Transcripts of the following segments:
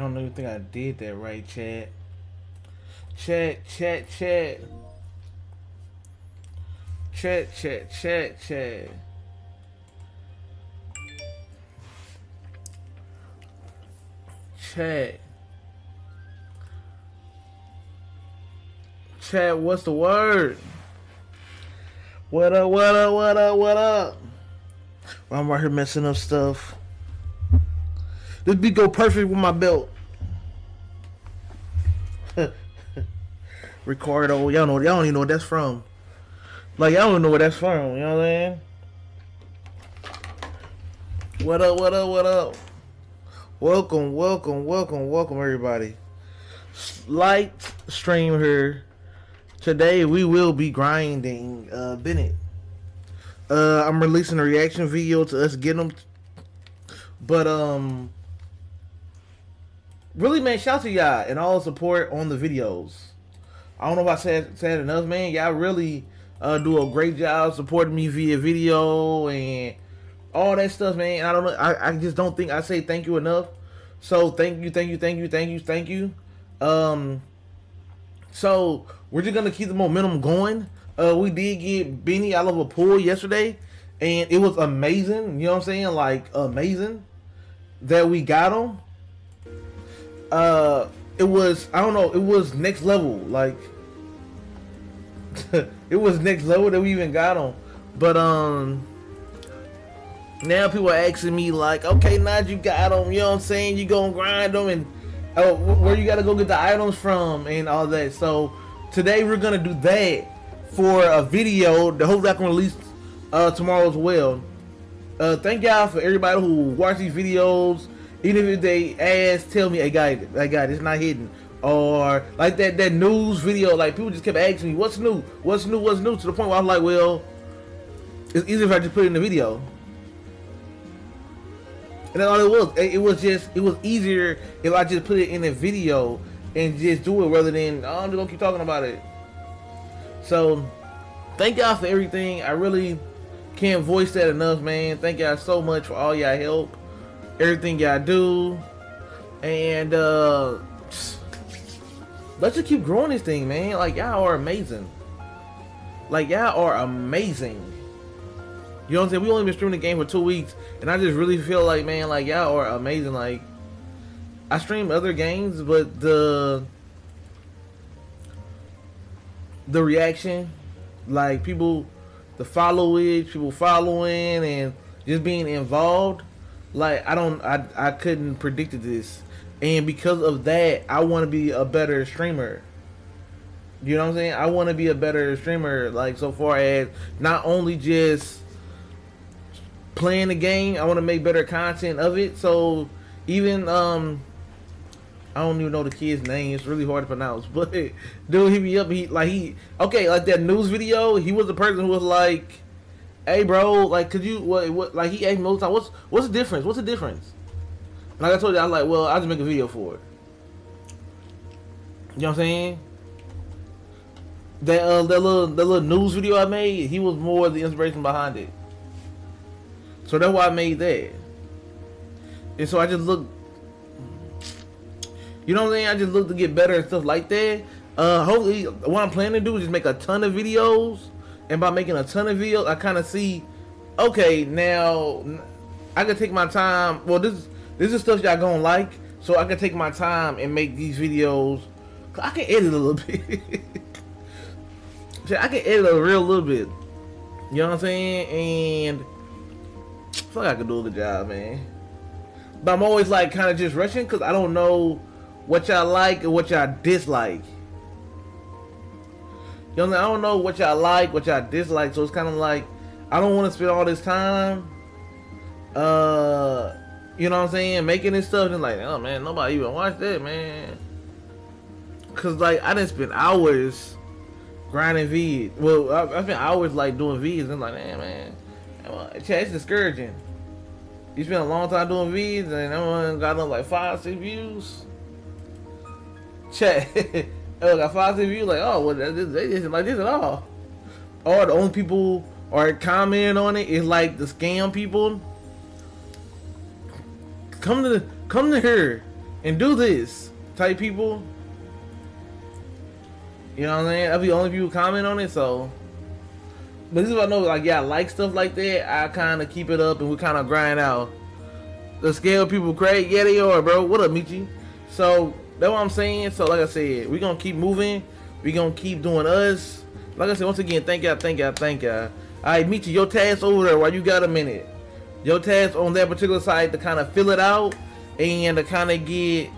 I don't even think I did that right, chat. Chat. Chat, what's the word? What up? Well, I'm right here messing up stuff. This beat go perfect with my belt. Ricardo, y'all don't even know what that's from. Like, y'all don't know what that's from, you know what I'm saying? What up? Welcome, everybody. Light stream here. Today, we will be grinding Bennett. I'm releasing a reaction video to us getting him. But, really, man, shout out to y'all and all support on the videos. I don't know if I said enough, man. Y'all really do a great job supporting me via video and all that stuff, man. And I don't know. I just don't think I say thank you enough. So thank you. So we're just gonna keep the momentum going. We did get Benny out of a pool yesterday, and it was amazing. You know what I'm saying? Like, amazing that we got him. It was, I don't know, it was next level. Like, it was next level that we even got him. But now people are asking me like, okay, now you got them, you know what I'm saying? You gonna grind them and oh, where you gotta go get the items from and all that. So today we're gonna do that for a video that hopefully I can release tomorrow as well. Thank y'all for everybody who watch these videos. Even if they ask, tell me, I got it, it's not hidden. Or like that news video, like people just kept asking me, what's new? To the point where I'm like, well, it's easier if I just put it in the video. And that's all it was. It was easier if I just put it in a video and just do it rather than, oh, I'm just gonna keep talking about it. So, thank y'all for everything. I really can't voice that enough, man. Thank y'all so much for all y'all help, everything y'all do. And, let's just keep growing this thing, man. Like, y'all are amazing. You know what I'm saying? We only been streaming the game for 2 weeks, and I just really feel like, man, like, y'all are amazing. Like, I stream other games, but the reaction, like, people, the followage, people following, and just being involved, like, I couldn't predict this. And because of that, I want to be a better streamer. You know what I'm saying? I want to be a better streamer, like, so far as not only just playing the game, I want to make better content of it. So even I don't even know the kid's name, it's really hard to pronounce, but dude hit me up, like that news video, he was the person who was like, hey bro, like, could you what like, he asked me all the time, what's the difference? And like I told you, I was like, well, I'll just make a video for it. You know what I'm saying? That that little news video I made, he was more the inspiration behind it. So that's why I made that. And so I just look, you know what I'm saying? I just look to get better and stuff like that. Hopefully, what I'm planning to do is just make a ton of videos. And by making a ton of videos, I kind of see, okay, now I can take my time. Well, this is stuff y'all gonna like. So I can take my time and make these videos. I can edit a little bit. I can edit a real little bit. You know what I'm saying? And I feel like I could do a good job, man. But I'm always like kind of just rushing because I don't know what y'all like and what y'all dislike. You know, I don't know what y'all like, what y'all dislike. So it's kind of like I don't want to spend all this time, you know what I'm saying, making this stuff. And like, oh man, nobody even watched that, man. Cause like I didn't spend hours grinding vids. Well, I spent hours like doing vids. And I'm like, damn, man. It's discouraging. You spent a long time doing vids and everyone got up like 5-6 views. Chat, everyone got 5-6 views. Like, oh, well, they isn't like this at all. Or the only people are commenting on it is like the scam people. Come to here and do this type people. You know what I mean? I'll be the only people who comment on it, so. But this is what I know, like, yeah, I like stuff like that. I kind of keep it up and we kind of grind out. The scale people crazy, yeah, they are, bro. What up, Michi? So, that's what I'm saying. So, like I said, we're going to keep moving. We're going to keep doing us. Like I said, once again, thank y'all, thank y'all, thank y'all. All right, Michi, your task over there while you got a minute. Your task on that particular side to kind of fill it out and to kind of get, you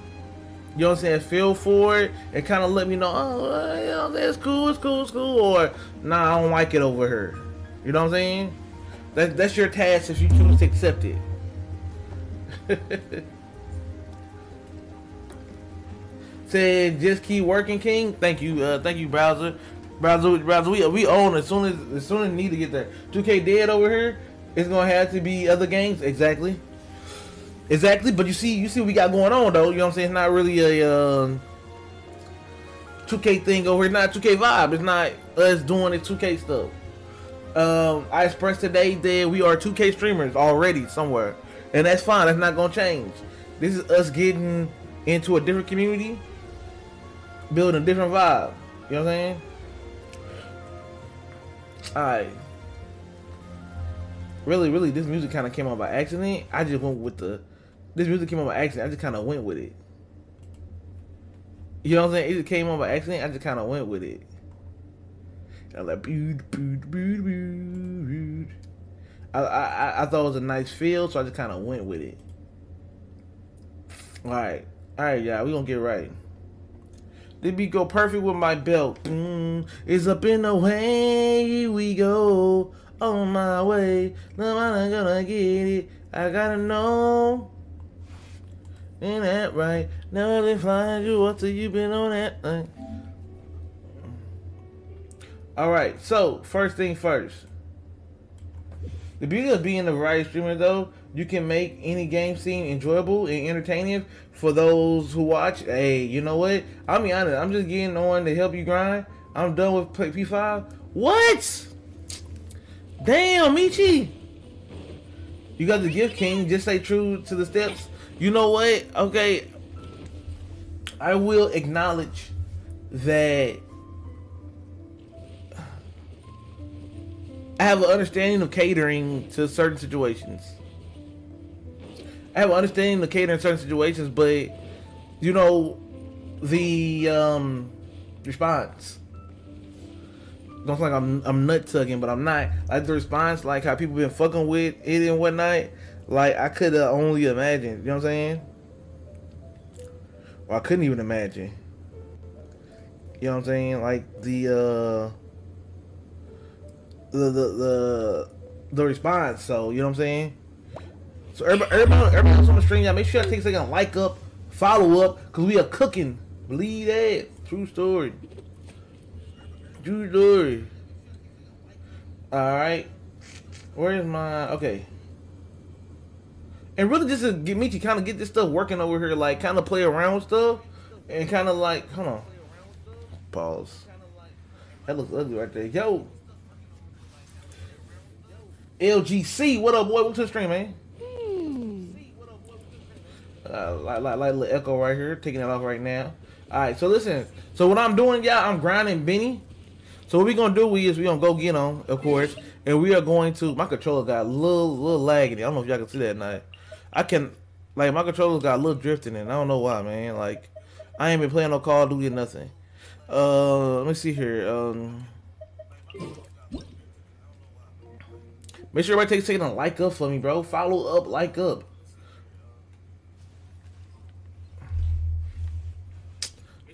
know what I'm saying, feel for it and kind of let me know, oh, you know, that's cool, it's cool, it's cool, or nah, I don't like it over here. You know what I'm saying? That's your task if you choose to accept it. Said, just keep working, King. Thank you, Browser. Browser, we own as soon as we need to get there. 2K dead over here. It's gonna have to be other games, exactly. Exactly, but you see what we got going on though, you know what I'm saying? It's not really a 2K thing over here, not 2K vibe, it's not us doing the 2K stuff. I expressed today that we are 2K streamers already somewhere, and that's fine, that's not gonna change. This is us getting into a different community, building a different vibe, you know what I'm saying? Alright. Really, this music kind of came out by accident. I just went with the... This music came out by accident. I just kind of went with it. You know what I'm saying? It just came out by accident. I just kind of went with it. And I'm like... I thought it was a nice feel, so I just kind of went with it. Alright. Alright, y'all. We gonna get right. This beat go perfect with my belt. It's up in the way we go. On my way, nobody's gonna get it. I gotta know. Ain't that right? Never been flying you up till you been on that thing. Alright, so first thing first. The beauty of being a variety streamer though, you can make any game seem enjoyable and entertaining for those who watch. Hey, you know what? I'll be honest, I'm just getting on to help you grind. I'm done with P5. What? Damn, Michi! You got the gift, King. Just stay true to the steps. You know what? Okay. I will acknowledge that I have an understanding of catering to certain situations. I have an understanding of catering to certain situations, but, you know, the response. Don't think I'm nut tugging, but I'm not. Like the response, like how people been fucking with it and whatnot, like I could only imagine. You know what I'm saying? Well, I couldn't even imagine. You know what I'm saying? Like the response. So you know what I'm saying? So everybody else on the stream, y'all make sure y'all take a second, like up, follow up, cause we are cooking. Believe that. True story. Dude, alright. Where is my... Okay. And really just to get me to kind of get this stuff working over here. Like, kind of play around with stuff. And kind of like... Hold on. Pause. That looks ugly right there. Yo. LGC, what up, boy? What's the stream, man? Like little echo right here. Taking that off right now. Alright, so listen. So what I'm doing, y'all, I'm grinding Benny. So what we're going to do is we're going to go get on, of course, and we are going to... My controller got a little lagging. I don't know if y'all can see that night. I can... Like, my controller got a little drifting in. I don't know why, man. Like, I ain't been playing no Call of Duty or nothing. Let me see here. Make sure everybody takes a second and like up for me, bro. Follow up, like up.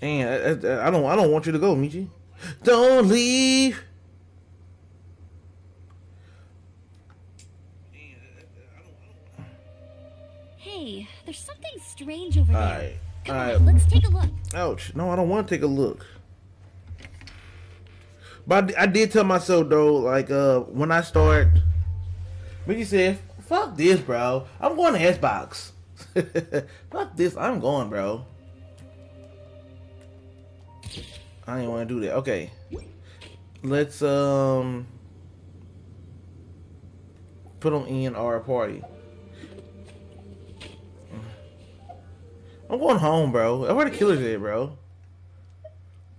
Man, I don't want you to go, Michi. Don't leave. Hey, there's something strange over there. All right. Let's take a look. Ouch. No, I don't want to take a look. But I did tell myself, though, like, when I start, Michi said, fuck this, bro. I'm going to Xbox. Fuck this. I'm going, bro. I didn't want to do that. Okay. Let's, put them in our party. I'm going home, bro. I where the killers at, bro?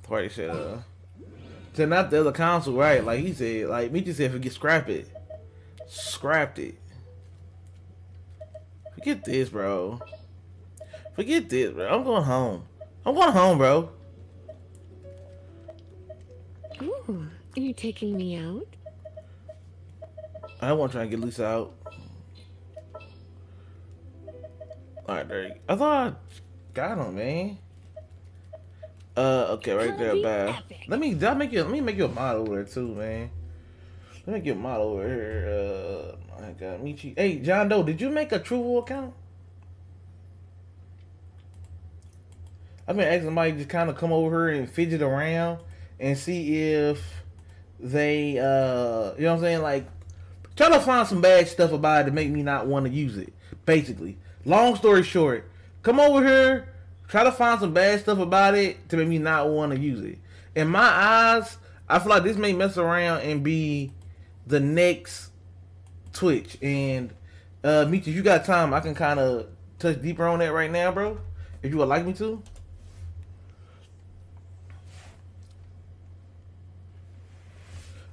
Party shit up. So not the other console, right? Like he said, like Michi said, forget scrap it. Scrapped it. Forget this, bro. Forget this, bro. I'm going home. I'm going home, bro. Ooh, are you taking me out? I want to try and get Lisa out. Alright, there you go. I thought I got him, man. Okay, right there, bad. Let me make you a mod over there too, man. Let me get a mod over here. I got Michi. Hey, John Doe, did you make a Trovo account? I've been asking somebody to kind of come over here and fidget around and see if they, you know what I'm saying? Like, try to find some bad stuff about it to make me not want to use it. Basically, long story short, come over here. Try to find some bad stuff about it to make me not want to use it. In my eyes, I feel like this may mess around and be the next Twitch. And, Michi, if you got time, I can kind of touch deeper on that right now, bro. If you would like me to.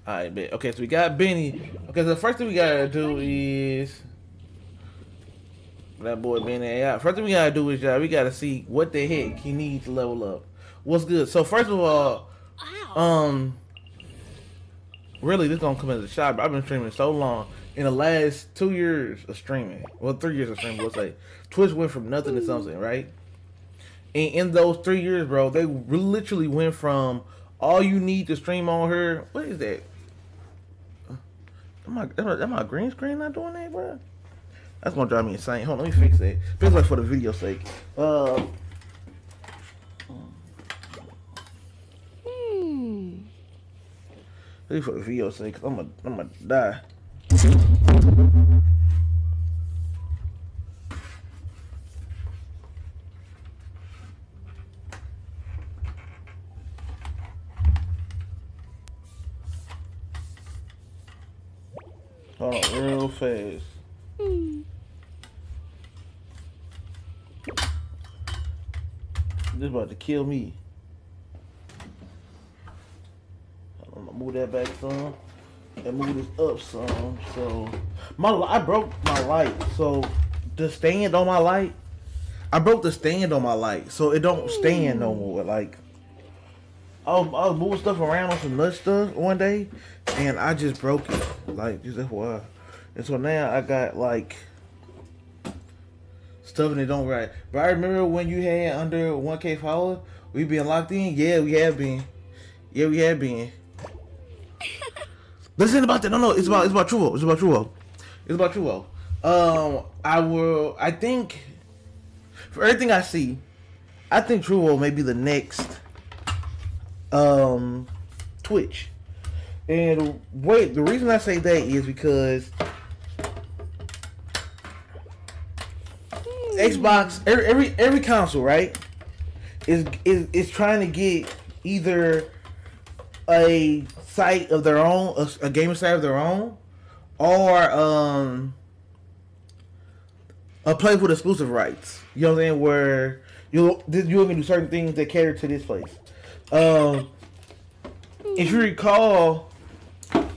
Alright, bet. Okay, so we got Benny. Okay, so the first thing we gotta do is... that boy Bennett out. First thing we gotta do is, y'all, we gotta see what the heck he needs to level up. What's good? So first of all, really this don't come as a shock, but I've been streaming so long. In the last 2 years of streaming, well 3 years of streaming, let's say, Twitch went from nothing to something, right? And in those 3 years, bro, they literally went from all you need to stream on here. What is that? Am I green screen not doing that, bro? That's gonna drive me insane. Hold on, let me fix that. Feels like for the video's sake. For the video's sake, I'm gonna die. Hold on, real fast. This about to kill me. I'm gonna move that back some and move this up some. So I broke my light. So the stand on my light, I broke the stand on my light, so it don't stand no more. Like I was moving stuff around on some nut stuff one day, and I just broke it. Like just FYI. And so now I got like stuff and it don't right. But I remember when you had under 1K follower, we been locked in. Yeah, we have been. Yeah, we have been. This isn't about that. No, it's about Trovo. It's about Trovo. It's about Trovo. I think for everything I see, I think Trovo may be the next Twitch. And wait, the reason I say that is because Xbox, every console, right, is trying to get either a site of their own, a gamer site of their own, or a place with exclusive rights. You know what I'm saying? Where you can do certain things that cater to this place. If you recall,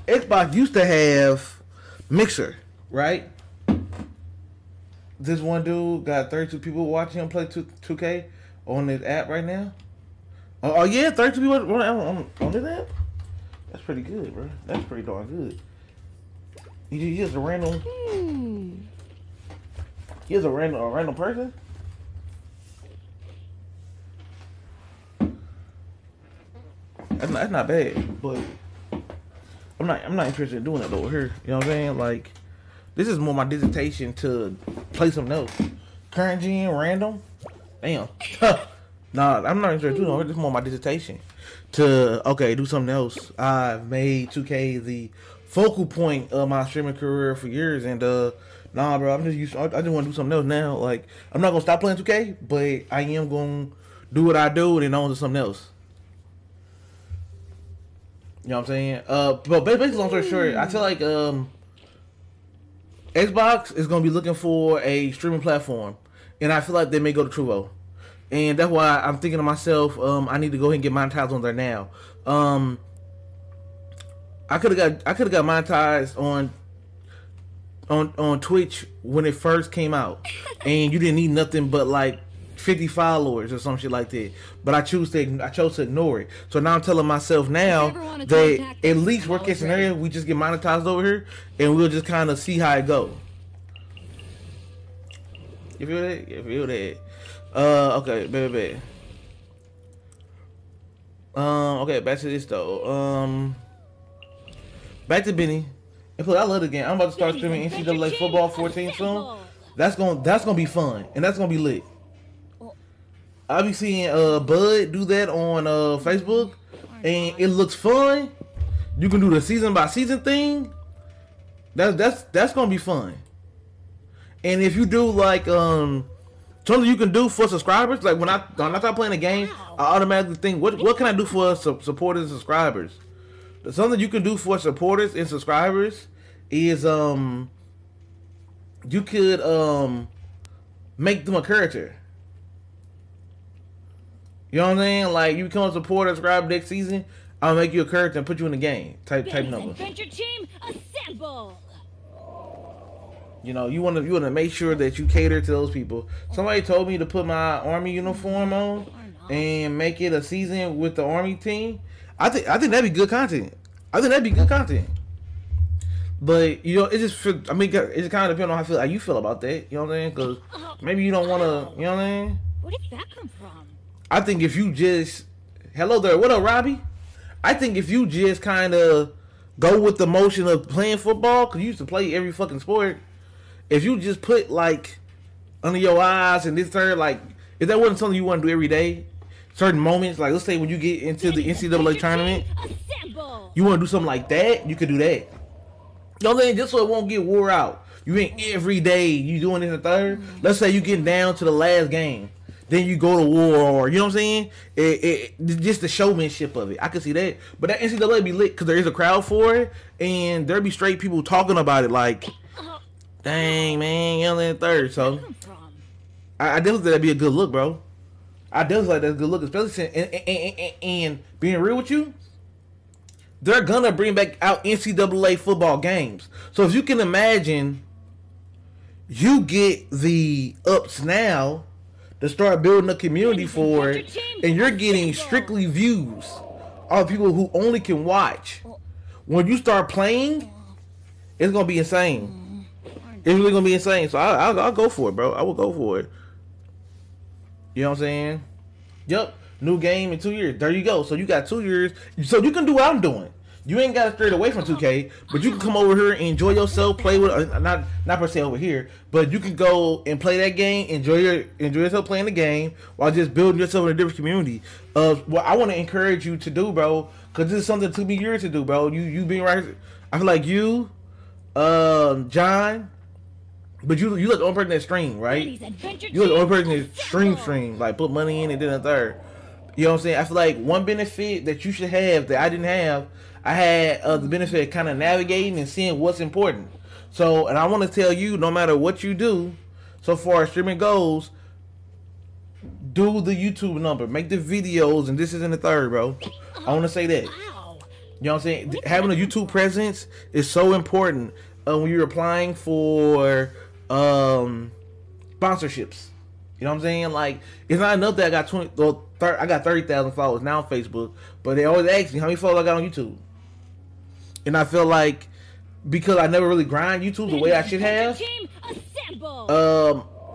Xbox used to have Mixer, right? This one dude got 32 people watching him play 2K on his app right now. Oh yeah, 32 people on his app? That's pretty good, bro. That's pretty darn good. He just a random... He's a random person? That's not bad, but... I'm not interested in doing that over here. You know what I'm saying? Like... This is more my dissertation to play some notes. Current gen, random. Damn. Nah, I'm not interested in doing it. This is more my dissertation to, okay, do something else. I've made 2K the focal point of my streaming career for years. And, nah, bro, I just want to do something else now. Like, I'm not going to stop playing 2K, but I am going to do what I do and on to something else. You know what I'm saying? But basically, long story short, I feel like, Xbox is going to be looking for a streaming platform, and I feel like they may go to Trovo. and that's why I'm thinking to myself, I need to go ahead and get monetized on there now. I could have got monetized on Twitch when it first came out, and you didn't need nothing but like 50 followers or some shit like that. But I chose to ignore it. So now I'm telling myself now that at least worst case scenario, we just get monetized over here, and we'll just kind of see how it go. You feel that? You feel that? Okay, baby. Okay, back to this though. Back to Benny. And plus, I love the game. I'm about to start streaming NCAA football 14 soon. That's gonna be fun, and that's gonna be lit. I'll be seeing Bud do that on Facebook, and it looks fun. You can do the season by season thing. That's gonna be fun. And if you do like something you can do for subscribers, like when I start playing a game, I automatically think what can I do for supporters and subscribers. Something you can do for supporters and subscribers is you could make them a character. You know what I'm saying? Like, you become a supporter, subscribe next season, I'll make you a character and put you in the game. Type number. Adventure team, assemble. You know, you wanna make sure that you cater to those people. Somebody told me to put my army uniform on and make it a season with the army team. I think that'd be good content. But you know, it just I mean, it just kind of depends on how you feel about that. You know what I'm saying? Because maybe you don't wanna. You know what I'm saying? Where did that come from? I think if you just, hello there, what up, Robbie? I think if you just kind of go with the motion of playing football, because you used to play every fucking sport, if you just put, like, under your eyes and this, third, like, if that wasn't something you want to do every day, certain moments, like, let's say when you get into the NCAA tournament, you want to do something like that, you could do that. You know what I'm saying? Just so it won't get wore out. You ain't every day you doing this and third. Let's say you getting down to the last game. Then you go to war, or you know what I'm saying? It just the showmanship of it. I can see that, but that NCAA be lit because there is a crowd for it, and there be straight people talking about it. Like, dang man, you're in third. So I definitely think that'd be a good look, bro. I definitely like that's a good look, especially since, and being real with you, they're gonna bring back out NCAA football games. So if you can imagine, you get the ups now to start building a community for it, and you're getting strictly views of people who only can watch. When you start playing, it's gonna be insane. It's really gonna be insane. So I'll go for it, bro. I will go for it. You know what I'm saying? Yep. New game in 2 years. There you go. So you got 2 years. So you can do what I'm doing. You ain't gotta stray away from 2K, but you can come over here and enjoy yourself. Play with not per se over here, but you can go and play that game. Enjoy yourself playing the game while just building yourself in a different community. What I want to encourage you to do, bro, because this is something that took me years to do, bro. You being right, I feel like you, John, but you look the only person that stream, right? You look the only person that stream like put money in and then a third. You know what I'm saying? I feel like one benefit that you should have that I didn't have. I had the benefit of kind of navigating and seeing what's important. So, and I want to tell you, no matter what you do, so far as streaming goes, do the YouTube number, make the videos, and this is in the third, bro. I want to say that. You know what I'm saying? Having a YouTube presence is so important when you're applying for sponsorships. You know what I'm saying? Like, it's not enough that I got 30,000 followers now on Facebook, but they always ask me how many followers I got on YouTube. And I feel like because I never really grind YouTube the way I should have,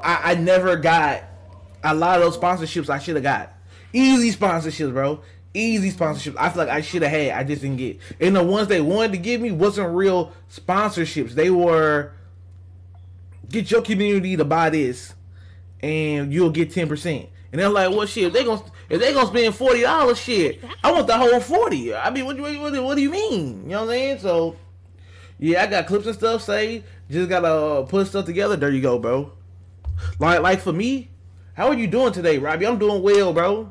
I never got a lot of those sponsorships I should have got. Easy sponsorships, bro. Easy sponsorships. I feel like I should have had. I just didn't get. And the ones they wanted to give me wasn't real sponsorships. They were, get your community to buy this, and you'll get 10%. And they're like, well, shit, if they gonna spend $40, shit, I want the whole 40. I mean, what do you mean? You know what I'm saying? So, yeah, I got clips and stuff saved. Just gotta put stuff together. There you go, bro. Like for me, how are you doing today, Robbie? I'm doing well, bro.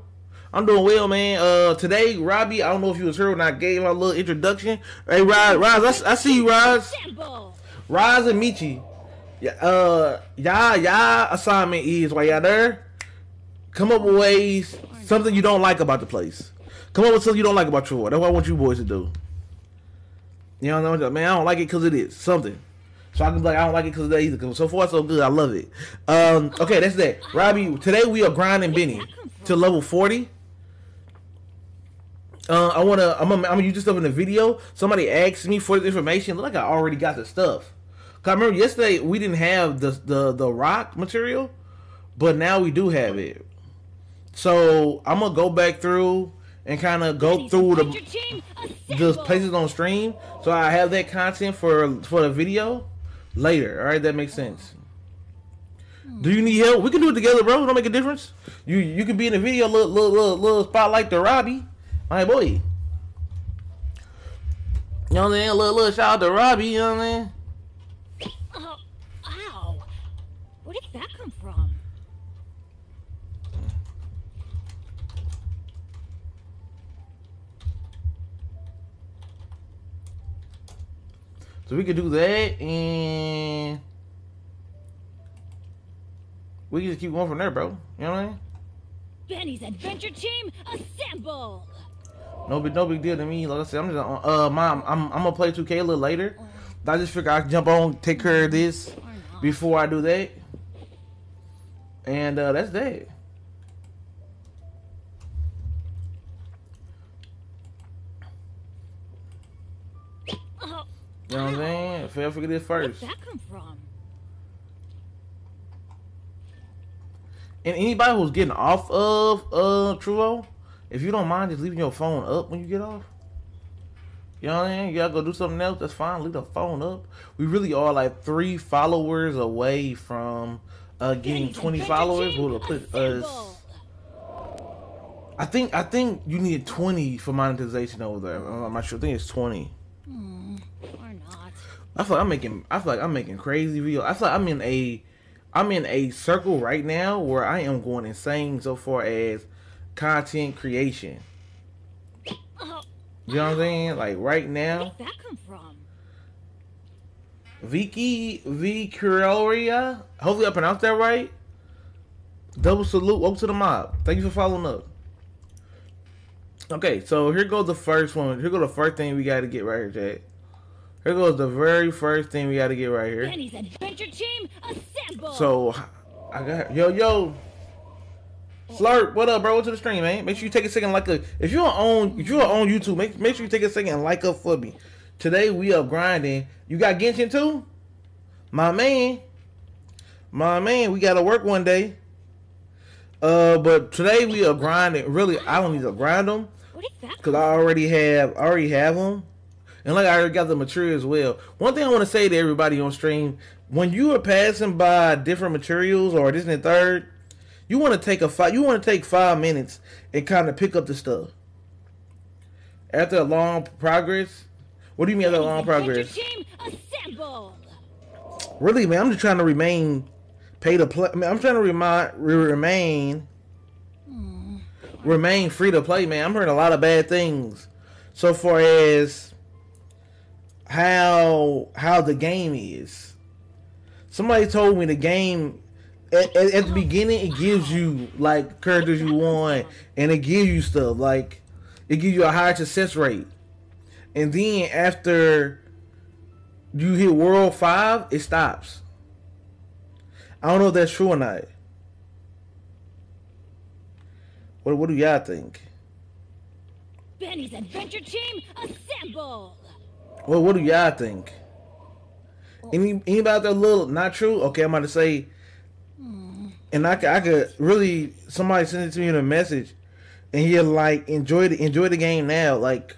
I'm doing well, man. Today, Robbie, I don't know if you was here when I gave my little introduction. Hey, Ryze, I see you, Ryze. Ryze and Michi. Y'all assignment is, while y'all there, Come up with ways, something you don't like about the place. Come up with something you don't like about Trovo. That's what I want you boys to do. You know what I'm saying? Man, I don't like it because it is something. So I can be like, I don't like it because of that either. Cause so far, so good. I love it. Okay, that's that. Robbie, today we are grinding Benny to level 40. I'm gonna use this stuff in the video. Somebody asked me for the information. Look like I already got the stuff. Cause I remember yesterday we didn't have the rock material, but now we do have it. So I'm gonna go back through and kind of go through the places on stream. So I have that content for the video later. All right, that makes sense. Do you need help? We can do it together, bro. It don't make a difference. You can be in the video, little spotlight to Robbie. My boy, you know what I'm saying? Little shout out to Robbie, you know what I'm saying? Oh, ow. Where did that come from? So we could do that, and we can just keep going from there, bro. You know what I mean? Benny's adventure team, assemble! No big deal to me. Like I said, I'm just mom. I'm gonna play 2K a little later. I just figured I could jump on, take care of this before I do that, and that's that. You know what I'm saying? Fail forget this first. Where'd that come from? And anybody who's getting off of Trovo, if you don't mind just leaving your phone up when you get off, you know what I mean? You gotta go do something else, that's fine. Leave the phone up. We really are like 3 followers away from getting 20 followers. We'll put us. I think you need 20 for monetization over there. I'm not sure. I think it's 20. Or not. I feel like I'm making crazy videos. I feel like I'm in a circle right now where I am going insane so far as content creation. You know what I'm saying? Like right now. Where did that come from? Vicky Vicuria. Hopefully I pronounced that right. Double salute. Welcome to the mob. Thank you for following up. Okay, so here goes the first one. Here goes the first thing we got to get right here, Jack. Here goes the very first thing we got to get right here. Benny's adventure team assemble. So I got yo. Slurp, what up, bro? What's to the stream, man? Make sure you take a second like a. If you're on YouTube, make sure you take a second and like up for me. Today we are grinding. You got Genshin too, my man. We gotta work one day. But today we are grinding. Really, I don't need to grind them because I already have them, and like I already got the material as well. One thing I want to say to everybody on stream: when you are passing by different materials or this and the third. You want to take you want to take 5 minutes and kind of pick up the stuff. After a long progress, what do you mean after a long progress? Really, man, I'm just trying to remain pay to play. Man, I'm trying to remain free to play, man. I'm hearing a lot of bad things so far as how the game is. Somebody told me the game. At the beginning, it gives you like characters you want, and it gives you stuff like it gives you a higher success rate. And then after you hit World 5, it stops. I don't know if that's true or not. What do y'all think? Benny's adventure team assemble. Well, what do y'all think? Anybody out there little not true? Okay, I'm about to say. And I could really somebody send it to me in a message, and you're like enjoy the game now. Like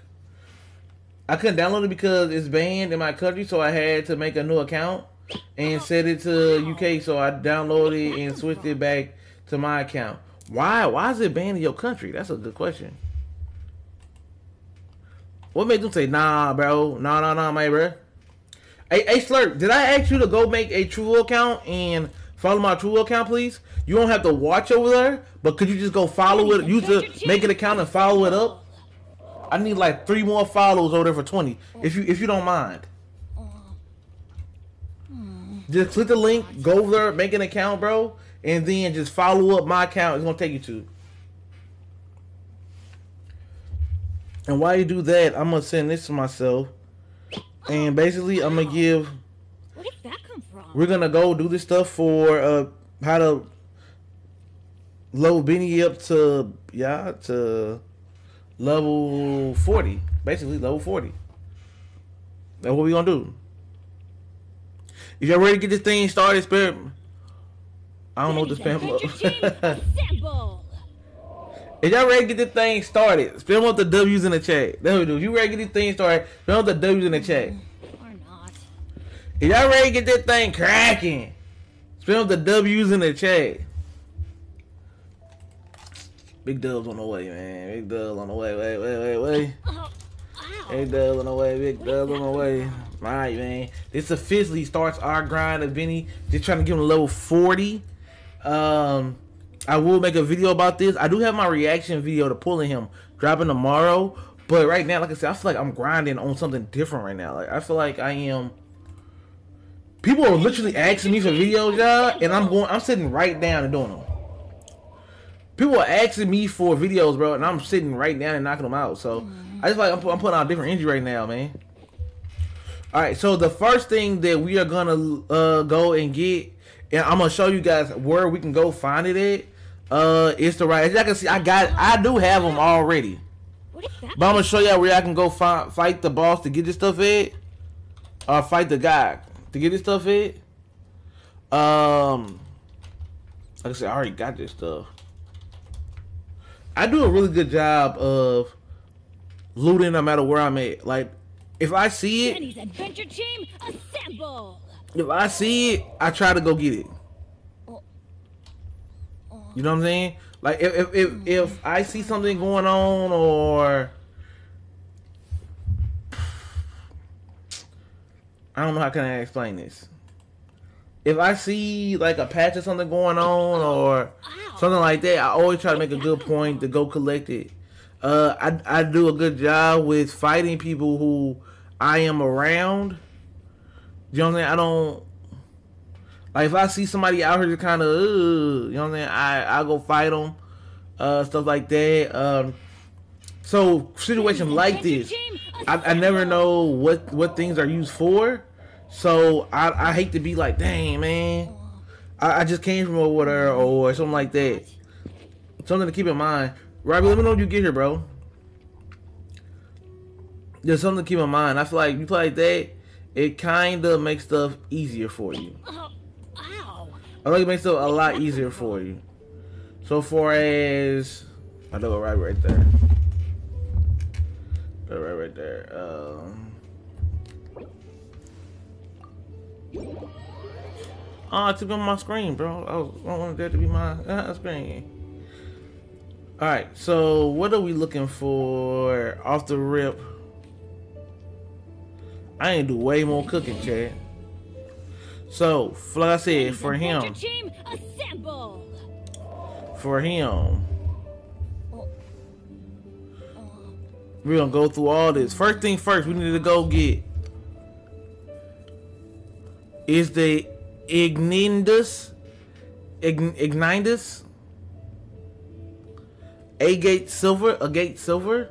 I couldn't download it because it's banned in my country, so I had to make a new account and set it to UK. So I downloaded it and switched it back to my account. Why? Why is it banned in your country? That's a good question. What made them say nah, bro? Nah, my bro. Hey, Slurp, did I ask you to go make a Trovo account and? Follow my Trovo account, please. You don't have to watch over there, but could you just go follow it? Use the make an account and follow it up. I need like 3 more follows over there for 20, if you don't mind. Just click the link, go over there, make an account, bro, and then just follow up my account. It's going to take you to. And while you do that, I'm going to send this to myself. And basically, I'm going to give... Where did that come from? We're going to go do this stuff for how to load Benny up to, yeah, to level 40. Basically, level 40. That's what we're going to do. If y'all ready to get this thing started, Spirit... I don't know what to spam up. If y'all ready to get this thing started, spam up the W's in the chat. That's what we do. If you ready to get this thing started, spam up the W's in the chat. Or not. If y'all ready to get this thing cracking, spam up the W's in the chat. Big Dubs on the way, man. Big Dubs on the way. Wait. Oh, wow. Big Dubs on the way. Big Dubs on the way. All right, man. This officially starts our grind of Benny. Just trying to give him level 40. I will make a video about this. I do have my reaction video to pulling him dropping tomorrow, but right now, like I said, I feel like I'm grinding on something different right now. Like I feel like I am. People are literally asking me for videos, y'all, and I'm sitting right down and doing them. People are asking me for videos, bro, and I'm sitting right down and knocking them out. So I just feel like I'm putting out different energy right now, man. All right, so the first thing that we are gonna go and get. And I'm gonna show you guys where we can go find it at. It's the right. As y'all can see, I do have them already. But I'm gonna show y'all where I can go fight the boss to get this stuff at, or fight the guy to get this stuff at. Like I said, I already got this stuff. I do a really good job of looting no matter where I'm at. Like if I see it. Jenny's adventure team assemble. If I see it, I try to go get it. You know what I'm saying? Like if I see something going on, or I don't know how can I explain this. If I see like a patch or something going on or something like that, I always try to make a good point to go collect it. I do a good job with fighting people who I am around. You know what I'm saying? I don't, like if I see somebody out here just kind of, you know what I'm saying? I'll go fight them, stuff like that. So situations like this, I never know what things are used for. So I hate to be like, dang man, I just came from water or something like that. Something to keep in mind. Robbie, let me know when you get here, bro. There's something to keep in mind. I feel like you play like that. It kind of makes stuff easier for you. I like it makes stuff a lot easier for you. So far as I know, right there, right there. I took on my screen, bro. I don't want that to be my screen. All right, so what are we looking for off the rip? I ain't do way more cooking, Chad. So, like I said, for him, we're gonna go through all this. First thing first, we need to go get is the Ignindus, Agate Silver.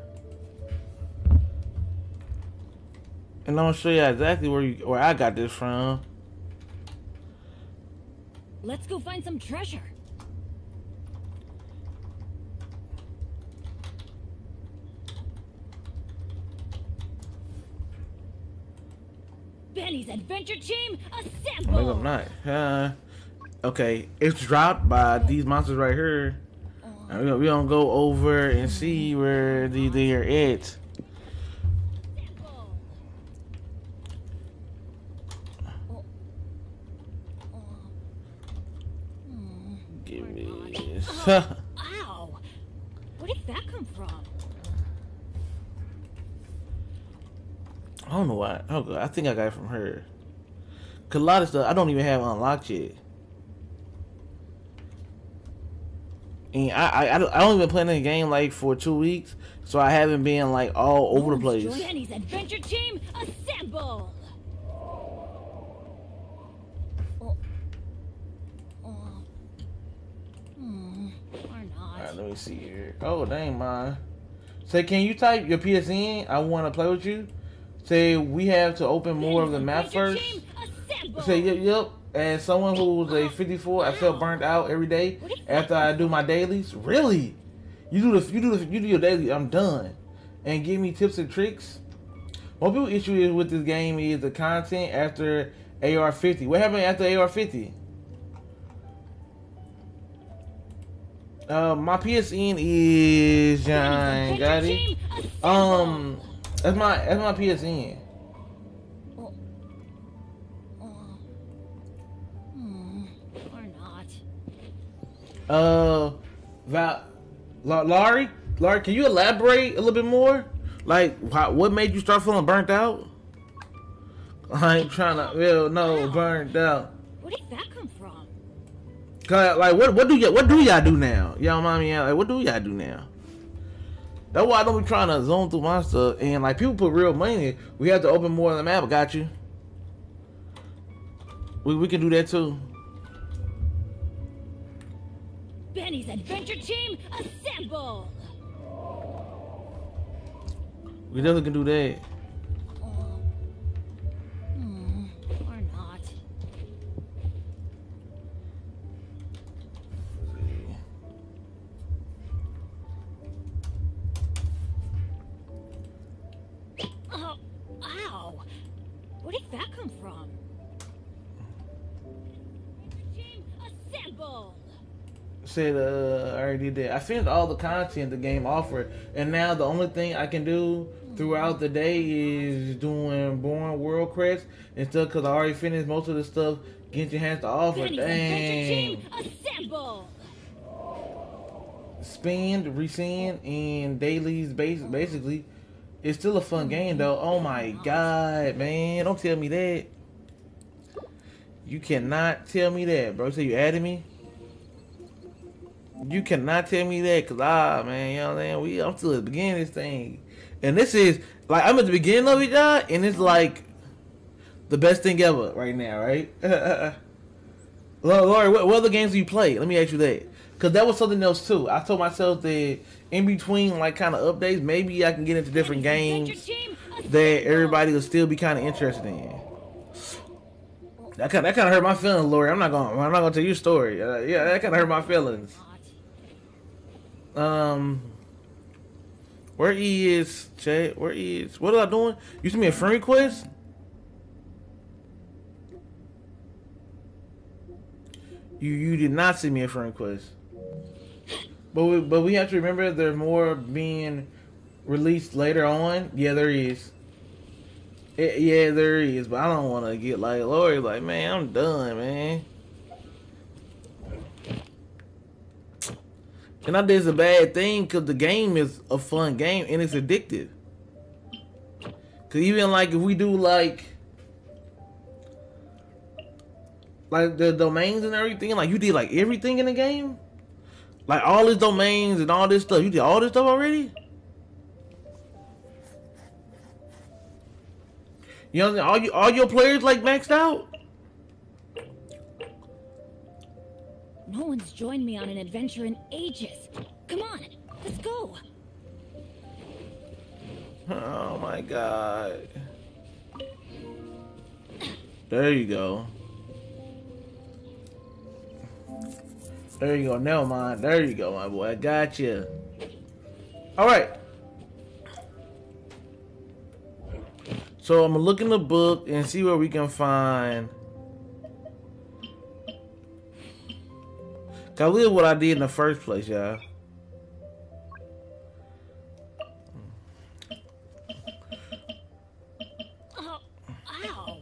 And I'm gonna show you exactly where I got this from. Let's go find some treasure. Benny's adventure team assemble. Maybe I'm not. Okay, it's dropped by these monsters right here. We're gonna go over and see where they are at. Wow, where did that come from? I don't know why. Oh, I think I got it from her. 'Cause a lot of stuff I don't even have unlocked yet, and I don't even play in the game like for 2 weeks, so I haven't been like all over the place. Jenny's adventure team assemble. not. Alright, let me see here. Oh, dang, mine. Say, can you type your PSN? I want to play with you. Say, we have to open more of the map first. Say, yep. As someone who was a 54, I felt burnt out every day after I do my dailies. Really? You do your daily. I'm done. And give me tips and tricks. One big issue is with this game is the content after AR-50. What happened after AR-50? My PSN is John Gotti. That's my PSN. Lari, can you elaborate a little bit more? Like, what made you start feeling burnt out? I ain't trying to feel no burnt out. Where did that come from? Cause, like, what do y'all do now? Y'all mind me out. Like, what do y'all do now? That's why I don't be trying to zone through my stuff. And like, people put real money in. We have to open more of the map. Got you. We can do that too. Benny's adventure team, assemble! We definitely can do that. Or not. Oh, ow! Where did that come from? Team, assemble! Said I already did. I finished all the content the game offered, and now the only thing I can do throughout the day is doing boring world quests and stuff because I already finished most of the stuff Genshin has to offer. Dang. Spend, resend, and dailies basically. It's still a fun game though. Oh my god, man. Don't tell me that. You cannot tell me that, bro. So you added me? You cannot tell me that, cause man, you know what I'm saying? I'm still at the beginning of this thing, and this is like I'm at the beginning of it, y'all, and it's like the best thing ever right now, right? Lori, what other games do you play? Let me ask you that, cause that was something else too. I told myself that in between like kind of updates, maybe I can get into different games that everybody will still be kind of interested in. That kind of hurt my feelings, Lori. I'm not gonna tell you a story. Yeah, that kind of hurt my feelings. Where he is, chat? Where he is? What am I doing? You sent me a friend request? You did not send me a friend request. But we have to remember there's more being released later on. Yeah, there is. Yeah, there is. But I don't want to get like Lori. Like, man, I'm done, man. And I think it's a bad thing because the game is a fun game and it's addictive. Because even like if we do like the domains and everything, like you did like everything in the game, like all these domains and all this stuff, you did all this stuff already. You know, all your players like maxed out. No one's joined me on an adventure in ages. Come on, let's go. Oh my god. There you go. There you go. Never mind. There you go, my boy. I got you. All right. So I'm gonna look in the book and see where we can find. I live what I did in the first place, y'all. Oh, ow.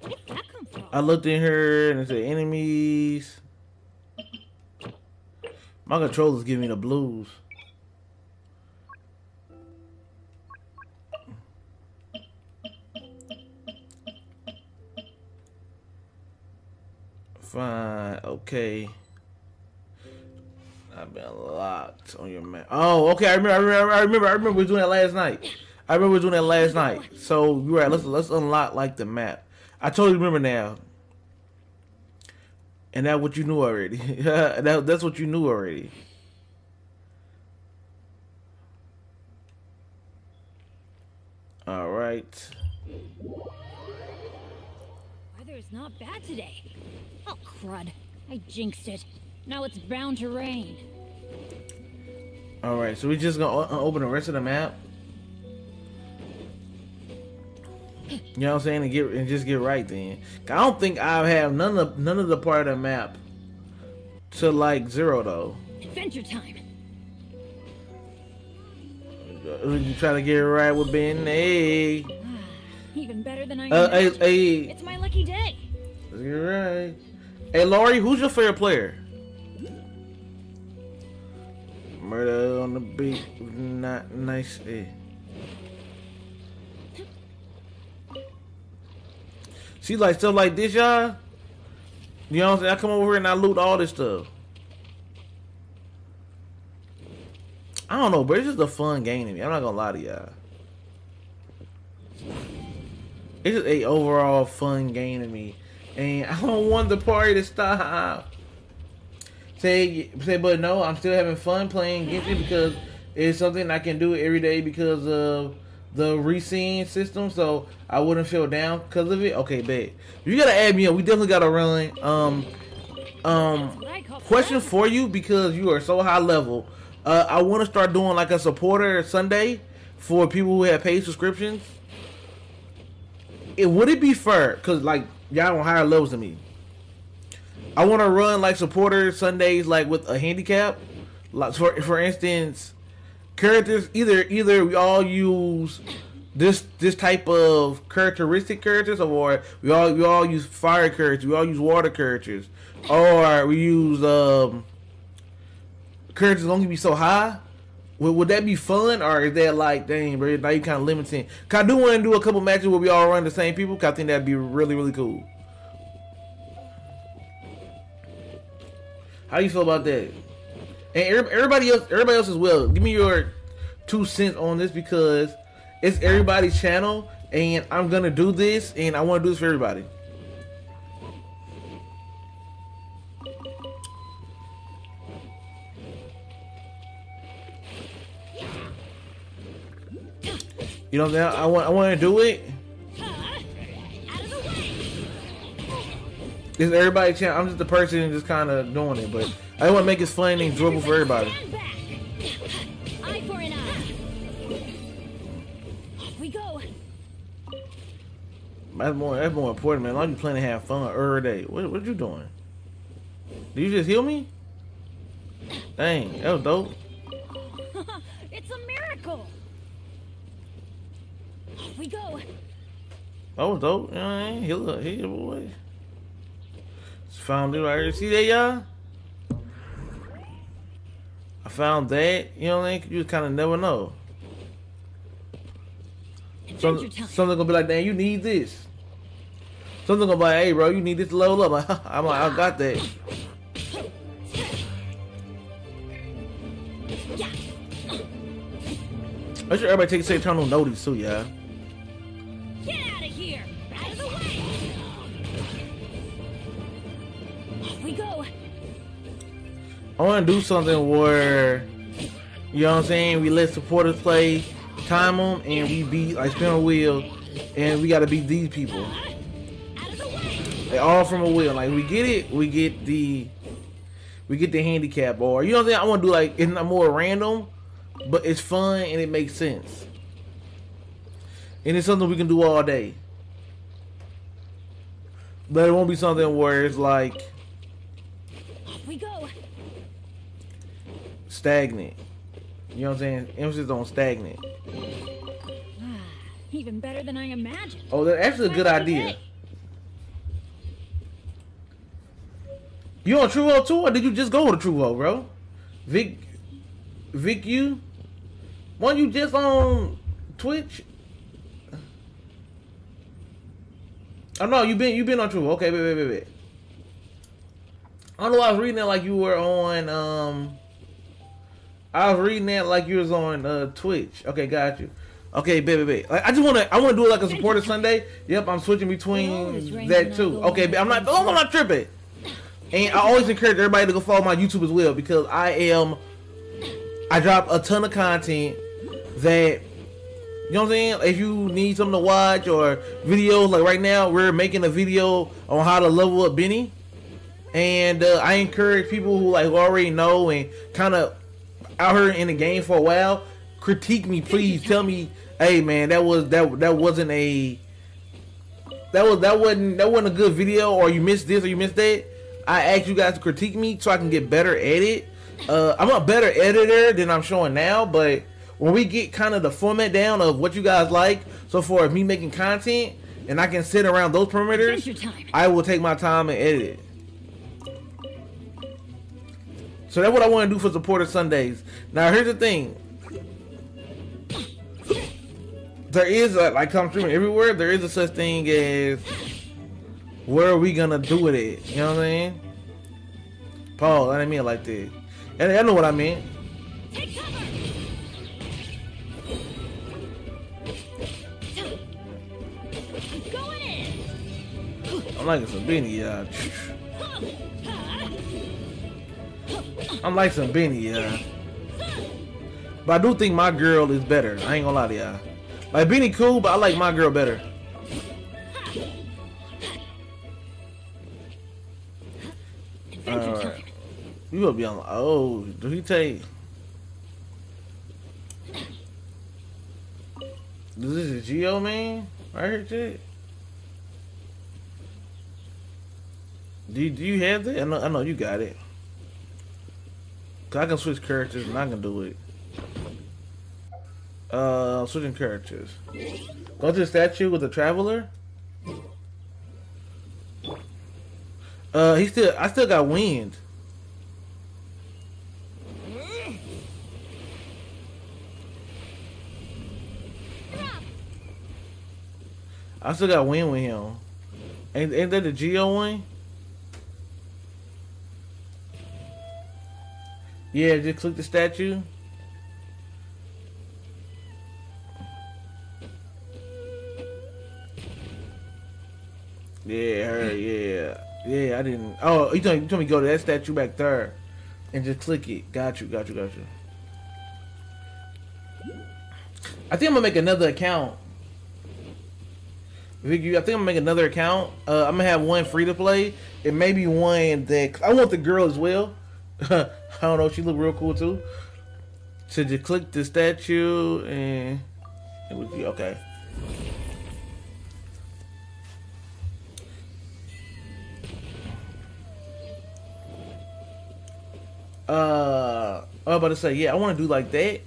Where did that come from? I looked in here and it said enemies. My controller's giving me the blues. Fine, okay. I've been locked on your map. Oh, okay. I remember. We were doing that last night. So you're right. Let's unlock like the map. I totally remember now. And that's what you knew already. That's what you knew already. All right. Weather is not bad today. Oh, crud. I jinxed it. Now it's bound to rain. All right, so we're just going to open the rest of the map. You know what I'm saying? And just get right then. I don't think I have none of the part of the map to like zero though. Adventure time. You try to get it right with Ben. Hey. Even better than I imagined. Hey. It's my lucky day. Let's get it right. Hey Lari, who's your favorite player? Murder on the beat. Not nice. Hey. See, like, stuff like this, y'all. You know what I'm saying? I come over here and I loot all this stuff. I don't know, but it's just a fun game to me. I'm not gonna lie to y'all. It's just a overall fun game to me. And I don't want the party to stop. Say, but no, I'm still having fun playing Genshin because it's something I can do every day because of the reseen system, so I wouldn't feel down because of it. Okay, bet. You gotta add me up. We definitely gotta run question for you because you are so high level. I want to start doing like a supporter Sunday for people who have paid subscriptions. Would it be fair? Cause like y'all on higher levels than me. I want to run like supporter Sundays like with a handicap. Like for instance. Characters either we all use this type of characteristic characters, or we all use fire characters, we all use water characters, or we use characters only be so high. Would that be fun, or is that like, dang bro, now you kind of limiting? Cause I do want to do a couple matches where we all run the same people. Cause I think that'd be really really cool. How do you feel about that? And everybody else as well. Give me your 2 cents on this because it's everybody's channel, and I'm gonna do this, and I want to do this for everybody. You know what I'm saying? I want to do it. It's everybody's channel. I'm just the person just kind of doing it, but. I want to make it fun and enjoyable for everybody. Eye for an eye. Off we go. That's more important, man. I'm just playing to have fun every day. What you doing? Did you just heal me? Dang, that was dope. It's a miracle. Off we go. That was dope. You know what I mean? Heal boy. Just found it right here. See that, y'all? I found that, you know what I mean? You kind of never know. Something gonna be like, damn, you need this. Something gonna be like, hey, bro, you need this to level up. I'm like, I got that. I'm sure everybody takes their eternal notice too, yeah. Get out of here! Out of the way! Off we go. I want to do something where, you know what I'm saying, we let supporters play, time them, and we beat, like, spin a wheel, and we got to beat these people. They all from a wheel. Like, we get it, we get the handicap, or, you know what I'm saying, I want to do, like, it's not more random, but it's fun, and it makes sense. And it's something we can do all day. But it won't be something where it's like, stagnant. You know what I'm saying? Emphasis on stagnant. Even better than I imagined. Oh, that's actually a good idea. You on Trovo too, or did you just go to Trovo, bro? Vic, you? Weren't you just on Twitch? Oh no, you've been on Trovo. Okay, wait. I don't know. I was reading that like you were on. I was reading that like you was on Twitch. Okay, got you. Okay, baby. Like, I wanna do it like a supporter Sunday. Yep, I'm switching between that too. Okay, baby, I'm not tripping. And I always encourage everybody to go follow my YouTube as well because I drop a ton of content that You know what I'm saying? If you need something to watch or videos, like right now, we're making a video on how to level up Benny. And I encourage people who like already know and kind of out here in the game for a while, critique me, please. Tell me, hey man, that wasn't a good video, or you missed this or you missed that. I ask you guys to critique me so I can get better at it. I'm a better editor than I'm showing now, but when we get kind of the format down of what you guys like, so for me making content and I can sit around those parameters, I will take my time and edit it. So that's what I want to do for Supporter Sundays. Now here's the thing. There is a, like, I'm streaming everywhere, there is a such thing as where are we gonna do with it? You know what I mean? Paul, I didn't mean it like that. And I know what I meant. Take cover. I'm going in. I'm liking some Benny, y'all. I'm like some Benny, yeah. But I do think my girl is better. I ain't gonna lie to y'all. Like Benny cool, but I like my girl better. Alright. You gonna be on, oh, do he take? This is Geo, man? Right here, shit. Do you have that? I know you got it. Cause I can switch characters and I can do it. Switching characters. Go to the statue with the Traveler. I still got wind. I still got wind with him. Ain't that the Geo one? Yeah, just click the statue. Yeah, her, yeah. Yeah, I didn't. Oh, you told me to go to that statue back there and just click it. Got you. I think I'm gonna make another account. Vicky, I think I'm gonna make another account. I'm gonna have one free to play. It may be one that I want the girl as well. I don't know, she looked real cool too. So just click the statue and it would be okay. I was about to say, yeah, I want to do like that.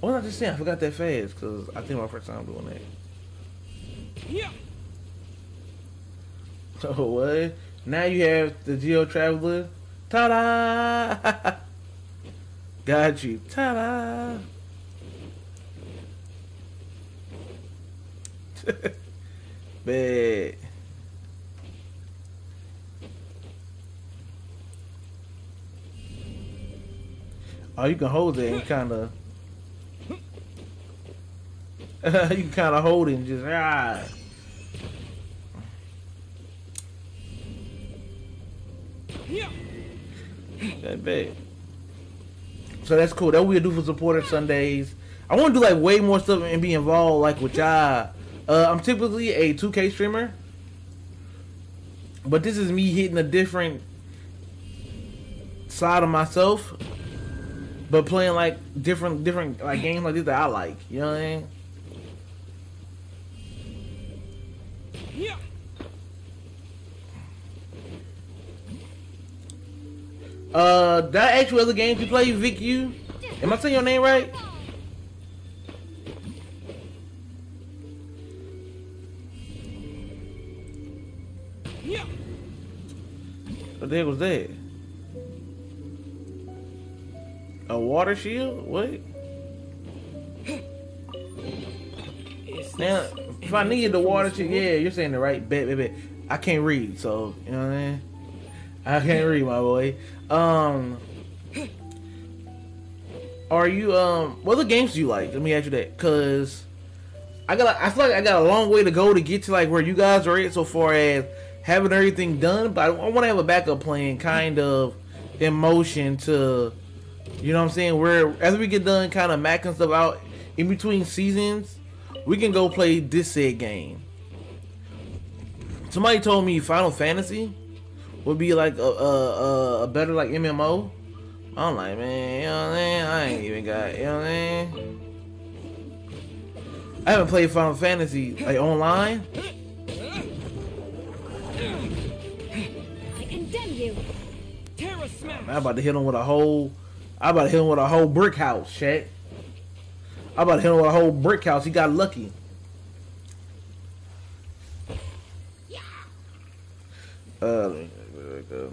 What was I just saying? I forgot that fast because I think my first time doing that. Yeah. So what? Now you have the Geo Traveler. Ta-da! Got you. Ta-da! Bad. Oh, you can hold it and kind of... you can kind of hold it and just... Ah. That bad. So that's cool. That we'll do for Supporter Sundays. I want to do like way more stuff and be involved like with y'all. I'm typically a 2K streamer, but this is me hitting a different side of myself, but playing like different like games like this that I like. You know what I mean? Yeah. That actual other game you play, Vic U? Am I saying your name right? Yeah. What the heck was that? A water shield? What? Now, if I need the water shield, yeah, you're saying the right bet. I can't read, so, you know what I mean? I can't read, my boy. Are you what other games do you like? Let me ask you that, cause I feel like I got a long way to go to get to like where you guys are at so far as having everything done. But I want to have a backup plan, kind of in motion to You know what I'm saying? Where as we get done kind of macking stuff out in between seasons, we can go play this said game. Somebody told me Final Fantasy would be like a better like MMO. I'm like, man, you know what I mean? I ain't even got, you know what I mean? I haven't played Final Fantasy like online. I condemn you. Terror smash. I'm about to hit him with a whole. I'm about to hit him with a whole brick house, Shaq. I'm about to hit him with a whole brick house. He got lucky. Yeah. Let me go.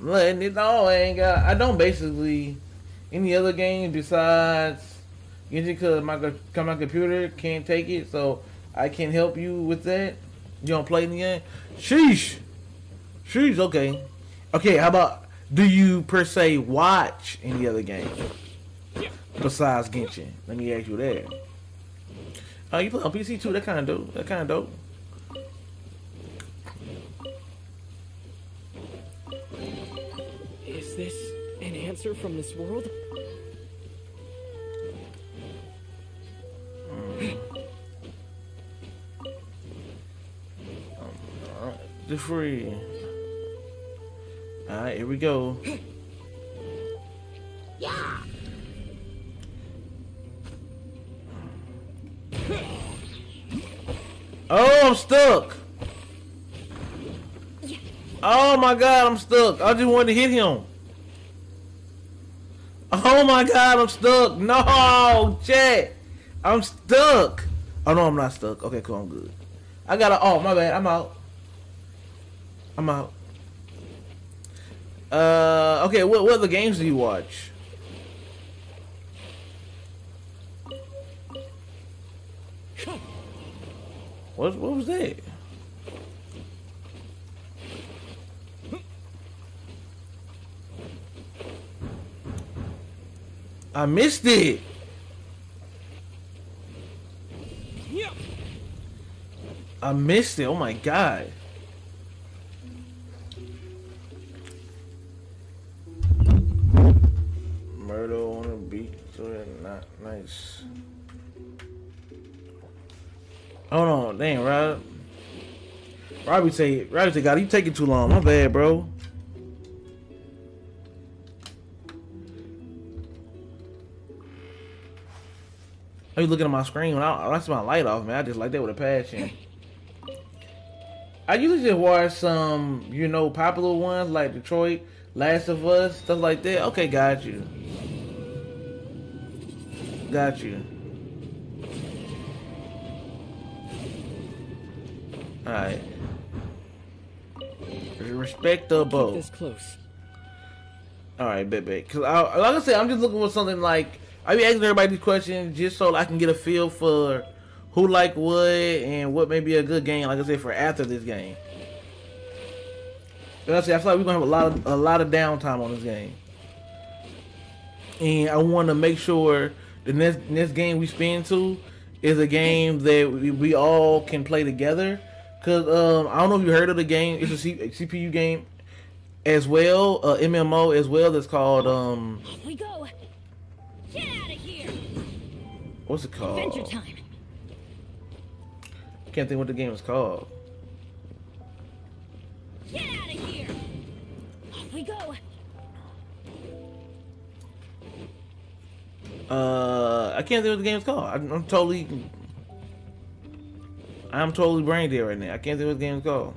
Letting it all ain't got. I don't basically. Any other game besides Genshin, cause my computer can't take it, so I can't help you with that. You don't play the game? Sheesh. Sheesh, okay. Okay, how about do you per se watch any other game besides Genshin? Let me ask you that. Oh, you play on PC too? That kinda dope. That kinda dope. Is this an answer from this world? The free. All right, here we go. Yeah. Oh, I'm stuck. Oh my God, I'm stuck. I just wanted to hit him. Oh my God, I'm stuck. No, chat. I'm stuck. Oh no, I'm not stuck. Okay, cool, I'm good. I gotta, oh, my bad, I'm out. I'm out. Okay, what other games do you watch? What was that? I missed it. I missed it. Oh my God. Murder on a beat, so that's not nice. Hold on, dang, Rob. Robbie say, God, you taking too long. My bad, bro. Are you looking at my screen? That's my light off, man. I just like that with a passion. I usually just watch some, you know, popular ones like Detroit, Last of Us, stuff like that. Okay, got you. Got you. All right. Respect the bow. This close. All right, baby. Cause I, like I said, I'm just looking for something like. I be asking everybody these questions just so I can get a feel for who like what and what may be a good game, like I said, for after this game. But I feel like we're gonna have a lot of downtime on this game, and I want to make sure the next game we spin to is a game that we all can play together. Cause I don't know if you heard of the game. It's a CPU game as well, MMO as well. That's called We go. Get out of here. What's it called? Adventure time. I can't think what the game is called. Get out of here. Off we go. I can't think what the game is called. I'm totally brain dead right now. I can't think what the game is called.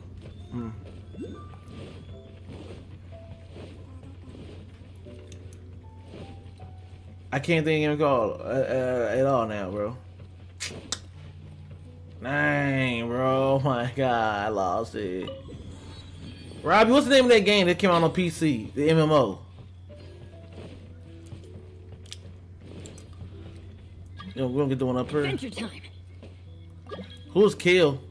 I can't think of him called at all now, bro. Dang, bro. Oh my God, I lost it. Robbie, what's the name of that game that came out on PC? The MMO. Yo, we're gonna get the one up here. Who's Kill?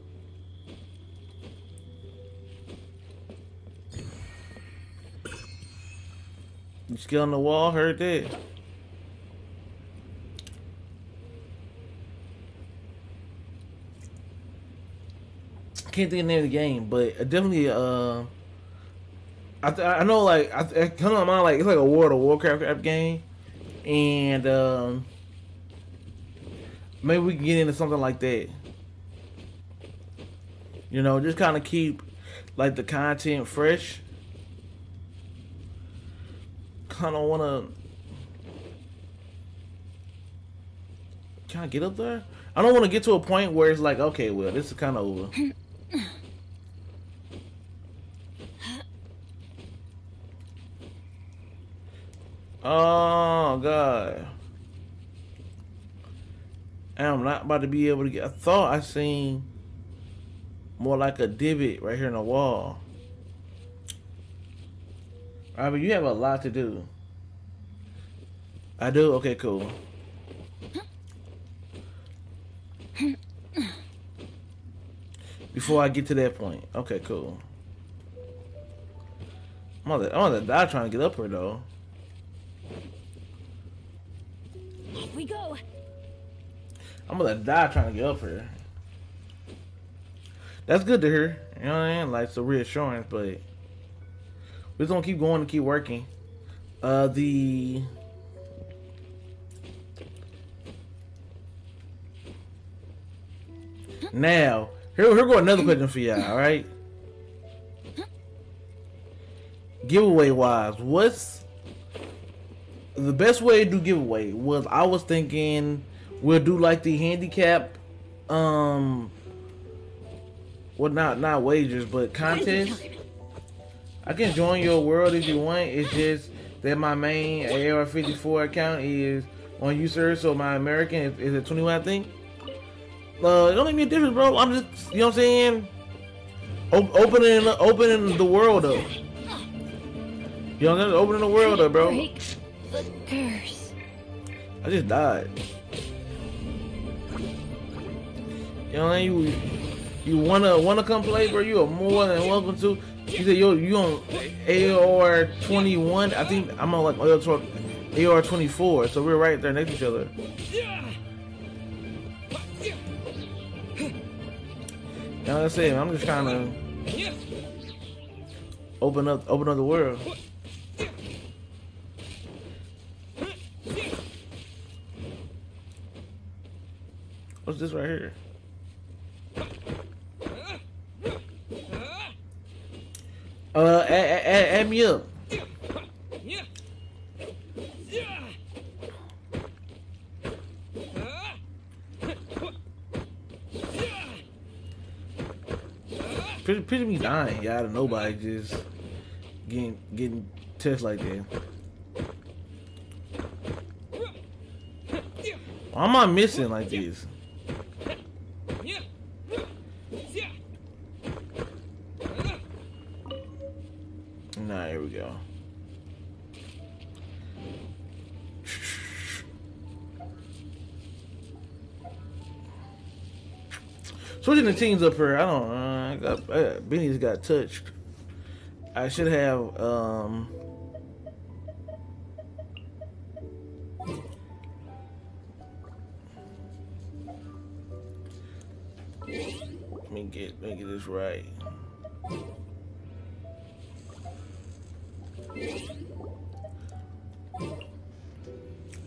You still on the wall? Heard that. Can't think of the name of the game, but definitely I kind of mind, like it's like a World of Warcraft game, and maybe we can get into something like that. You know, just kind of keep like the content fresh. Kind of want to kind of get up there. I don't want to get to a point where it's like, okay, well, this is kind of over. Oh, God. I'm not about to be able to get... I thought I seen more like a divot right here in the wall. Robbie, you have a lot to do. I do? Okay, cool. Before I get to that point. Okay, cool. I'm gonna die trying to get up here, though. Off we go. I'm gonna die trying to get up here. That's good to hear. You know what I mean? Like, it's a reassurance, but we're just gonna keep going and keep working. Now, here go another question for y'all, alright? Giveaway-wise, what's the best way to do giveaway? Was I was thinking we'll do like the handicap, well, not wagers, but contest. I can join your world if you want. It's just that my main AR-54 account is on user, so my American is at 21, I think. It don't make me a difference, bro. I'm just, you know what I'm saying? Opening the world up. You know what I'm saying? Opening the world up, bro. The curse. I just died. You know what I mean? You wanna come play, bro? You are more than welcome to. You said you on AR-21. I think I'm on like AR-24, so we're right there next to each other. You know what I'm saying? I'm just trying to open up the world. What's this right here? Add me up. Picture me dying, y'all. Nobody just getting touched like that. Why am I missing like this? Nah, here we go. Switching the teams up here. I don't know. Benny's got touched. I should have, let me get this right.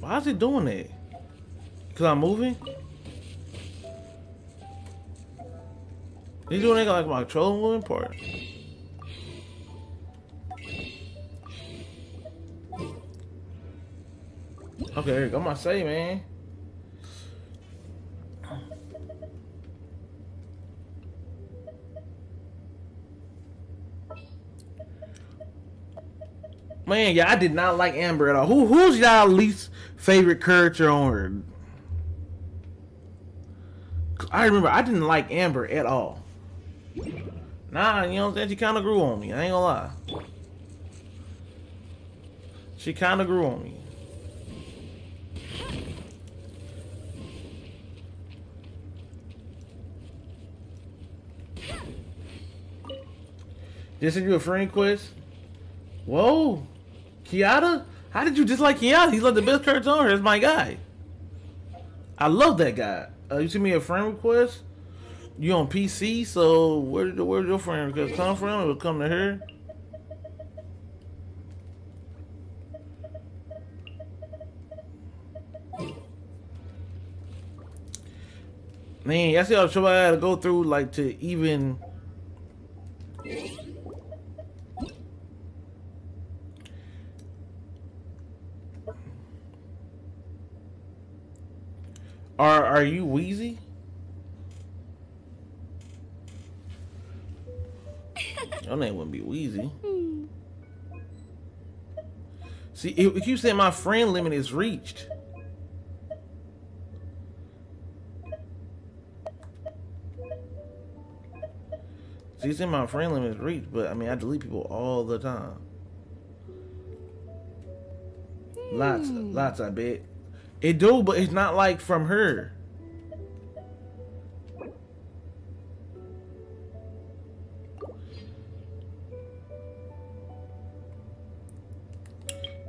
Why is it doing that? Because I'm moving? He's doing it like my controller moving part. Okay, there you go. I'm gonna say, man. Man, yeah, I did not like Amber at all. Who's y'all least favorite character on her? I remember I didn't like Amber at all. Nah, you know what I'm saying? She kind of grew on me. I ain't gonna lie. She kind of grew on me. Just send you a friend quest? Whoa. Kiara? How did you dislike Kiara? He's like the best character on her. That's my guy. I love that guy. You sent me a friend request? You on PC, so where did your friend request come from? It'll come to her. Man, y'all see how trouble I had to go through, like, to even... Are you Wheezy? Your name wouldn't be Wheezy. See, it keeps saying my friend limit is reached. See, it's in my friend limit is reached, but I mean, I delete people all the time. Lots, I bet. It do, but it's not like from her.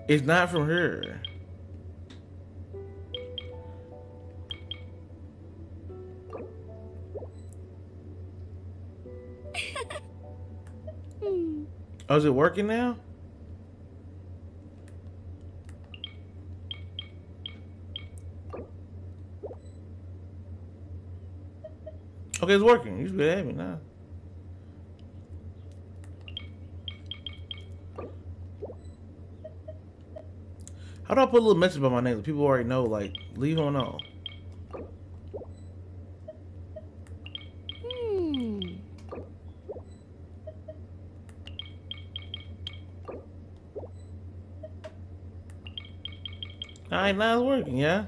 It's not from her. Oh, is it working now? Okay, it's working. You should be happy now. How do I put a little message about my name? People already know, like, leave on all. All right, now it's working, yeah?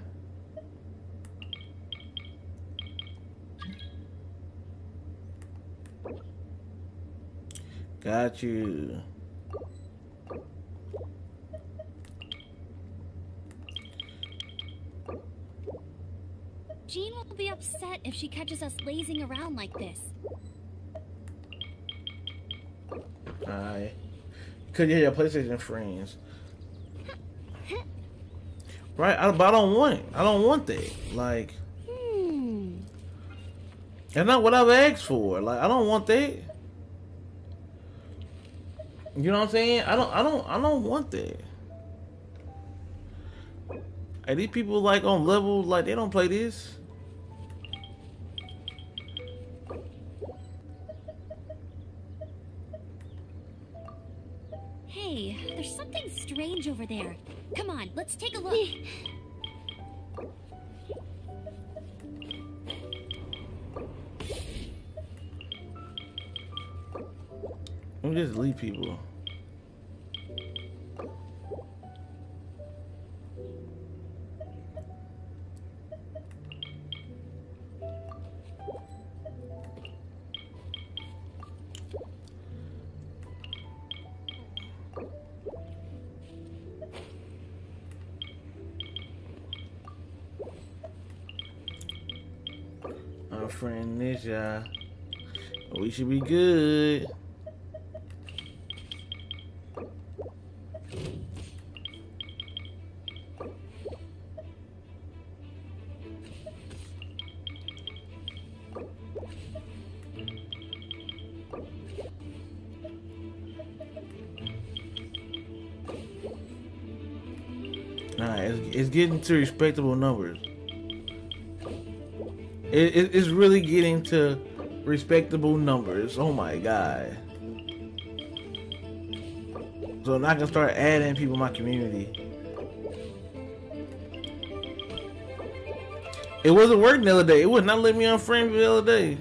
Got you. Jean will be upset if she catches us lazing around like this. Aye. Could you hear your PlayStation friends? Right? But I don't want it. I don't want that. Like, that's not what I've asked for. Like, I don't want that. You know what I'm saying? I don't want that. Are these people like on level, like they don't play this? Hey, there's something strange over there. Come on, let's take a look. Let me just leave people. Our friend Nisha, we should be good. It's getting to respectable numbers. It's really getting to respectable numbers. Oh my god. So now I can start adding people in my community. It wasn't working the other day. It would not let me unfriend the other day.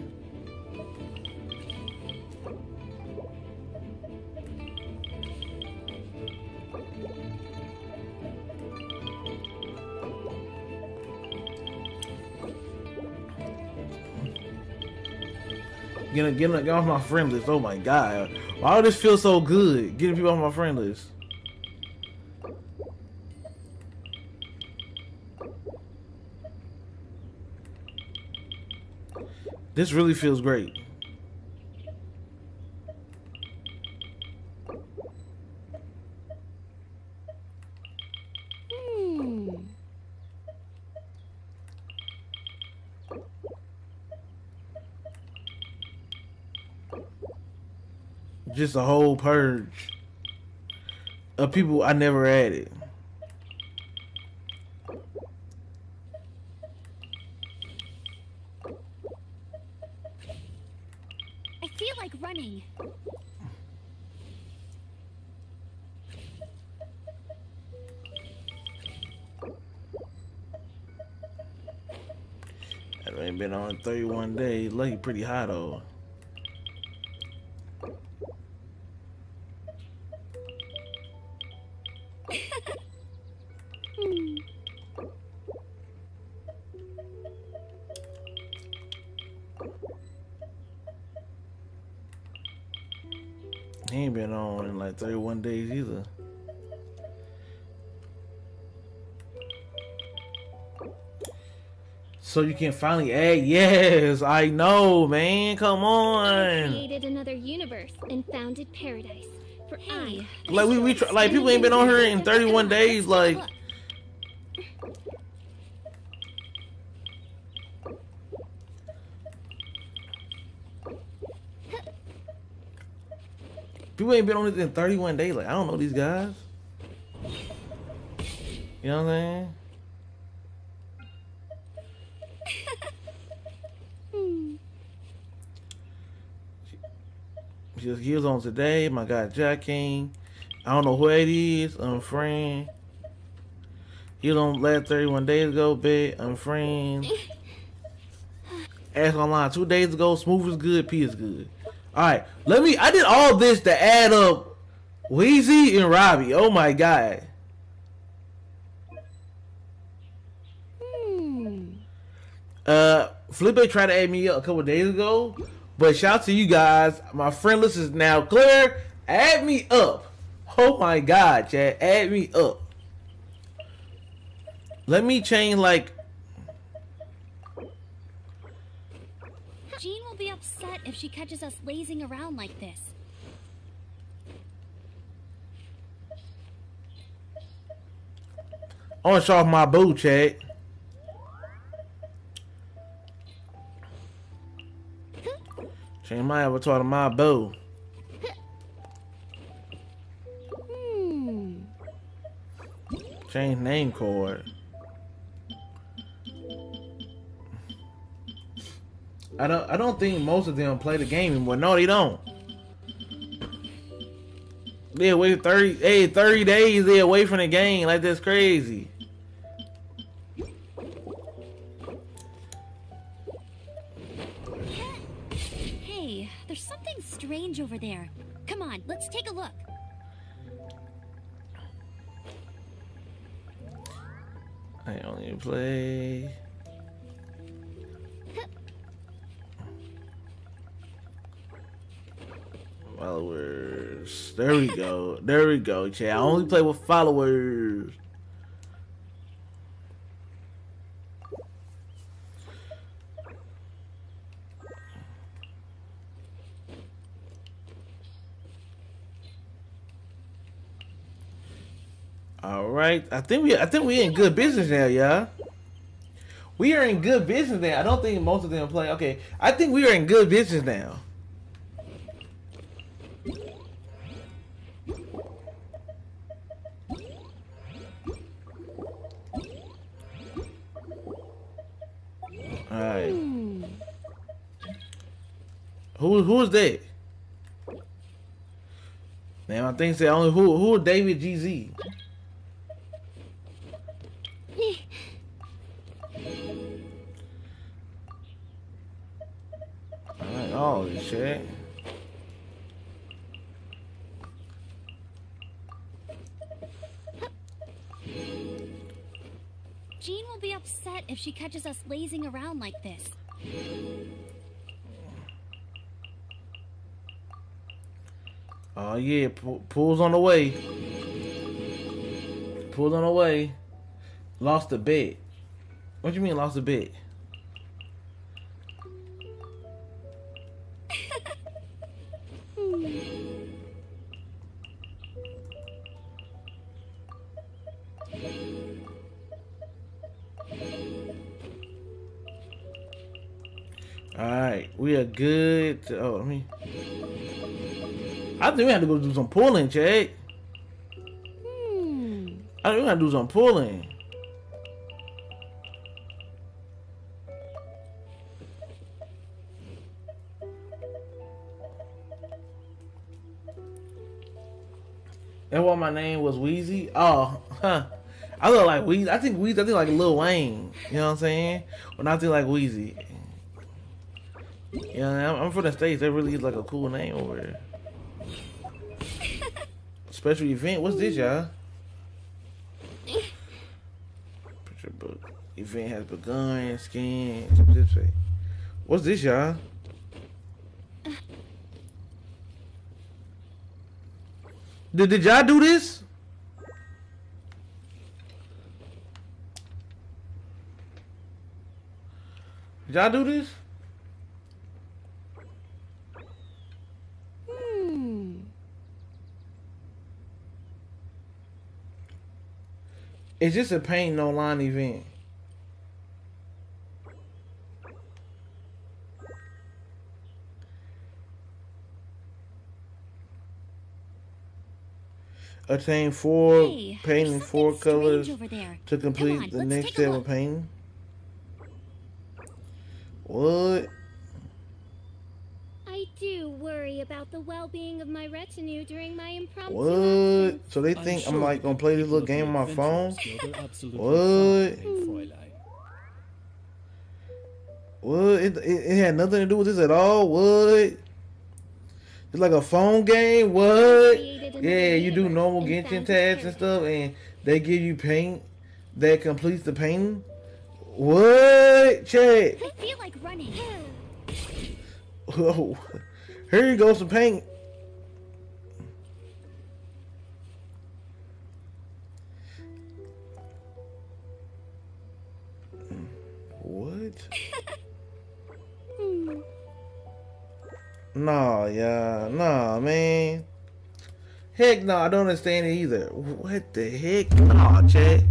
Get off my friend list. Oh my god. Why would this feel so good? Getting people off my friend list. This really feels great. Just a whole purge of people I never added. morning. I've only been on 31 days. Lucky pretty hot though. He ain't been on in like 31 days either. So you can finally add, yes, I know, man. Come on. I created another universe and founded paradise for I. Like we try, like people ain't been on here in 31 days. Like people ain't been on it in 31 days. Like I don't know these guys. You know what I'm saying? Just gives on today. My guy Jack King. I don't know who it is. Unfriend. He was on last 31 days ago. Big unfriend. Ask online 2 days ago. Smooth is good. P is good. All right. Let me. I did all this to add up Wheezy and Robbie. Oh my god. Flippe tried to add me up a couple days ago. But shout out to you guys. My friend list is now clear. Add me up. Oh my god, chat. Add me up. Let me change like... Jean will be upset if she catches us lazing around like this. I want to show off my boo, chat. Change my avatar to my boo. Change name card. I don't think most of them play the game anymore. No, they don't. They away 30 days. They away from the game. Like that's crazy. Range over there. Come on, let's take a look. I only play. Followers. There we go. There we go, chat. I only play with followers. All right, I think we in good business now, y'all. We are in good business now. I don't think most of them play. Okay, I think we are in good business now. All right. Who is that? Man, I think they only who David GZ. Holy shit. Jean will be upset if she catches us lazing around like this. Oh yeah, pool's on the way. Pool's on the way. Lost a bet. What do you mean lost a bet? We are good. Oh, I mean, I think we have to go do some pulling, Jake. I think we have to do some pulling. And why my name was Wheezy? Oh, huh. I look like Wheezy. I think Wheezy, I think like Lil Wayne. You know what I'm saying? When I think like Wheezy. Yeah, I'm from the States. That really is like a cool name over here. Special event? What's this, y'all? Picture book. Event has begun. Scan. What's this, y'all? Did y'all do this? Did y'all do this? It's just a painting online event. Attain four painting 4 colors to complete the next step of painting. What? I do worry about the well-being of my retinue during my impromptu. What? So they think I'm like gonna play this little game on my phone? What? What? It had nothing to do with this at all. What? It's like a phone game. What? Yeah, you do normal Genshin tasks and stuff, and they give you paint that completes the painting. What? Check. I feel like running. Whoa. Here you go, some paint. What? Nah, yeah. Nah, man. Heck no, I don't understand it either. What the heck? Nah, chat.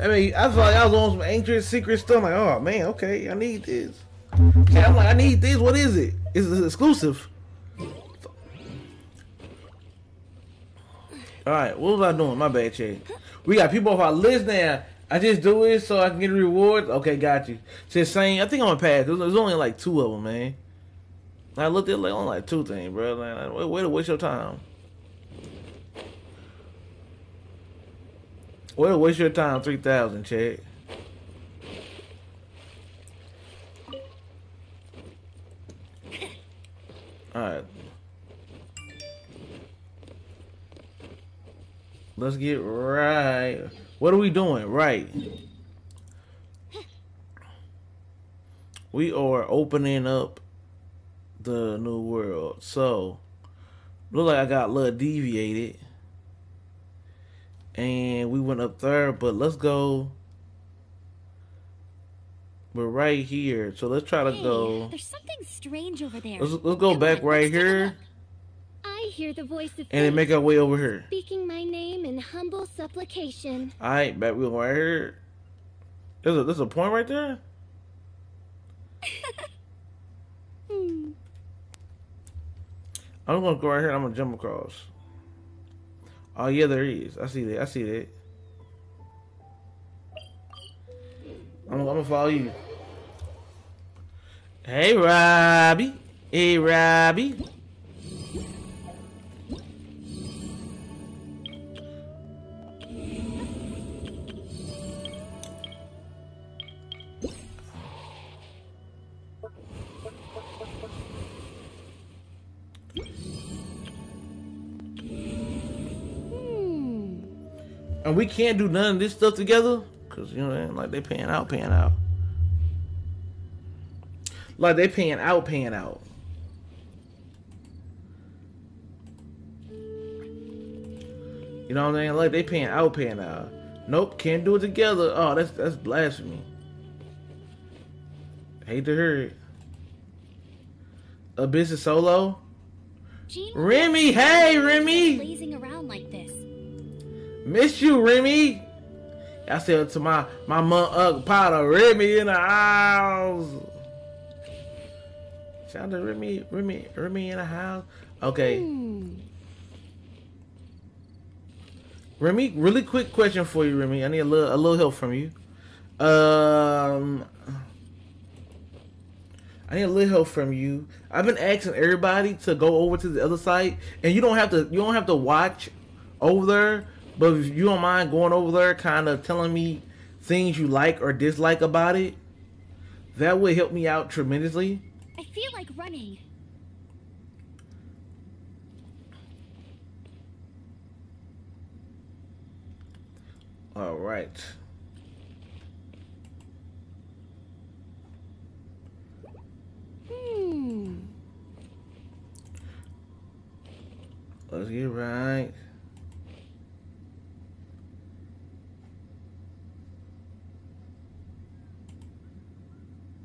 I mean, I feel like I was on some ancient secret stuff. Like, oh man, okay, I need this. Chat, I'm like, I need this. What is it? Is it exclusive? All right, what was I doing? My bad, chat. We got people off our list now. I just do it so I can get rewards. Okay, got you. Just saying, I think I'm gonna pass. There's only like 2 of them, man. I looked at like only like 2 things, bro. Like, way to waste your time. Well, waste your time, 3,000, Chad. Alright. Let's get right. What are we doing? Right. We are opening up the new world. So, look like I got a little deviated. And we went up there, but let's go. We're right here, so let's try to go. There's something strange over there. Let's go back right here. I hear the voice of and then make our way over here. Speaking my name in humble supplication. All right, back we go right here. There's a point right there. I'm gonna go right here. And I'm gonna jump across. Oh yeah, there is. I see that. I see that. I'm gonna follow you. Hey, Robbie. Hey, Robbie. And we can't do none of this stuff together, cause you know like they paying out, like they paying out. You know what I mean? Like they paying out. Nope, can't do it together. Oh, that's blasphemy. Hate to hear it. A business solo. Jean, Remy, hey Remy. Blazing around like this. Miss you, Remy. I said to my mom, Potter, Remy in the house. Shout out to Remy in the house. Okay. Remy, really quick question for you, Remy. I need a little help from you. I need a little help from you. I've been asking everybody to go over to the other side, and you don't have to watch over there, but if you don't mind going over there, kind of telling me things you like or dislike about it, that would help me out tremendously. I feel like running. All right. Let's get right.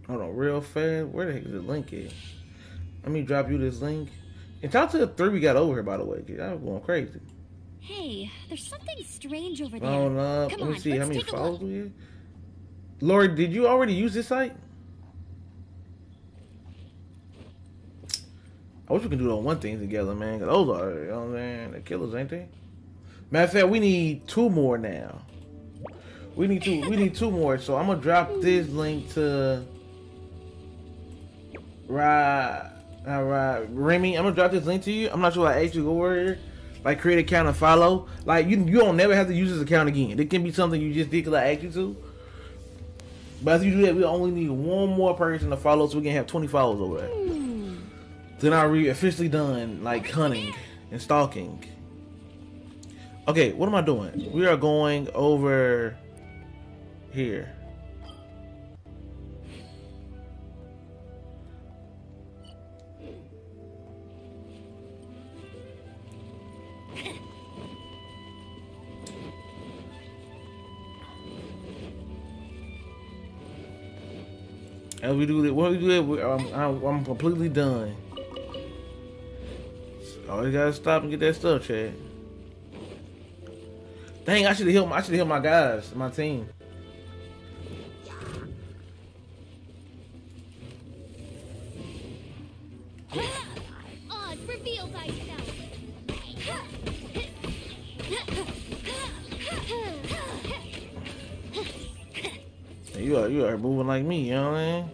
Hold on, real fast. Where the heck is the link at? Let me drop you this link. And talk to the three we got over here, by the way. Y'all going crazy. Hey, there's something strange over there. Hold up. Let me see how many followers we have. Lori, did you already use this site? I wish we could do those one thing together, man. Cause those are, you know what I'm saying, the killers, ain't they? Matter of fact, we need two more now. We need two more. So I'm gonna drop this link to Remy. I'm gonna drop this link to you. I'm not sure I actually go over here, like create an account and follow. Like you don't never have to use this account again. It can be something you just did because I asked you to. But as you do that, we only need one more person to follow, so we can have 20 followers over there. Then I'll be officially done, like, hunting and stalking. Okay, what am I doing? We are going over here. As we do that, what we do that, I'm completely done. Always gotta stop and get that stuff, Chad. Dang, I should have helped my guys, my team. Hey, you are moving like me, you know what I mean?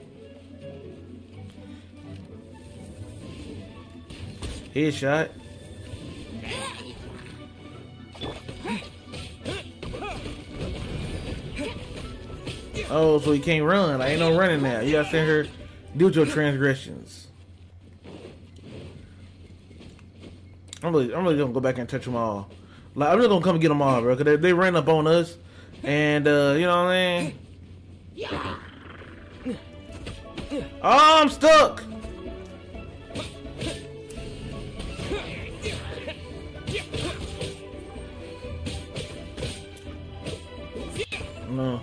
Headshot. Oh, so he can't run. I ain't no running now. You gotta send her, deal with your transgressions. I'm really gonna go back and touch them all. Like, I'm really gonna come and get them all, bro. Cause they ran up on us, and you know what I mean. Oh, I'm stuck. No.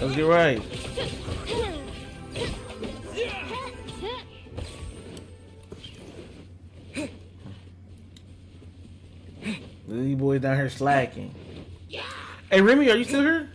Let's get right. These boys down here slacking. Hey Remy, are you still here?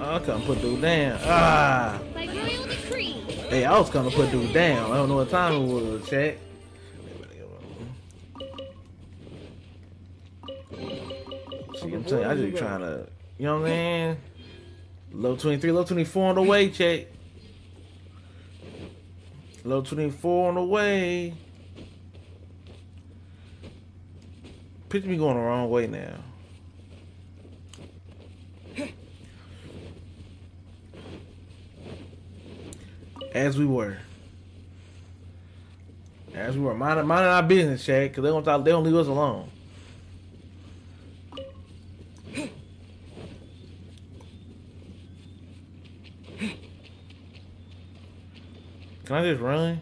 I couldn't put dude down. Ah. Hey, I was gonna put dude down. I don't know what time it was, chat. See, I'm telling you, I just trying to, you know what I mean? Low 23, low 24 on the way, chat. Low 24 on the way. Picture me going the wrong way now. As we were minding our business, Chad, because they don't leave us alone. Can I just run?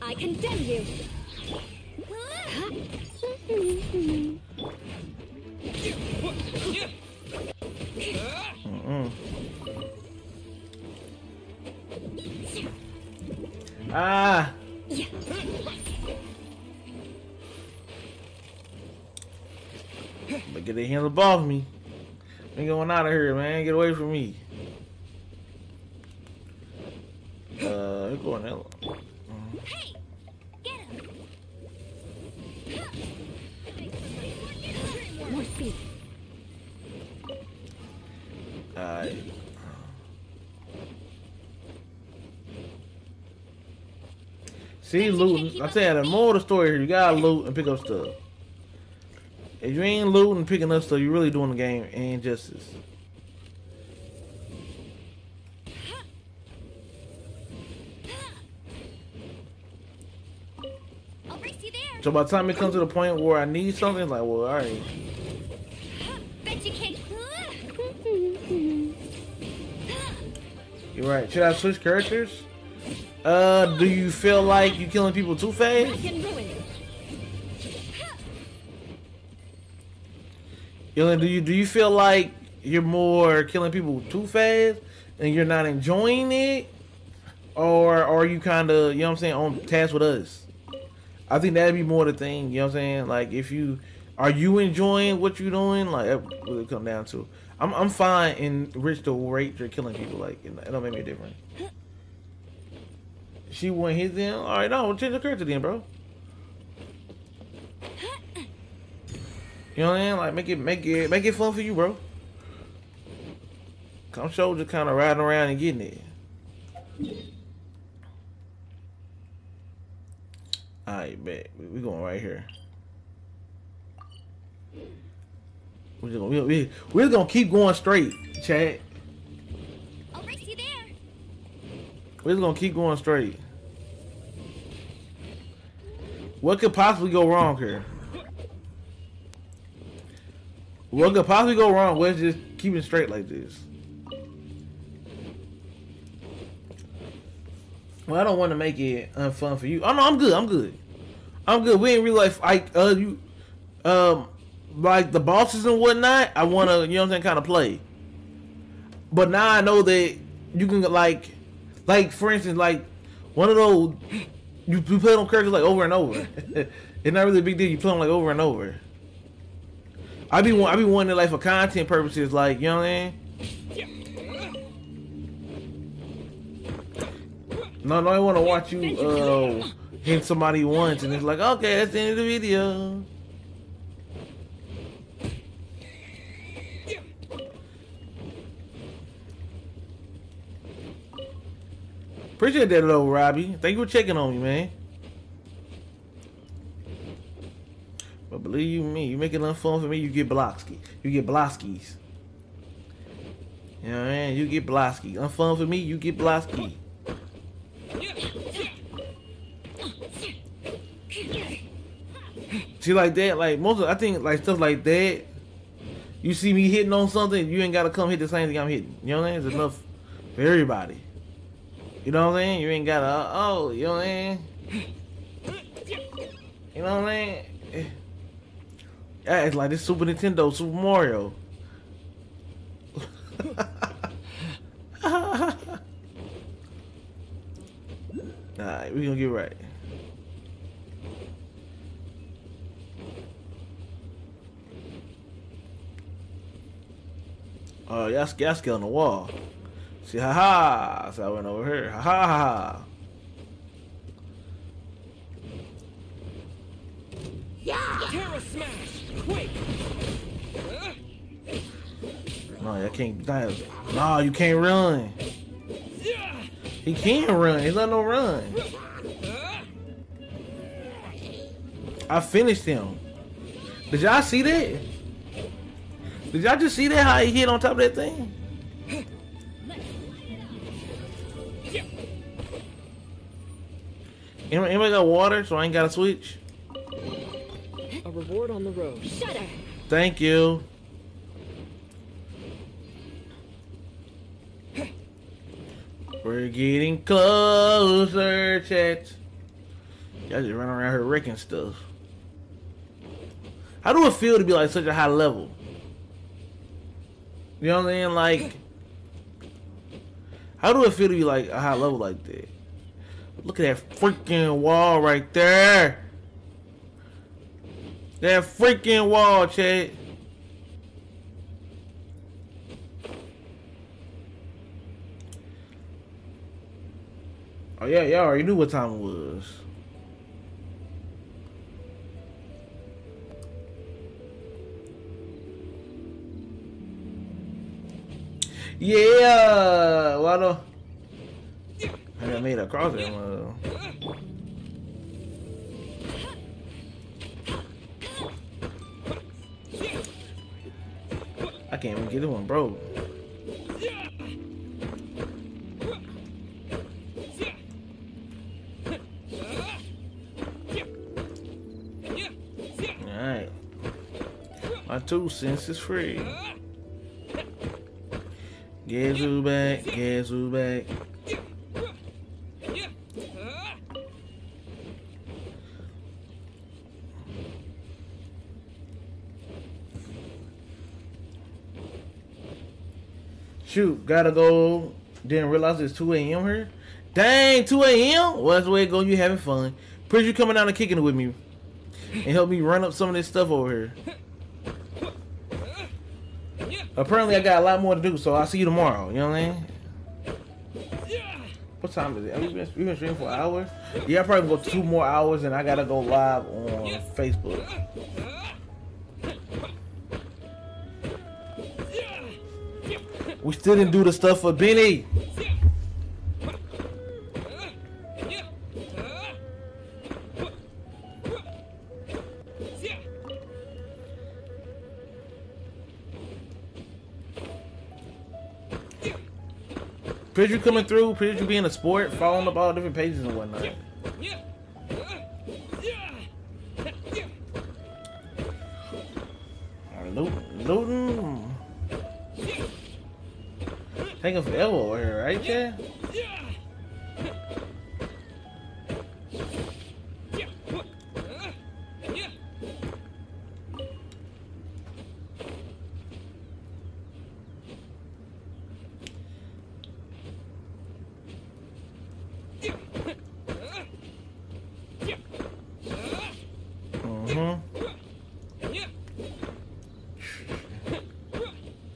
I condemn you. Ah! But get the handle above me. Ain't going out of here, man. Get away from me. Go on, Ella. Hey, get him. More speed. See, looting. I'm saying the moral of the story here, you gotta loot and pick up stuff. If you ain't looting and picking up stuff, you're really doing the game injustice. So by the time it comes to the point where I need something, it's like, well, all right. Bet you can't. You're right. Should I switch characters? Do you feel like you're killing people too fast? Do you feel like you're more killing people too fast and you're not enjoying it? Or are you kind of, you know what I'm saying, on task with us? I think that'd be more the thing, you know what I'm saying? Like, if you, are you enjoying what you're doing? Like, that's what it comes down to. I'm fine in rich the rate you're killing people. Like, it don't make me different. She went his in. All right, no, we'll change the character then, bro. You know what I mean? Like, make it fun for you, bro. I'm sure just kind of riding around and getting it. All right, bet we going right here. We're just gonna keep going straight, chat. I'll race you there. We're just gonna keep going straight. What could possibly go wrong here? What could possibly go wrong with just keeping straight like this? Well, I don't want to make it unfun for you. Oh no, I'm good. I'm good. I'm good. We ain't real life. Like the bosses and whatnot, I want to, you know what I'm saying, kind of play. But now I know that you can, like for instance, like one of those, you play on characters like over and over. It's not really a big deal. You play them like over and over. I be wanting it like for content purposes, like, you know what I mean? No, I want to watch you hit somebody once, and it's like, okay, that's the end of the video. Appreciate that though, Robbie. Thank you for checking on me, man. But believe me, you make it unfun for me, you get blosky. You get bloskies. You know what I mean? You get blosky. Unfun for me, you get blosky. See, like that, like most of, I think like stuff like that, you see me hitting on something, you ain't gotta come hit the same thing I'm hitting. You know what I mean? It's enough for everybody. You know what I'm saying? You ain't gotta, oh, you know what I'm saying? You know what I'm saying? Yeah, it's like this Super Nintendo, Super Mario. Alright, we gonna get right. Oh, y'all scaling the wall. See, haha! So I went over here. Haha! Yeah! Terra smash! Quick! No, you can't. No, you can't run. He can run. He's not no run. I finished him. Did y'all see that? Did y'all just see that? How he hit on top of that thing? Anybody got water so I ain't got a switch? A reward on the road. Shutter. Thank you. We're getting closer, chat. Y'all just running around here wrecking stuff. How do it feel to be like such a high level? You know what I mean? Like, how do it feel to be like a high level like that? Look at that freaking wall right there. That freaking wall, chat. Oh yeah, y'all already knew what time it was. Yeah, Wado. I made a crossing model. I can't even get it one, bro. Alright. My 2 cents is free. Gazoo back, Gazoo back. Shoot, gotta go. Didn't realize it's 2 a.m. here. Dang, 2 a.m.? Well, that's the way it goes. You having fun. Pretty you coming down and kicking it with me. And help me run up some of this stuff over here. Apparently, I got a lot more to do, so I'll see you tomorrow. You know what I mean? What time is it? We've been streaming for an hour? Yeah, I probably go 2 more hours, and I gotta go live on Facebook. We still didn't do the stuff for Benny. Picture coming through, picture being a sport, following up all different pages and whatnot. Looting. Taking forever over here, right there?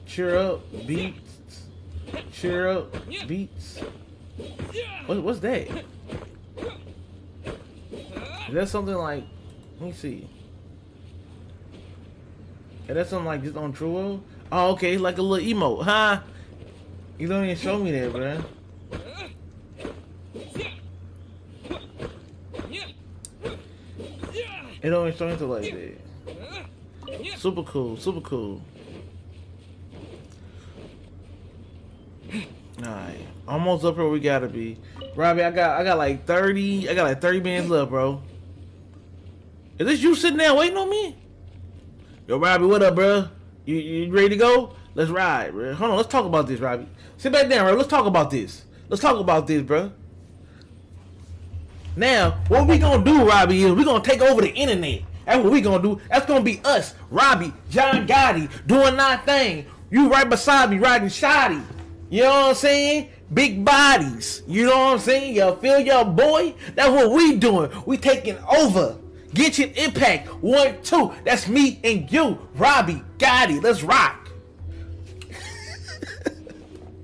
Cheer up, beat. Cheer up, beats. What's that? Is that something like? Let me see. Is that something like just on Trovo? Oh, okay, like a little emote, huh? You don't even show me that, bruh. It don't even show me to like that. Super cool, super cool. Alright, almost up where we gotta be. Robbie, I got like 30. I got like 30 minutes left, bro. Is this you sitting there waiting on me? Yo, Robbie, what up, bro? You ready to go? Let's ride, bro. Hold on, let's talk about this, Robbie. Sit back down, bro. Let's talk about this. Let's talk about this, bro. Now, what we gonna do, Robbie, is we gonna take over the internet. That's what we gonna do. That's gonna be us, Robbie, John Gotti, doing our thing. You right beside me, riding shoddy. You know what I'm saying? Big bodies. You know what I'm saying? Y'all feel y'all boy? That's what we doing. We taking over. Genshin Impact 1, 2. That's me and you, Robbie Gotti. Let's rock.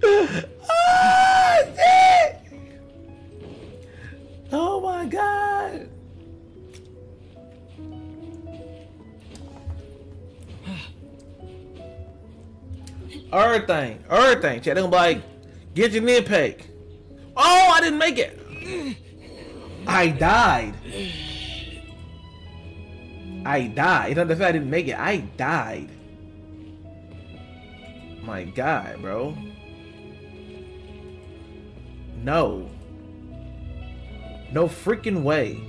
Oh, shit. Oh my God. Everything. Chat, they're gonna be like, get your nip pack. Oh, I didn't make it. I died. You know the fact I didn't make it. I died. My God, bro. No. No freaking way.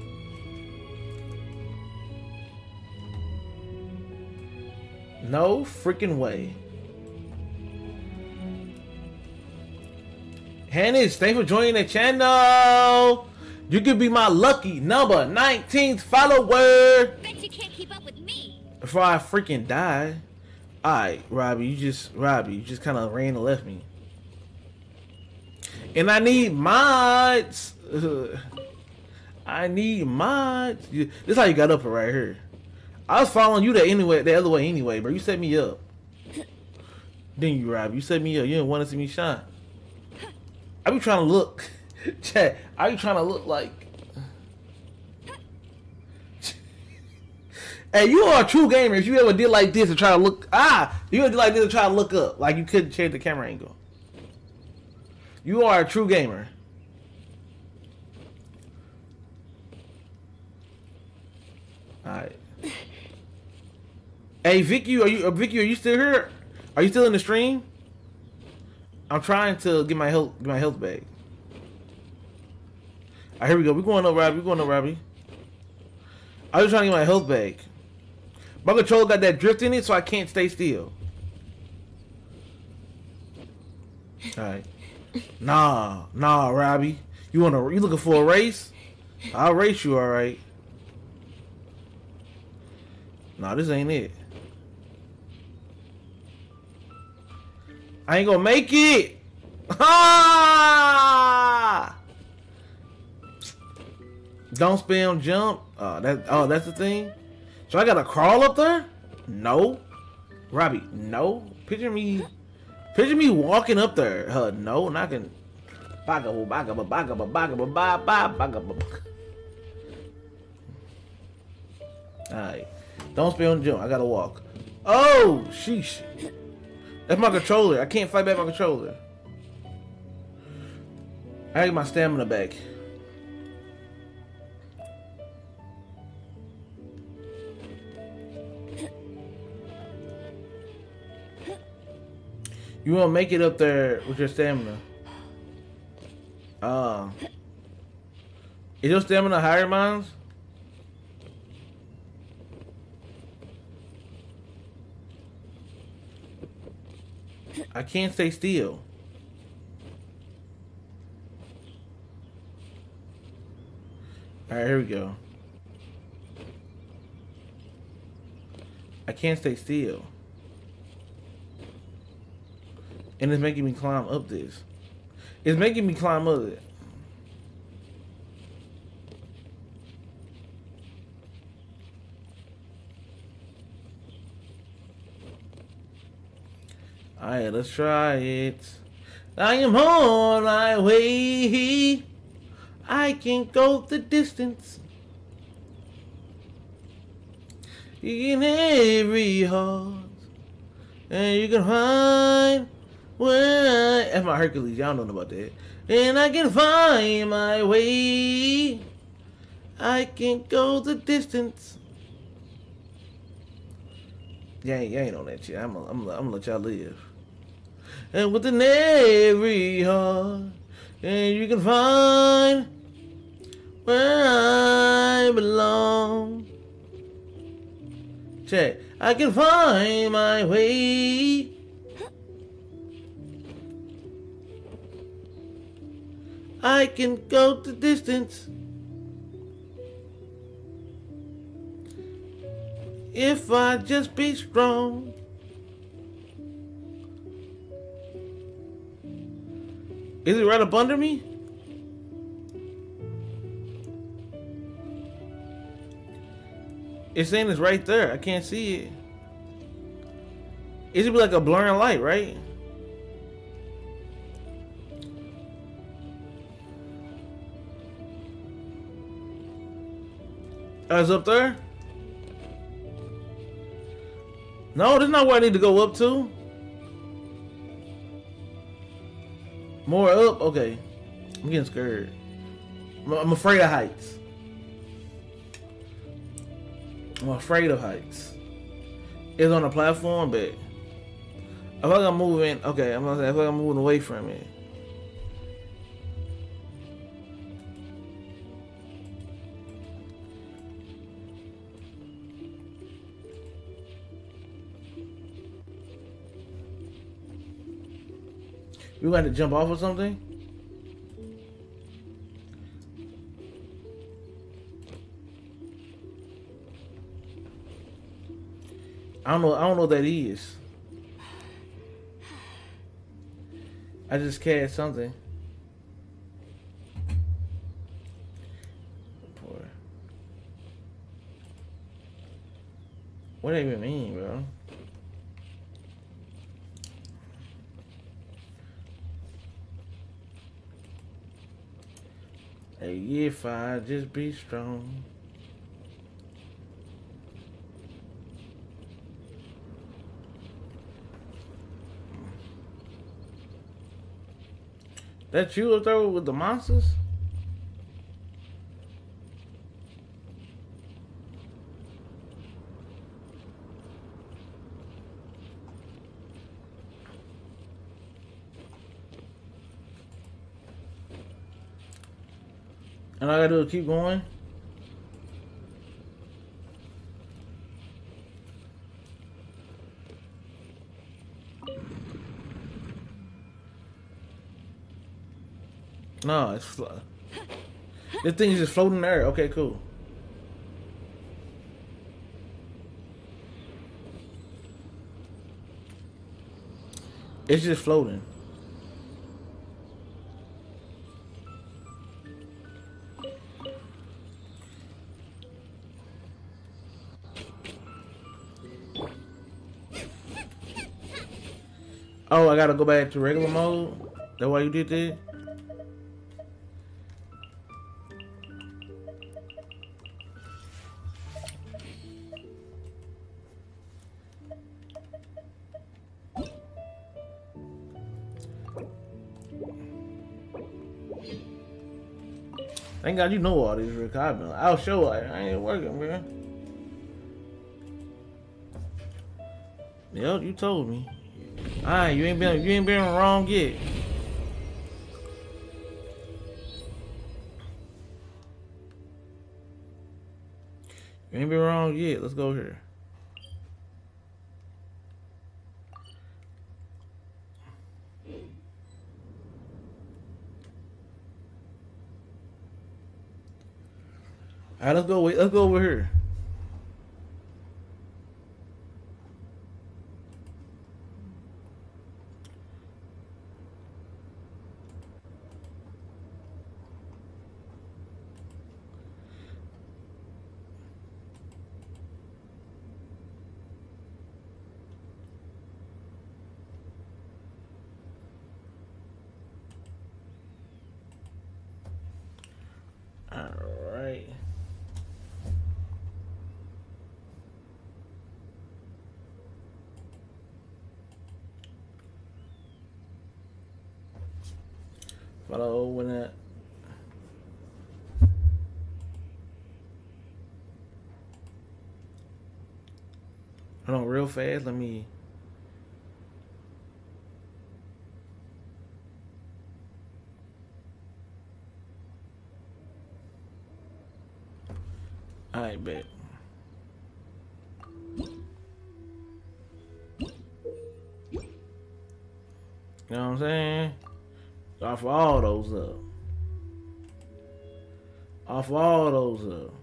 No freaking way. Hannes, thanks for joining the channel. You could be my lucky number 19th follower. Bet you can't keep up with me. Before I freaking die. Alright, Robbie, you just kind of ran and left me. And I need mods. I need mods. This is how you got up right here. I was following you the other way anyway, bro. You set me up. Didn't you, Robbie? You set me up. You didn't want to see me shine. I be trying to look. Chat, are you trying to look like? Hey, you are a true gamer if you ever did like this and try to look. You ever did like this and try to look up, like you couldn't change the camera angle. You are a true gamer. All right. Hey, Vicky, are you still here? Are you still in the stream? I'm trying to get my health back. All right, here we go. We're going up, Robbie. We're going up, Robbie. I was trying to get my health back. My controller got that drift in it, so I can't stay still. All right. Nah, Robbie. You looking for a race? I'll race you, all right. Nah, this ain't it. I ain't gonna make it. Ah! Don't spam jump. That's the thing. So I gotta crawl up there? No, Robbie. No. Picture me walking up there. No, and I can. All right. Don't spam jump. I gotta walk. Oh, sheesh. That's my controller. I can't fight back my controller. I gotta get my stamina back. You won't make it up there with your stamina. Is your stamina higher than mine? I can't stay still. All right, here we go. I can't stay still. And it's making me climb up this. It's making me climb up it. All right, let's try it. I am on my way. I can go the distance. In every heart. And you can find where that's my Hercules. Y'all don't know about that. And I can find my way. I can go the distance. Y'all ain't on that shit. I'm gonna let y'all live. And within every heart, and you can find where I belong. Check. I can find my way. I can go the distance. If I just be strong. Is it right up under me? It's saying it's right there. I can't see it. It should be like a blurring light, right? It's up there? No, that's not where I need to go up to. More up? Okay. I'm getting scared. I'm afraid of heights. I'm afraid of heights. It's on a platform, but I feel like I'm moving. Okay, I feel like I'm moving away from it. We gonna have to jump off or something? I don't know what that is. I just cast something. Poor. What do they even mean, bro? Hey, if I just be strong. That you up there with the monsters? And all I gotta do is keep going. No, it's this thing is just floating in the air. Okay, cool. It's just floating. Oh, I gotta go back to regular mode? That's why you did that? Thank God you know all these requirements. I'll show it. I ain't working, man. Yep, you told me. Alright, you ain't been wrong yet. You ain't been wrong yet. Let's go here. Alright, let's go over here. Follow when it. Hold on, real fast. Let me. I bet. You know what I'm saying? Offer all those up. Offer all those up.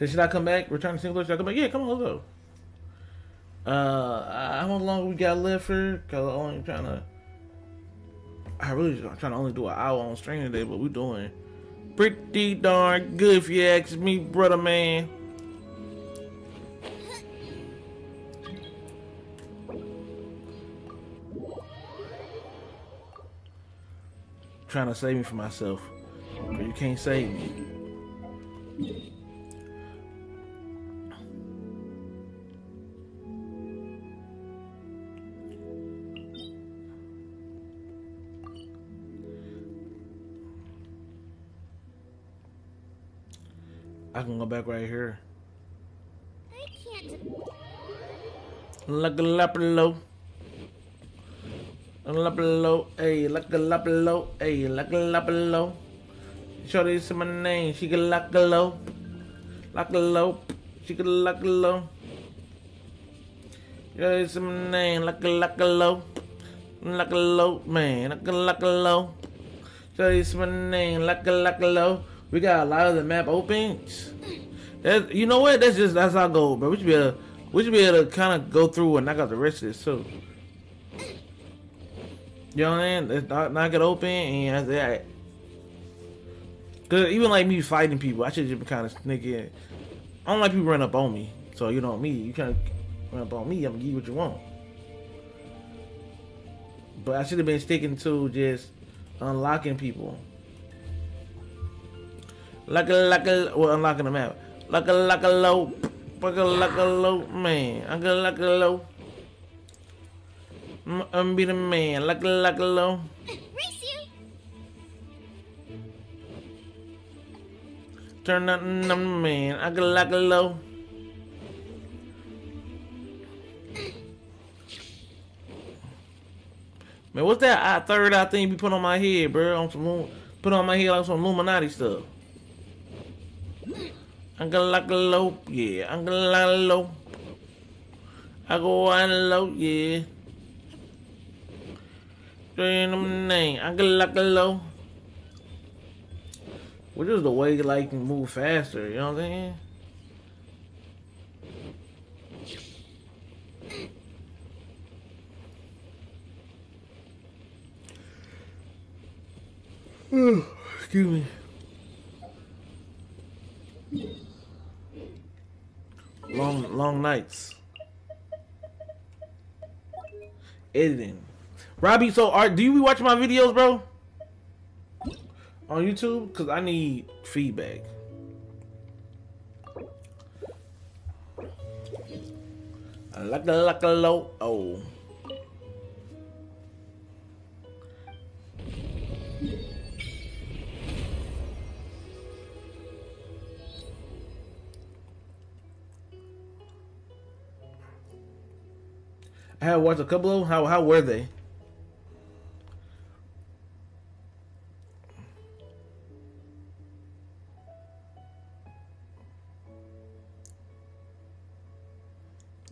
So should I come back? Return to single? Should I come back? Yeah, come on, let's go. How long we got left here? Cause I'm only trying to. I really trying to only do an hour on stream today, but we're doing pretty darn good if you ask me, brother man. Trying to save me from myself, but you can't save me. I can go back right here. I can't. Look a lap low. Lap low. Hey, look a lap low. Hey, look a lap low. Shorty is my name. She can lock a low. Lock a low. She can lock a low. Shorty is my name. Lock a low. Lock a low, man. Lock a low. Shorty is my name. Lock a low. We got a lot of the map open. That, you know what? That's our goal, bro. We should be able to kind of go through and knock out the rest of this too. You know what I mean? Let's knock it open and that. Cause even like me fighting people, I should just be kind of sneaky. I don't like people run up on me. So you know me, you can't run up on me. I'm gonna give you what you want. But I should have been sticking to just unlocking people. Unlocking the map. Man. I'm gonna be the man. Race you. Turn up the man. Man, what's that third eye thing you be putting on my head, bro? On some, put on my head like some Illuminati stuff. Which is the way like can move faster, you know what I'm saying? Excuse me. Long nights. Editing. Robbie, so do you be watching my videos, bro? On YouTube? Because I need feedback. Oh. I have watched a couple of them. How were they?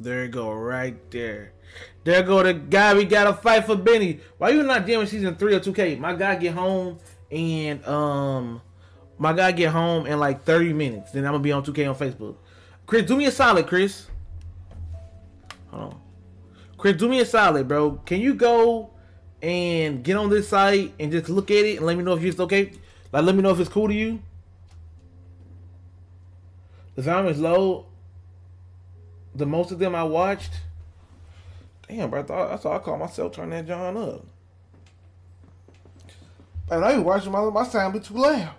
There you go, right there. There go the guy. We gotta fight for Benny. Why you not jamming season 3 of 2K? My guy get home and my guy get home in like 30 minutes. Then I'm gonna be on 2K on Facebook. Chris, do me a solid, Chris. Hold on. Chris, do me a solid, bro. Can you go and get on this site and just look at it and let me know if it's okay? Like, let me know if it's cool to you. The volume is low. The most of them I watched. Damn, bro. I caught myself turning that John up. And I was watching my sound be too loud.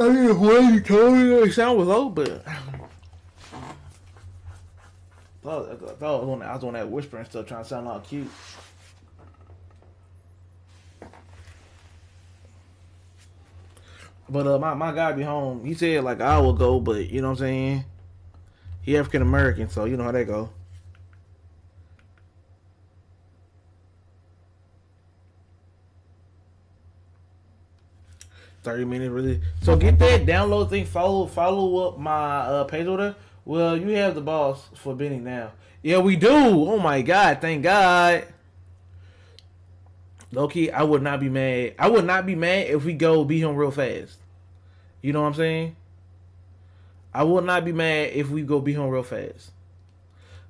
I didn't know you told me the sound was low, but. I thought I was on that whispering stuff trying to sound all cute. But my guy be home. He said like an hour ago, but you know what I'm saying? He African American, so you know how that go. $30 minutes really. So get that download thing. Follow up my page order. Well, you have the boss for Benny now. Yeah, we do. Oh, my God. Thank God. Low-key, I would not be mad. I would not be mad if we go beat him real fast. You know what I'm saying? I would not be mad if we go beat him real fast.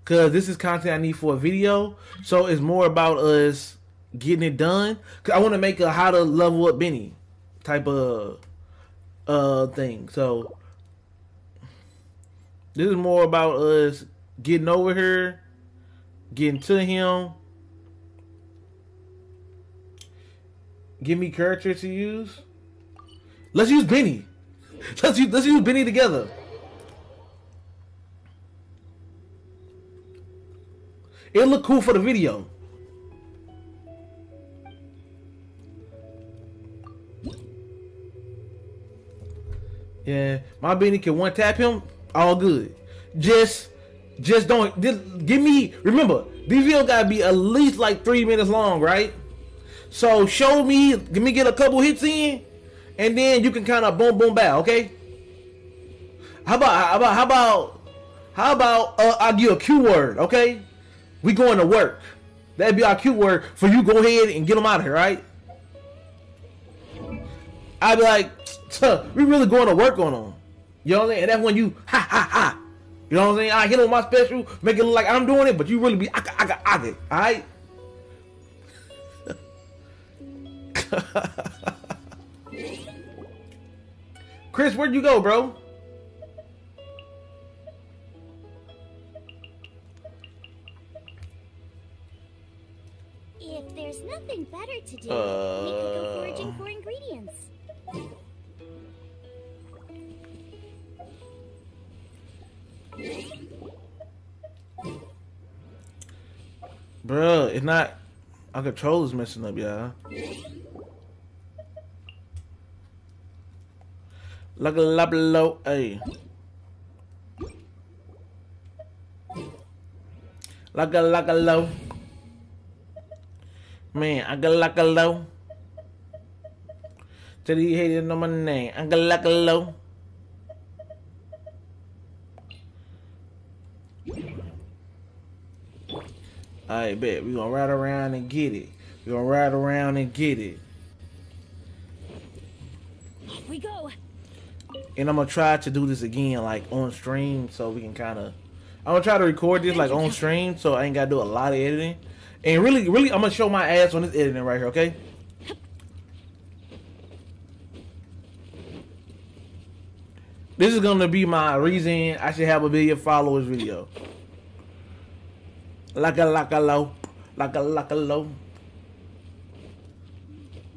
Because this is content I need for a video. So it's more about us getting it done. Cause I want to make a how to level up Benny type of thing. So... this is more about us getting over here, getting to him. Give me characters to use. Let's use Benny. Let's use Benny together. It'll look cool for the video. Yeah, my Benny can one tap him. All good. Just don't give me. Remember, these videos gotta be at least like 3 minutes long, right? So show me, give me get a couple hits in, and then you can kind of boom, boom, bow. Okay. How about I give a Q word? Okay. We going to work. That'd be our Q word for you. Go ahead and get them out of here, right? I'd be like, we really going to work on them. You know what I'm saying? And that's when you ha ha ha. You know what I'm saying? I hit on my special, make it look like I'm doing it, but you really be I got it. All right. Chris, where'd you go, bro? do. We could go foraging for ingredients. Bruh, it's not. Our controller's messing up, y'all. Like a la below A. Like a low. Man, I got like a low. Till he hated on my name. I got like a low. I bet we gonna ride around and get it. We gonna ride around and get it. Off we go. And I'm gonna try to do this again, like on stream, so we can kind of. I'm gonna try to record this like on stream, so I ain't gotta do a lot of editing. And really, I'm gonna show my ass on this editing right here, okay? This is gonna be my reason I should have a billion followers video. Like a low, like a low.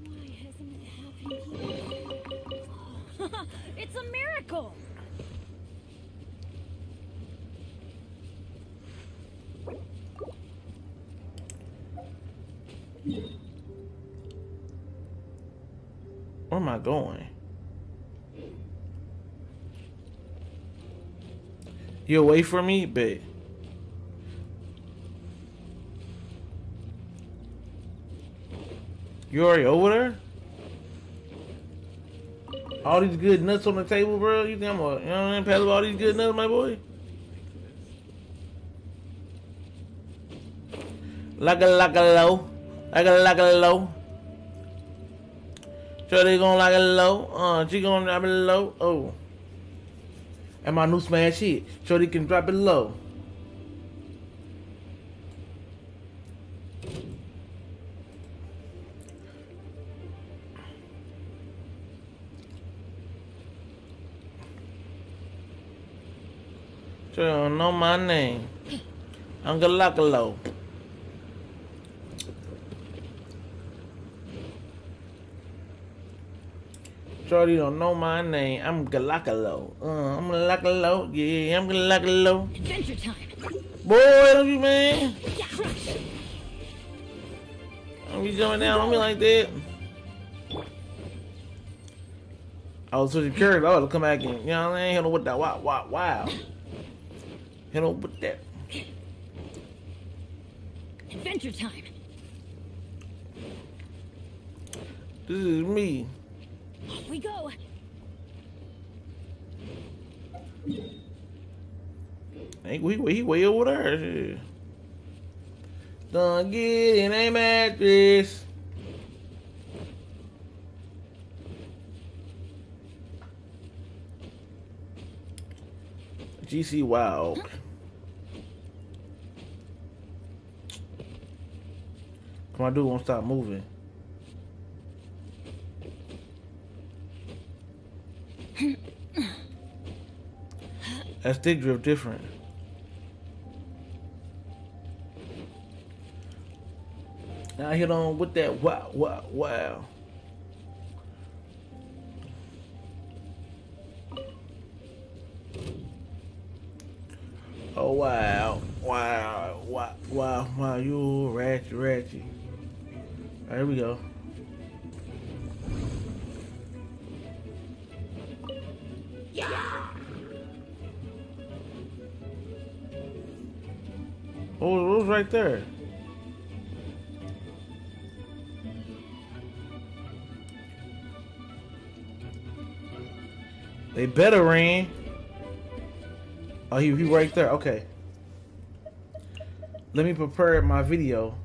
Why hasn't it happened? It's a miracle. Where am I going? You away from me, babe? You already over there? All these good nuts on the table, bro. You think I'm gonna, you know what I mean, pass up all these good nuts, my boy? Like a low, like a low. Sure they gonna like a low. She gonna drop it low. Oh, and my new smash hit. Sure they can drop it low. Sure they don't know my name. I'm gonna lock a low. Shorty don't know my name. I'm Galacalo. I'm Galacalo. Yeah, I'm Galacalo. Adventure time. Boy, don't you, man? Yeah. Don't be jumping down on me like that. I was switching curves. I was come back and, you know, I ain't hit him with that. Wow. Hit him with that. Adventure time. This is me. Off we go. He way over there. Yeah. Don't get in a mattress. GC Wild. Huh? Come on, dude won't stop moving. That stick drip different. Now I hit on with that wow. Oh wow, you ratchet. All right, here we go. Yeah. Oh, it was right there. They better ran. Oh, he right there. Okay. Let me prepare my video.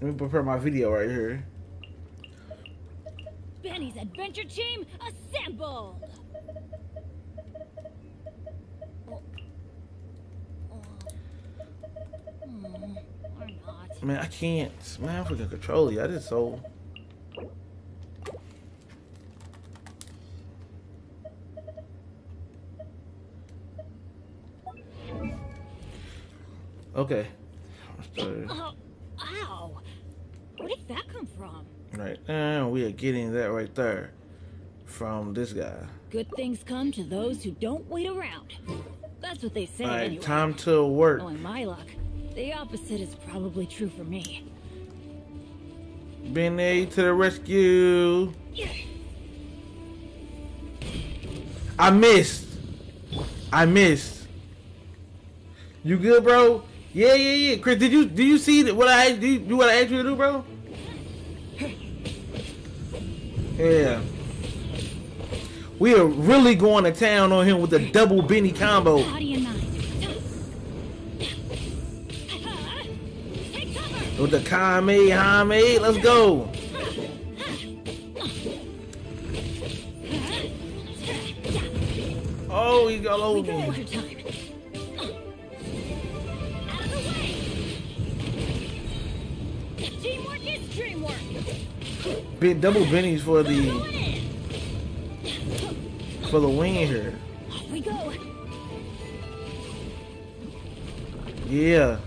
Let me prepare my video right here. Benny's adventure team assembled. Or not. Man, I can't. Man, I'm freaking control you. I just so. Okay. started. Ow! Where did that come from? Right now, we are getting that right there from this guy. Good things come to those who don't wait around. That's what they say. All right, anyway. Time to work. Oh, in my luck, the opposite is probably true for me. Bennett to the rescue. I missed. I missed. You good, bro? Yeah, yeah, yeah. Chris, did you see that what I do what I asked you to do, bro? Yeah. We are really going to town on him with a double Benny combo. With the Kamehameha, let's go. Oh, he got over me. Big double Bennies for the win here. We go. Yeah.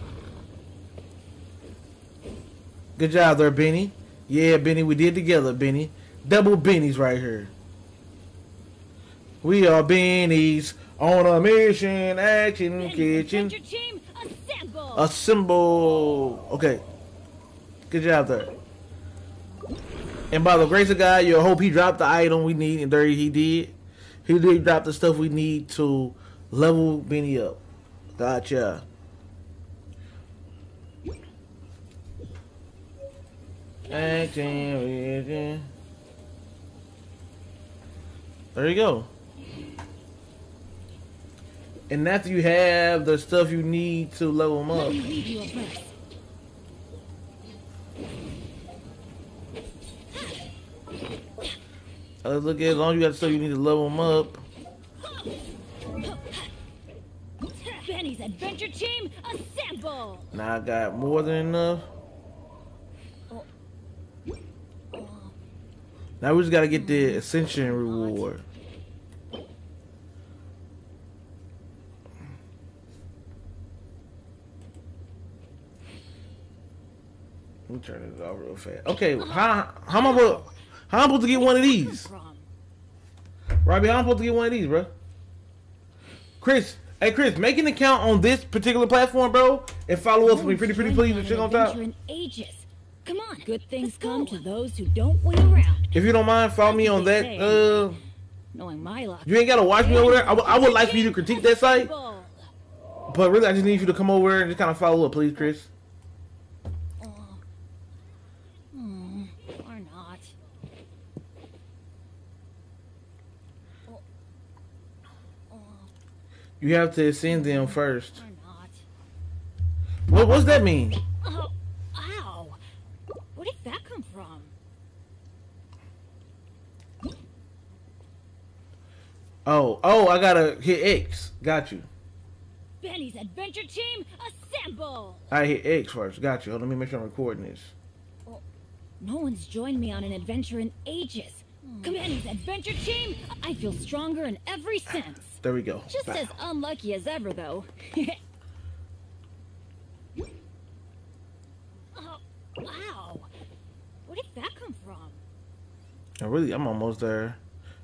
Good job there, Benny. Yeah, Benny, we did together, Benny. Double Bennies right here. We are Bennies on a mission. Action Benny, kitchen. Your team, assemble. Assemble. Okay. Good job there. And by the grace of God, you hope he dropped the item we need, and there he did. He did drop the stuff we need to level Benny up. Gotcha. There you go. And after you have the stuff you need to level them up. Let's look at it. As long as you got stuff you need to level them up. Benny's adventure team, assemble! Now I got more than enough. Now we just gotta get the Ascension reward. Let me turn it off real fast. Okay, how am I supposed to get one of these? Robbie, how am I supposed to get one of these, bro? Chris, hey Chris, make an account on this particular platform, bro, and follow up for me, pretty please, and shit on top. Come on, good things come to those who don't wait around. If you don't mind, follow me on that. Knowing my luck, you ain't gotta watch me over there. I would like for you to critique that site, but really, I just need you to come over and just kind of follow up, please, Chris. Or not. You have to send them first. What does that mean? Oh, I gotta hit X. Got you. Benny's adventure team, assemble! I hit X first. Got you. Hold on, let me make sure I'm recording this. Oh, no one's joined me on an adventure in ages. Benny's adventure team, I feel stronger in every sense. There we go. Just as unlucky as ever, though. Oh, wow. Where did that come from? I'm almost there.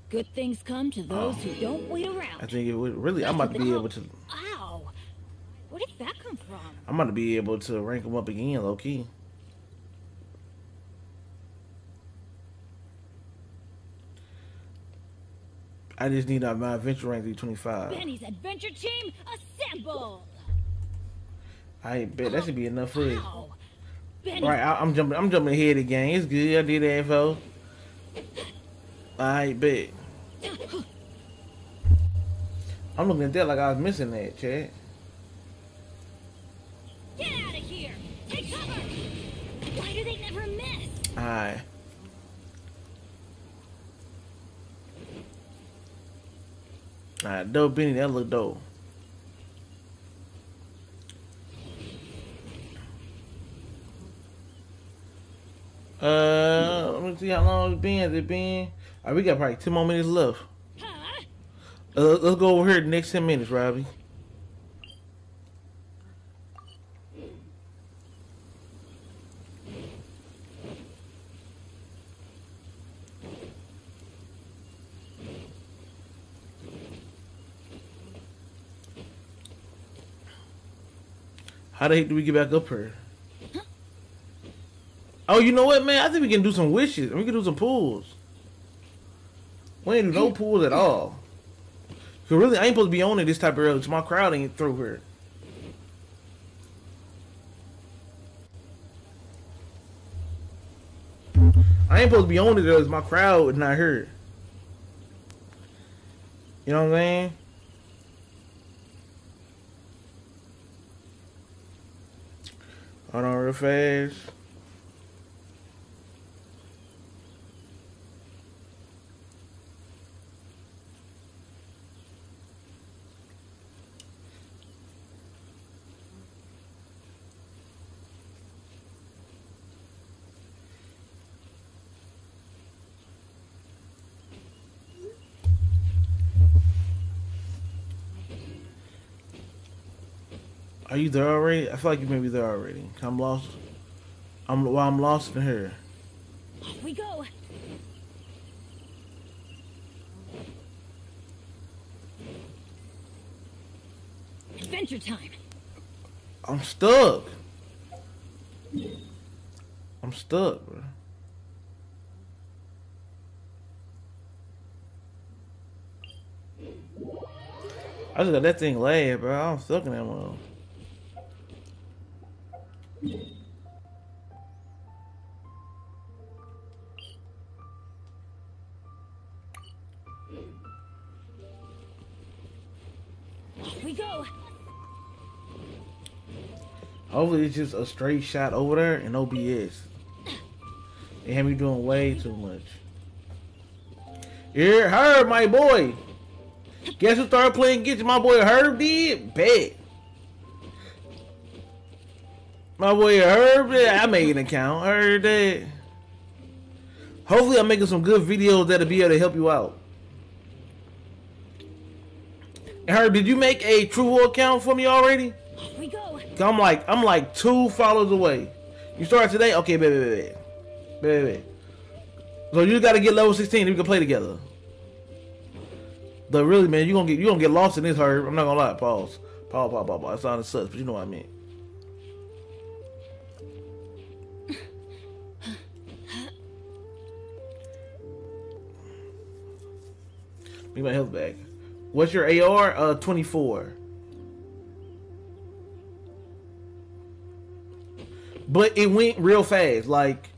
Good things come to those who don't wait around. I think it would really. I'm about to be able to. Ow! Where did that come from? I'm about to be able to rank them up again, low key. I just need my adventure rank to be 25. Benny's adventure team, assemble! I bet that should be enough for it. All right, I'm jumping ahead again. It's good. I did that, info. I bet. I'm looking at that like I was missing that, Chad. Get out of here! Take cover! Why do they never miss? Alright. Alright, dope Benny, that look dope. Let me see how long it's been. Has it been? Alright, we got probably 10 more minutes left. Let's go over here the next 10 minutes, Robbie. How the heck do we get back up here? Oh, you know what, man? I think we can do some wishes. We can do some pools. We ain't do no pools at all. Cause really, I ain't supposed to be on it this type of early. So my crowd ain't through here. I ain't supposed to be on it though, because my crowd is not here. You know what I'm saying? Hold on real fast. Are you there already? I feel like you may be there already. I'm lost. I'm lost in here. Off we go. Adventure time. I'm stuck. I'm stuck, bro. I just got that thing laid, bro. I'm stuck in that one. We go. Hopefully it's just a straight shot over there and no BS. They had me doing way too much. Here, Herb, my boy. Guess who started playing Genshin? My boy Herb did? Bet. My boy Herb, I made an account. Heard that. Hopefully I'm making some good videos that'll be able to help you out. Herb, did you make a Trovo account for me already? We go. I'm like 2 followers away. You start today? Okay, baby. So you just gotta get level 16 and we can play together. But really, man, you gonna get lost in this, Herb. I'm not gonna lie. Pause. Pause. That sounded sus, but you know what I mean. Give me my health back. What's your AR? 24. But it went real fast. Like,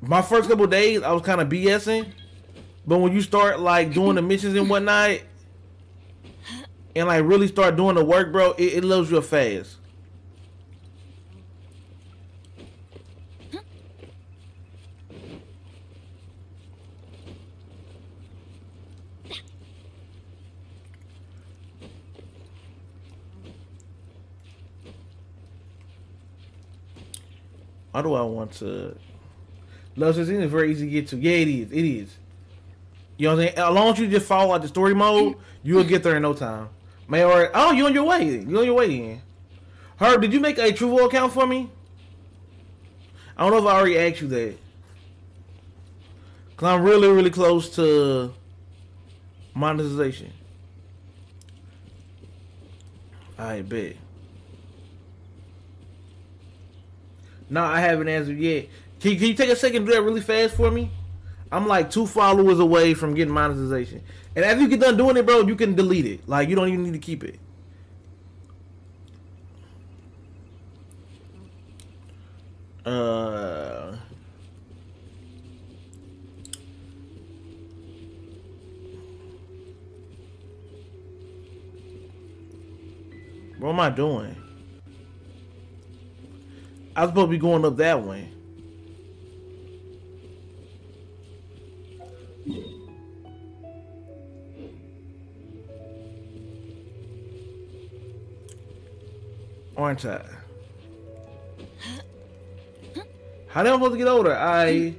my first couple days, I was kind of BSing. But when you start, like, doing the missions and whatnot, and, like, really start doing the work, bro, it loads real fast. How do I want to? Love 16 is very easy to get to. Yeah, it is. It is. You know what I'm saying? As long as you just follow out the story mode, you'll get there in no time. May or oh, you on your way? You on your way then? Herb, did you make a Trovo account for me? I don't know if I already asked you that. Cause I'm really close to monetization. I bet. No, I haven't answered yet. Can you take a second to do that really fast for me? I'm like 2 followers away from getting monetization. And after you get done doing it, bro, you can delete it. Like, you don't even need to keep it. What am I doing? I was supposed to be going up that way. Aren't I? How am I supposed to get older? I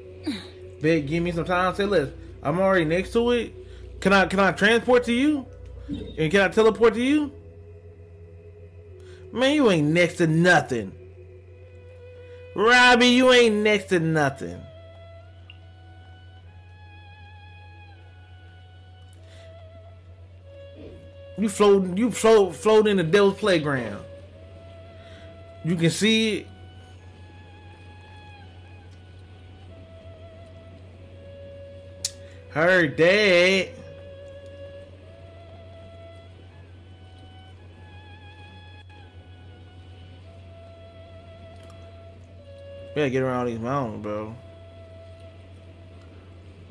bet, give me some time. Say less. I'm already next to it. Can I transport to you? And can I teleport to you? Man, you ain't next to nothing. Robbie, you ain't next to nothing. You float in the devil's playground. You can see. Her dad. We gotta get around these mountains, bro.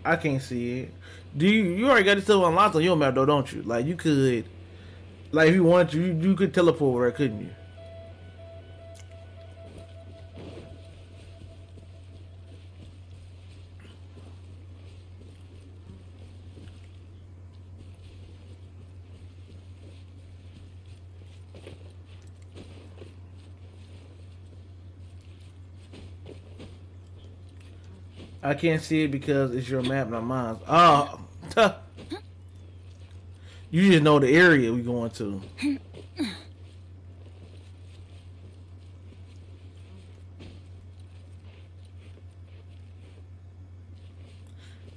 I can't see it. Do you already got this stuff unlocked on your map though, don't you? Like you could, like if you wanted to, you could teleport over there, couldn't you? I can't see it because it's your map, not mine. Oh, you just know the area we going to.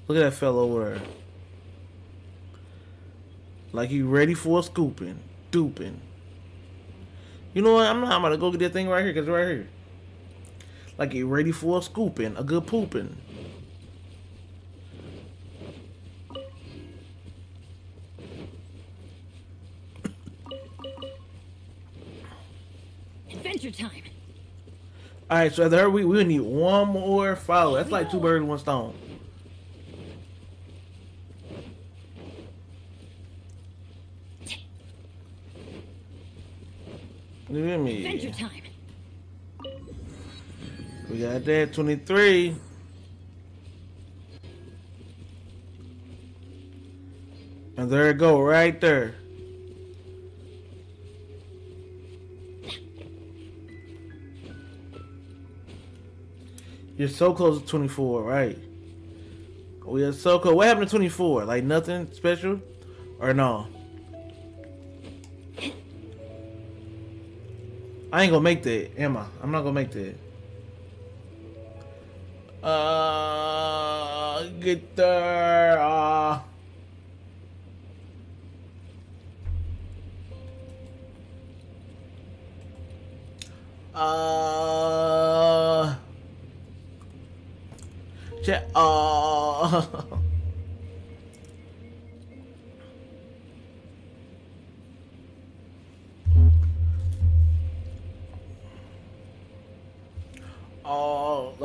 Look at that fella over there. Like he ready for a scooping, duping. You know what? I'm about to go get that thing right here because it's right here. Like he ready for a scooping, a good pooping. Time. All right, so after her, we need one more follow. That's like two birds, one stone. Look at me. Adventure time. We got that 23. And there it go, right there. You're so close to 24, right? We are so close. What happened to 24? Like nothing special? Or no? I ain't gonna make that, am I? I'm not gonna make that. Get there. Oh,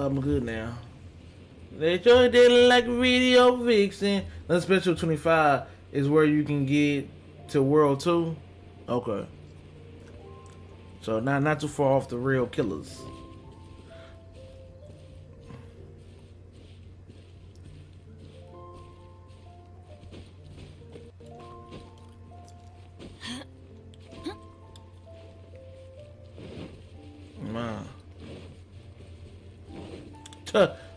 I'm good now. They sure didn't like video vixen. The special 25 is where you can get to world 2. Okay. So not too far off the real killers.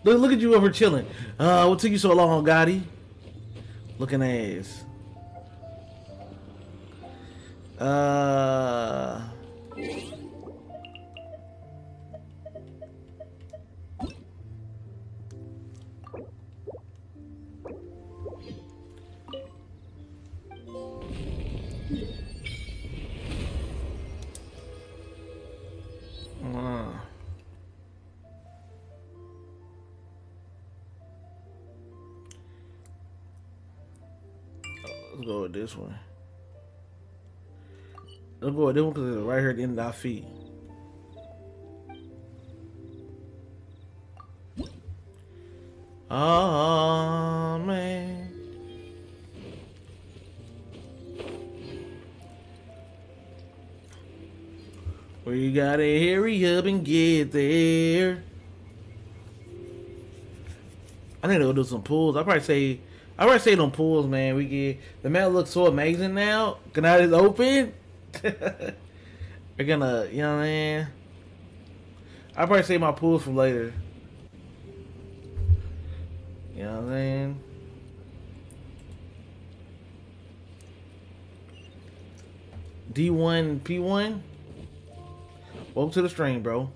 Look at you over chilling. What took you so long, Gotti? Looking ass. This one. Let's go with this one because it's right here at the end of our feet. Oh man. We gotta hurry up and get there. I need to go do some pulls. I'll probably say them pools, man. We get the map looks so amazing now. Can I just open? We're gonna, you know what I mean? I'll probably save my pools for later. You know what I'm saying? D1, P1. Welcome to the stream, bro.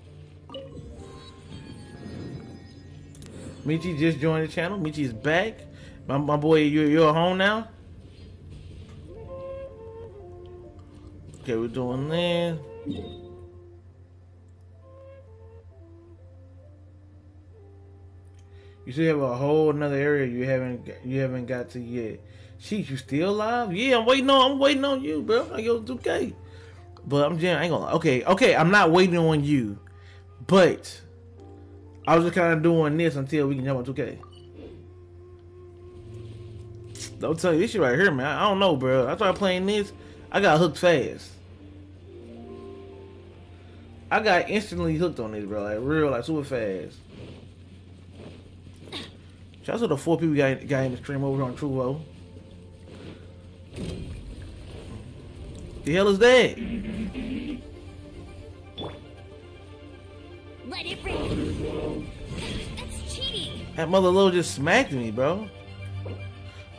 Michi just joined the channel. Michi is back. My boy, you're at home now? Okay, we're doing that. You still have a whole another area you haven't got to yet. Sheesh, you still live? Yeah, I'm waiting on you, bro. I go 2K. But I'm just, I ain't gonna lie. Okay, I'm not waiting on you. But I was just kind of doing this until we can jump on 2K. I'll tell you, this shit right here, man. I don't know, bro. I started playing this, I got hooked fast. I got instantly hooked on this, bro. Like, real, like, super fast. Shout out to the 4 people got in the stream over on Trovo. The hell is that? Let it rain. That's cheating. That mother little just smacked me, bro.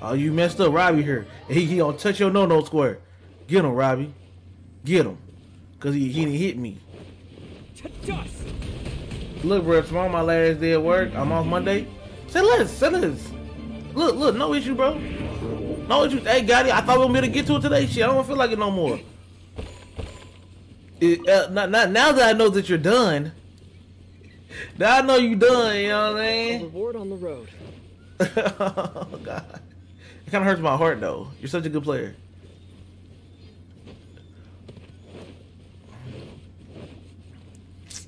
Oh, you messed up, Robbie here. He gonna touch your no-no square. Get him, Robbie. Get him. Cause he didn't hit me. Look, bro, tomorrow my last day at work. I'm off Monday. Say less. Look, no issue, bro. No issue. Hey, Gotti, I thought we were going to get to it today. Shit, I don't feel like it no more. Not now that I know that you're done. Now I know you're done, you know what I mean? Overboard on the road. Oh, God. It kind of hurts my heart, though. You're such a good player.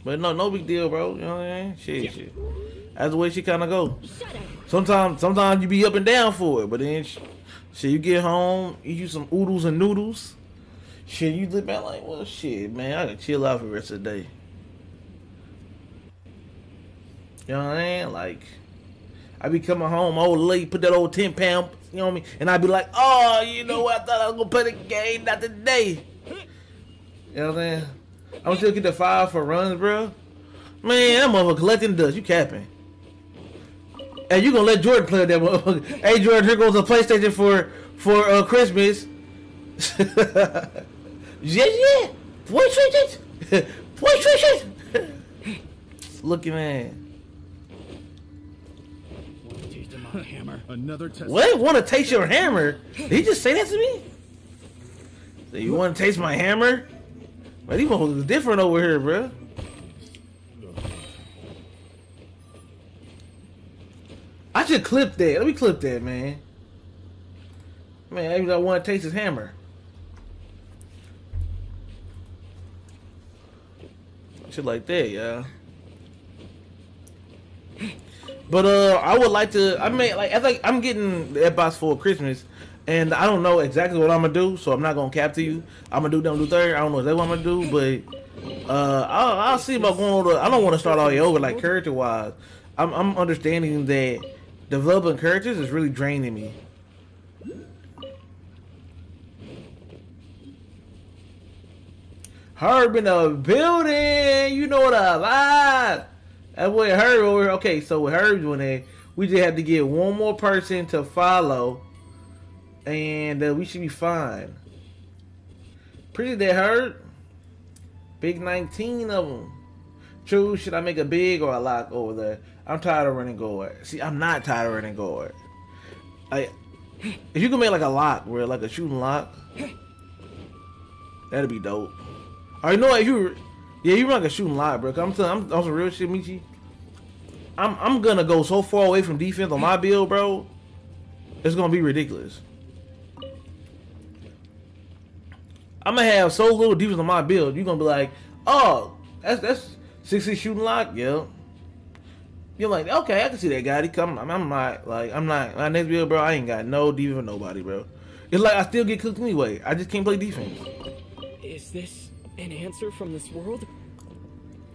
But no big deal, bro. You know what I mean? Shit. That's the way she kind of goes. Sometimes you be up and down for it, but then shit, you get home, eat you some oodles and noodles. Shit, you look back like, well, shit, man, I can chill out for the rest of the day. You know what I mean? Like, I be coming home, old lady put that old 10-pound, you know what I mean? And I be like, oh, you know what? I thought I was gonna play the game, not today. You know what I mean? I'm still get the 5 for runs, bro. Man, that motherfucker collecting dust. You capping. And you gonna let Jordan play that motherfucker. Hey, Jordan, here goes a PlayStation for Christmas. Yeah. What shit? What shit? Looking man. What? Want to taste your hammer? Did he just say that to me? So you want to taste my hammer? Man, these motherfuckers is different over here, bro. I should clip that. Let me clip that, man. Man, I want to taste his hammer. Shit like that, y'all. But I would like to. I mean, like, I think I'm getting the Xbox for Christmas. And I don't know exactly what I'm gonna do, so I'm not gonna cap to you. I'm gonna do down to third. I don't know exactly what I'm gonna do, but I'll see about going over. I don't want to start all the way over like character wise. I'm understanding that developing characters is really draining me. Herb in the building, you know what I'm at. That way, Herb over. Okay, so with Herb doing that, we just have to get one more person to follow. And we should be fine. Pretty they hurt. Big 19 of them. True, should I make a big or a lock over there? I'm tired of running guard. See, I'm not tired of running guard. Like, if you can make like a lock, where like a shooting lock, that'd be dope. Alright, no, if you, yeah, you run like a shooting lock, bro. I'm telling, I'm on some real shit, Michi. I'm gonna go so far away from defense on my build, bro. It's gonna be ridiculous. I'm gonna have so little defense on my build. You're gonna be like, oh, that's 6'6" shooting lock, yeah. You're like, okay, I can see that guy. He come. I'm not. My next build, bro, I ain't got no defense for nobody, bro. It's like I still get cooked anyway. I just can't play defense. Is this an answer from this world?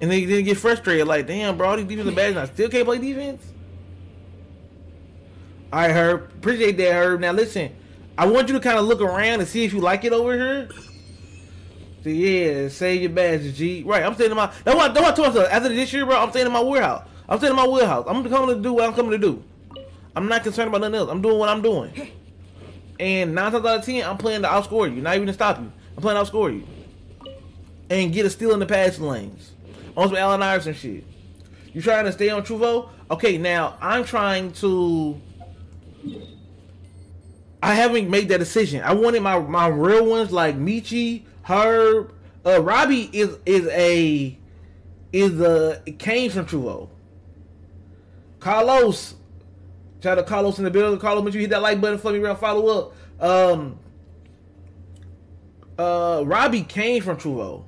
And they didn't get frustrated. Like, damn, bro, all these defense are bad, and I still can't play defense. All right, Herb. Appreciate that, Herb. Now, listen. I want you to kind of look around and see if you like it over here. So, yeah, save your badges, G. Right, I'm staying in my... That's why I told myself, after this year, bro, I'm staying in my warehouse. I'm staying in my warehouse. I'm coming to do what I'm coming to do. I'm not concerned about nothing else. I'm doing what I'm doing. And 9 times out of 10, I'm playing to outscore you. Not even to stop you. I'm playing to outscore you. And get a steal in the passing lanes. On some Allen Iverson shit. You trying to stay on Trovo? Okay, now, I'm trying to... I haven't made that decision. I wanted my real ones like Michi, Herb, Robbie is a came from Trovo. Carlos. Shout out to Carlos in the building. Carlos, make sure you hit that like button for me around. Follow up. Robbie came from Trovo.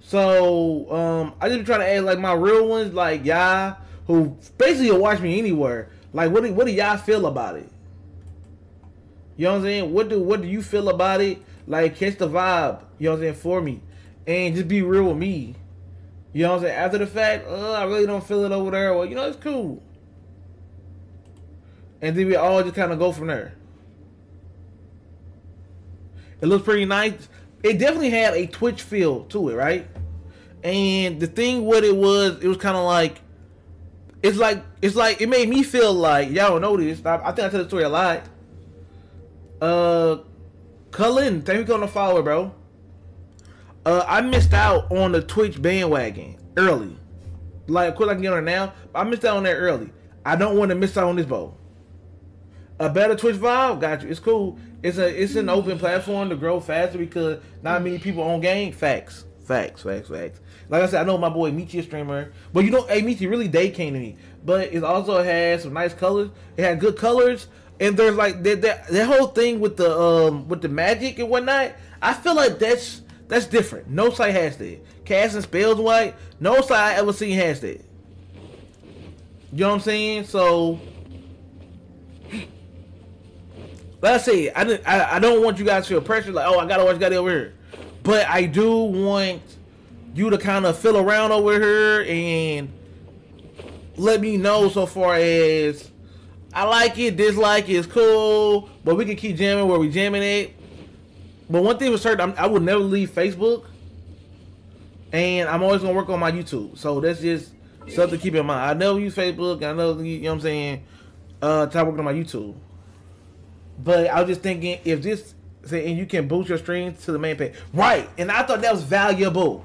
So I just try to add like my real ones, like y'all who basically watch me anywhere. Like what do y'all feel about it? You know what I'm saying? What do you feel about it? Like catch the vibe, you know what I'm saying, for me. And just be real with me. You know what I'm saying? After the fact, I really don't feel it over there. Well, you know, it's cool. And then we all just kind of go from there. It looks pretty nice. It definitely had a Twitch feel to it, right? And the thing with it was kind of like, it made me feel like, y'all don't know this. I think I tell the story a lot. Cullen, thank you for the follower, bro. I missed out on the Twitch bandwagon early. Like, of course I can get on it now, but I missed out on that early. I don't want to miss out on this bowl. A better Twitch vibe, got you. It's cool. It's an open platform to grow faster because not many people on game. Facts, facts, facts, facts. Like I said, I know my boy Michi, a streamer, but you know, hey Michi, really day came to me. But it also has some nice colors. It had good colors, and there's like that whole thing with the magic and whatnot. I feel like that's different. No site has that. Casting spells white. No site I ever seen has that. You know what I'm saying? So, like I said, I don't want you guys to feel pressure like, oh, I gotta watch Gotti over here. But I do want you to kind of feel around over here and let me know so far as I like it, dislike it, it's cool, but we can keep jamming where we jamming at. But one thing was certain, I would never leave Facebook, and I'm always gonna work on my YouTube. So that's just something to keep in mind. I never use Facebook, I never, you know what I'm saying, try working on my YouTube. But I was just thinking, if this, and you can boost your streams to the main page, right? And I thought that was valuable.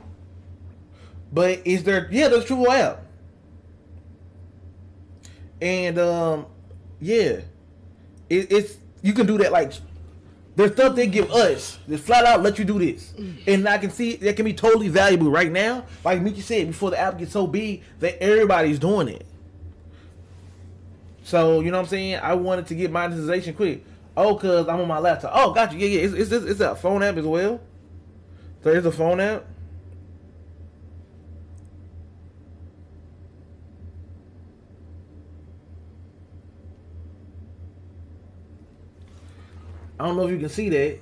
But is there? Yeah, there's Trovo app, and yeah, it's you can do that like. There's stuff they give us that flat out let you do this. And I can see that can be totally valuable right now. Like Michi said, before the app gets so big that everybody's doing it. So, you know what I'm saying? I wanted to get monetization quick. Oh, because I'm on my laptop. Oh, gotcha. Yeah, yeah. It's a phone app as well. So it's a phone app. I don't know if you can see that.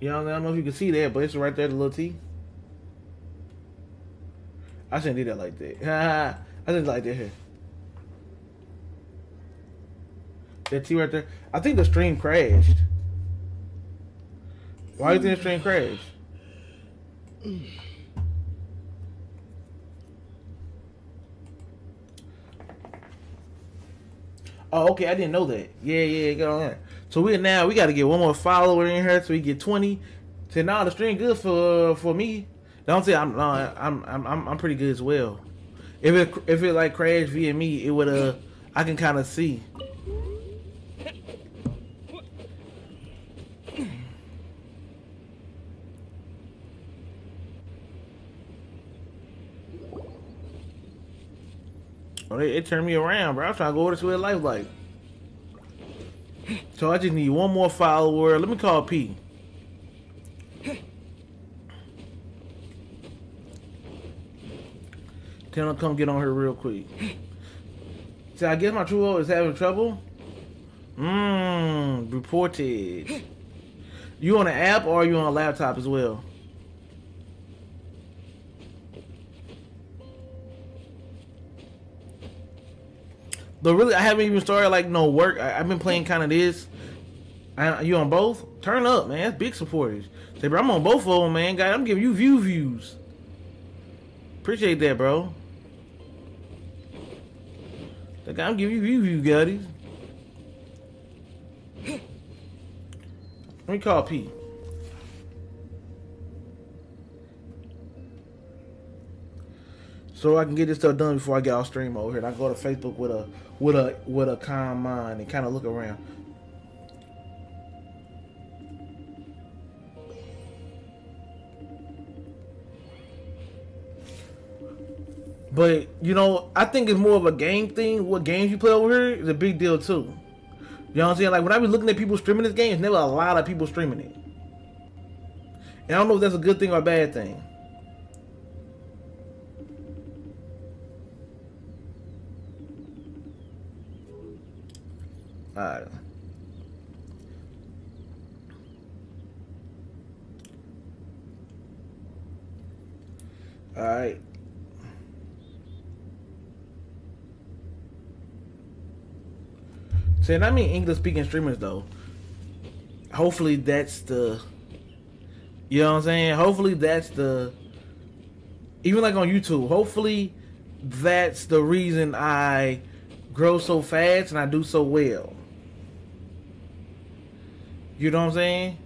You know, I don't know if you can see that, but it's right there, the little T. I shouldn't do that like that. I didn't like that here. That T right there. I think the stream crashed. Why do you think the stream crashed? Oh, okay, I didn't know that. Yeah, yeah, get on there. So we got to get one more follower in here so we get 20. So now the stream good for me. Don't say I'm pretty good as well. If it like crashed via me, it would I can kind of see. Oh, it turned me around, bro. I'm trying to go over this way of life, like. So I just need one more follower. Let me call Pete. Tell him to come get on here real quick. So I guess my Trovo is having trouble. Reported. You on an app or are you on a laptop as well? But really, I haven't even started like no work. I've been playing kind of this. You on both? Turn up, man. That's big supporters. Say, bro, I'm on both of them, man. God, I'm giving you views. Appreciate that, bro. Like, I'm giving you gutties. Let me call Pete. So I can get this stuff done before I get off stream over here. And I go to Facebook with a calm mind and kind of look around. But, you know, I think it's more of a game thing. What games you play over here is a big deal, too. You know what I'm saying? Like, when I was looking at people streaming this game, it's never a lot of people streaming it. And I don't know if that's a good thing or a bad thing. All right. All right. See, and I mean English-speaking streamers, though. Hopefully that's the... You know what I'm saying? Hopefully that's the... Even like on YouTube, hopefully that's the reason I grow so fast and I do so well. You know what I'm saying?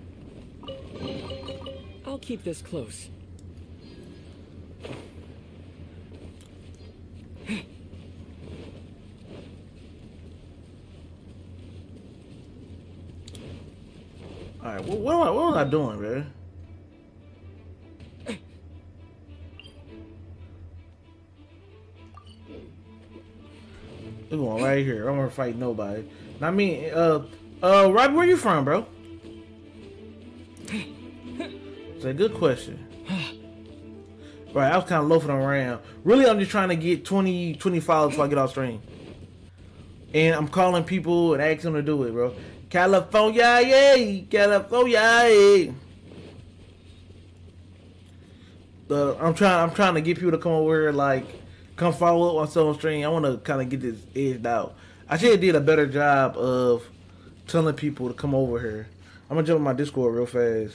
I'll keep this close. All right, well, what was I doing, bro? We're going right here. I'm gonna fight nobody. I mean, Robbie, where you from, bro? It's a good question. Right, I was kind of loafing around. Really, I'm just trying to get 20 followers before I get off stream. And I'm calling people and asking them to do it, bro. California, yay! California, yay! I'm trying to get people to come over, like, come follow up on some stream. I want to kind of get this edged out. I should have did a better job of telling people to come over here. I'm gonna jump in my Discord real fast.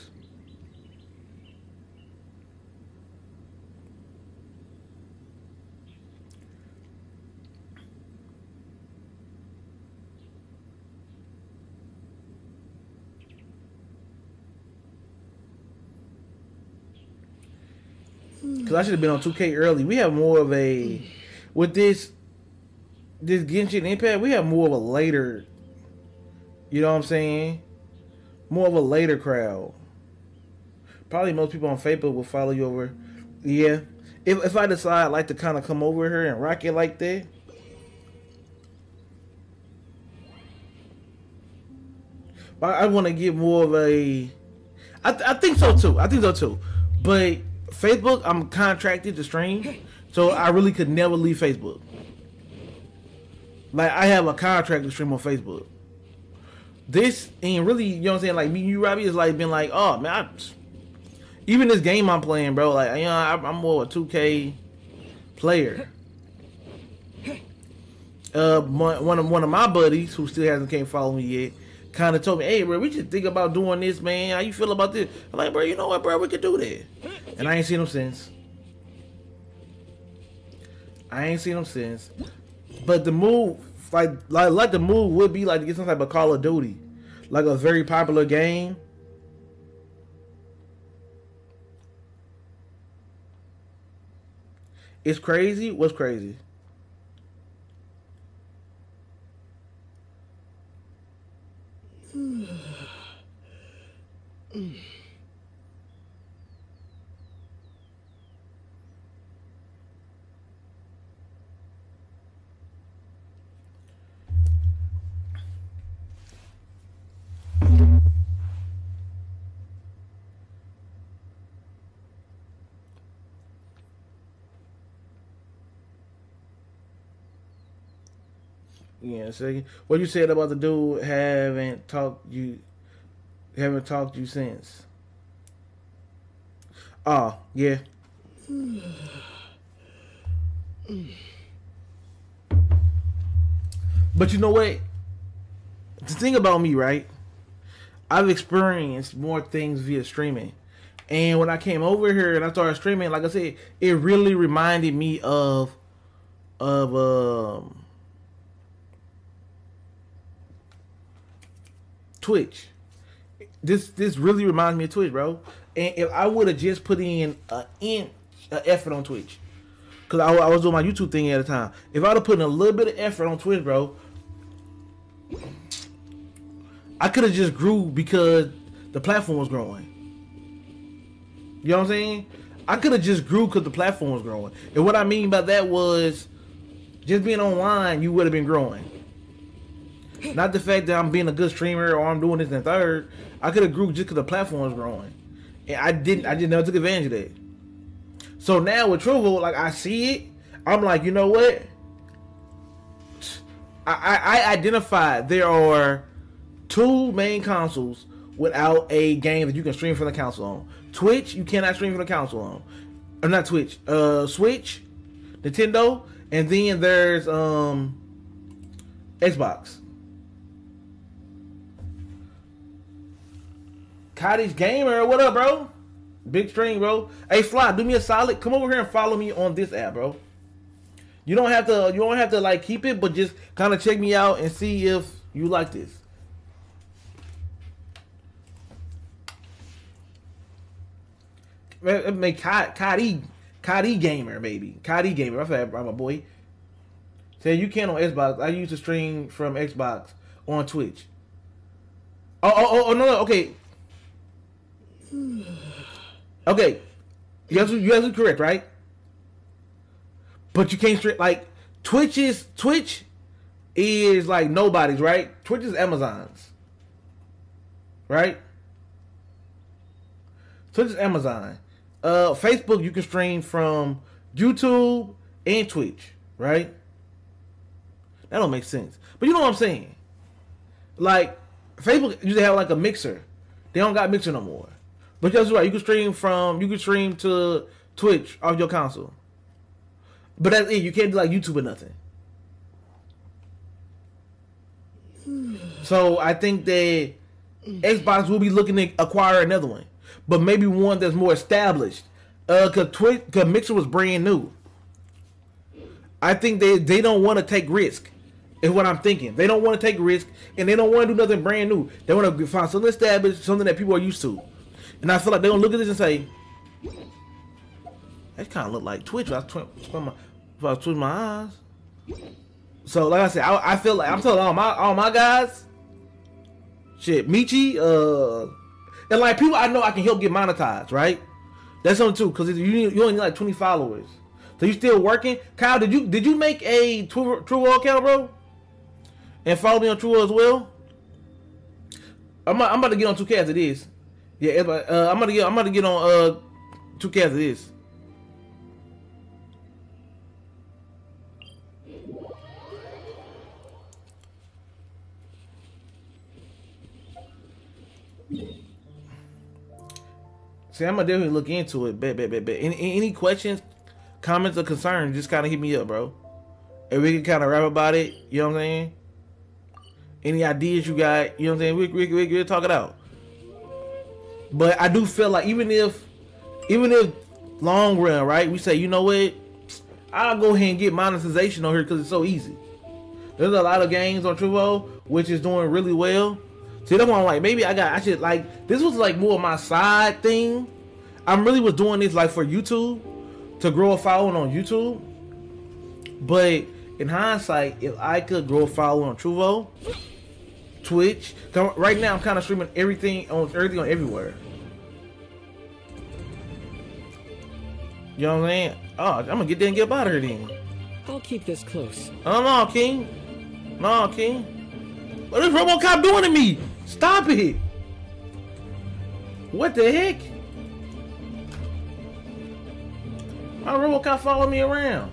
Cause I should have been on 2K early. We have more of a, with this Genshin Impact, we have more of a later, you know what I'm saying? More of a later crowd. Probably most people on Facebook will follow you over. Yeah. If I decide like to kind of come over here and rock it like that. But I want to get more of a, I think so too. I think so too. But Facebook, I'm contracted to stream, so I really could never leave Facebook. Like, I have a contract to stream on Facebook. This, and really, you know what I'm saying, like, me and you, Robbie, has, like, been like, oh, man, even this game I'm playing, bro, like, you know, I'm more of a 2K player. One of my buddies, who still can't follow me yet, kind of told me, hey, bro, we should think about doing this, man. How you feel about this? I'm like, bro, you know what, bro, we could do that. And I ain't seen him since. But the move, like the move would be like to get some type of Call of Duty, like a very popular game. It's crazy. What's crazy? Yeah, so what you said about the dude haven't talked to you since. Oh, yeah. But you know what? The thing about me, right? I've experienced more things via streaming. And when I came over here and I started streaming, like I said, it really reminded me of Twitch. This really reminds me of Twitch, bro. And if I would have just put in an inch of effort on Twitch, because I was doing my YouTube thing at the time. If I would have put in a little bit of effort on Twitch, bro, I could have just grew because the platform was growing. You know what I'm saying? I could have just grew because the platform was growing. And what I mean by that was, just being online, you would have been growing. Not the fact that I'm being a good streamer or I'm doing this and third. I could have grew just because the platform was growing. And I just never took advantage of that. So now with Trovo, like, I see it. I'm like, you know what? I identified there are two main consoles without a game that you can stream from the console on. Twitch, you cannot stream from the console on. Or not Twitch. Switch, Nintendo, and then there's Xbox. Cottage Gamer, what up, bro? Big stream, bro. Hey, Fly, do me a solid. Come over here and follow me on this app, bro. You don't have to like keep it, but just kind of check me out and see if you like this. Make Kadi Gamer, maybe. Kadi Gamer. I'm a boy. Say you can on Xbox. I used to stream from Xbox on Twitch. Oh no, okay. Okay, you guys are correct, right? But you can't stream, like, Twitch is like nobody's, right? Twitch is Amazon's, right? Twitch is Amazon. Facebook, you can stream from YouTube and Twitch, right? That don't make sense, but you know what I'm saying. Like, Facebook used to have like a Mixer. They don't got Mixer no more. But that's right. You can stream to Twitch off your console. But that's it. You can't do like YouTube or nothing. So I think that Xbox will be looking to acquire another one, but maybe one that's more established. Cause Mixer was brand new. I think they don't want to take risk. Is what I'm thinking. They don't want to take risk, and they don't want to do nothing brand new. They want to find something established, something that people are used to. And I feel like they're gonna look at this and say, "That kind of look like Twitch." I twitch my eyes. So, like I said, I feel like I'm telling all my guys, shit, Michi, and like people I know I can help get monetized, right? That's something too, because you only need like 20 followers, so you still working. Kyle, did you make a Trovo account, bro? And follow me on Trovo as well. I'm about to get on 2K after this. Yeah, I'm gonna get on 2K after this. See, I'm gonna definitely look into it. Bet. Any questions, comments, or concerns? Just kind of hit me up, bro, and we can kind of rap about it. You know what I'm saying? Any ideas you got? You know what I'm saying? We'll talk it out. But I do feel like even if long run, right, we say, you know what, I'll go ahead and get monetization on here because it's so easy. There's a lot of games on Trovo which is doing really well. See, that's why I'm like, maybe I should, like, this was like more of my side thing. I really was doing this like for YouTube, to grow a following on YouTube. But in hindsight, if I could grow a following on Trovo, Twitch. Right now, I'm kind of streaming everything on everywhere. You know what I'm saying? Oh, I'm gonna get there and get up out of here then. I'll keep this close. Oh no, King! No, King! What is RoboCop doing to me? Stop it! What the heck? Why RoboCop follow me around?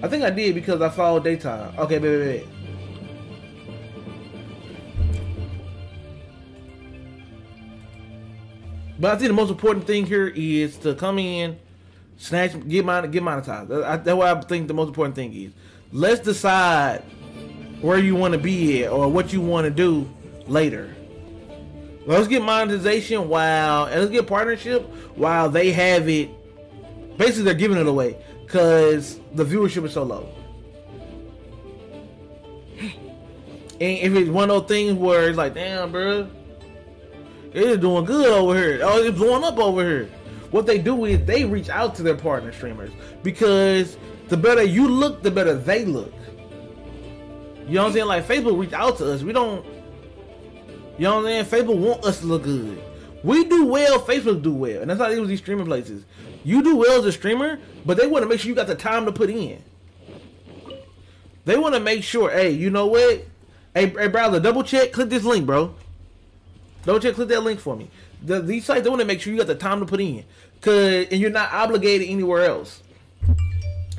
I think I did because I followed daytime. Okay, baby. But I think the most important thing here is to come in, snatch, get monetized. That's what I think the most important thing is. Let's decide where you want to be at or what you want to do later. Let's get monetization and let's get partnership while they have it. Basically, they're giving it away because the viewership is so low. And if it's one of those things where it's like, damn, bro. It's doing good over here. Oh, it's blowing up over here. What they do is they reach out to their partner streamers, because the better you look, the better they look. You know what I'm saying? Like, Facebook reach out to us. We don't, you know what I'm saying? Facebook want us to look good. We do well, Facebook do well, and that's how it was these streaming places. You do well as a streamer, but they want to make sure you got the time to put in. They want to make sure, hey, you know what? Hey, browser, double check, click this link, bro. Double check, click that link for me. These sites, they want to make sure you got the time to put in, and you're not obligated anywhere else.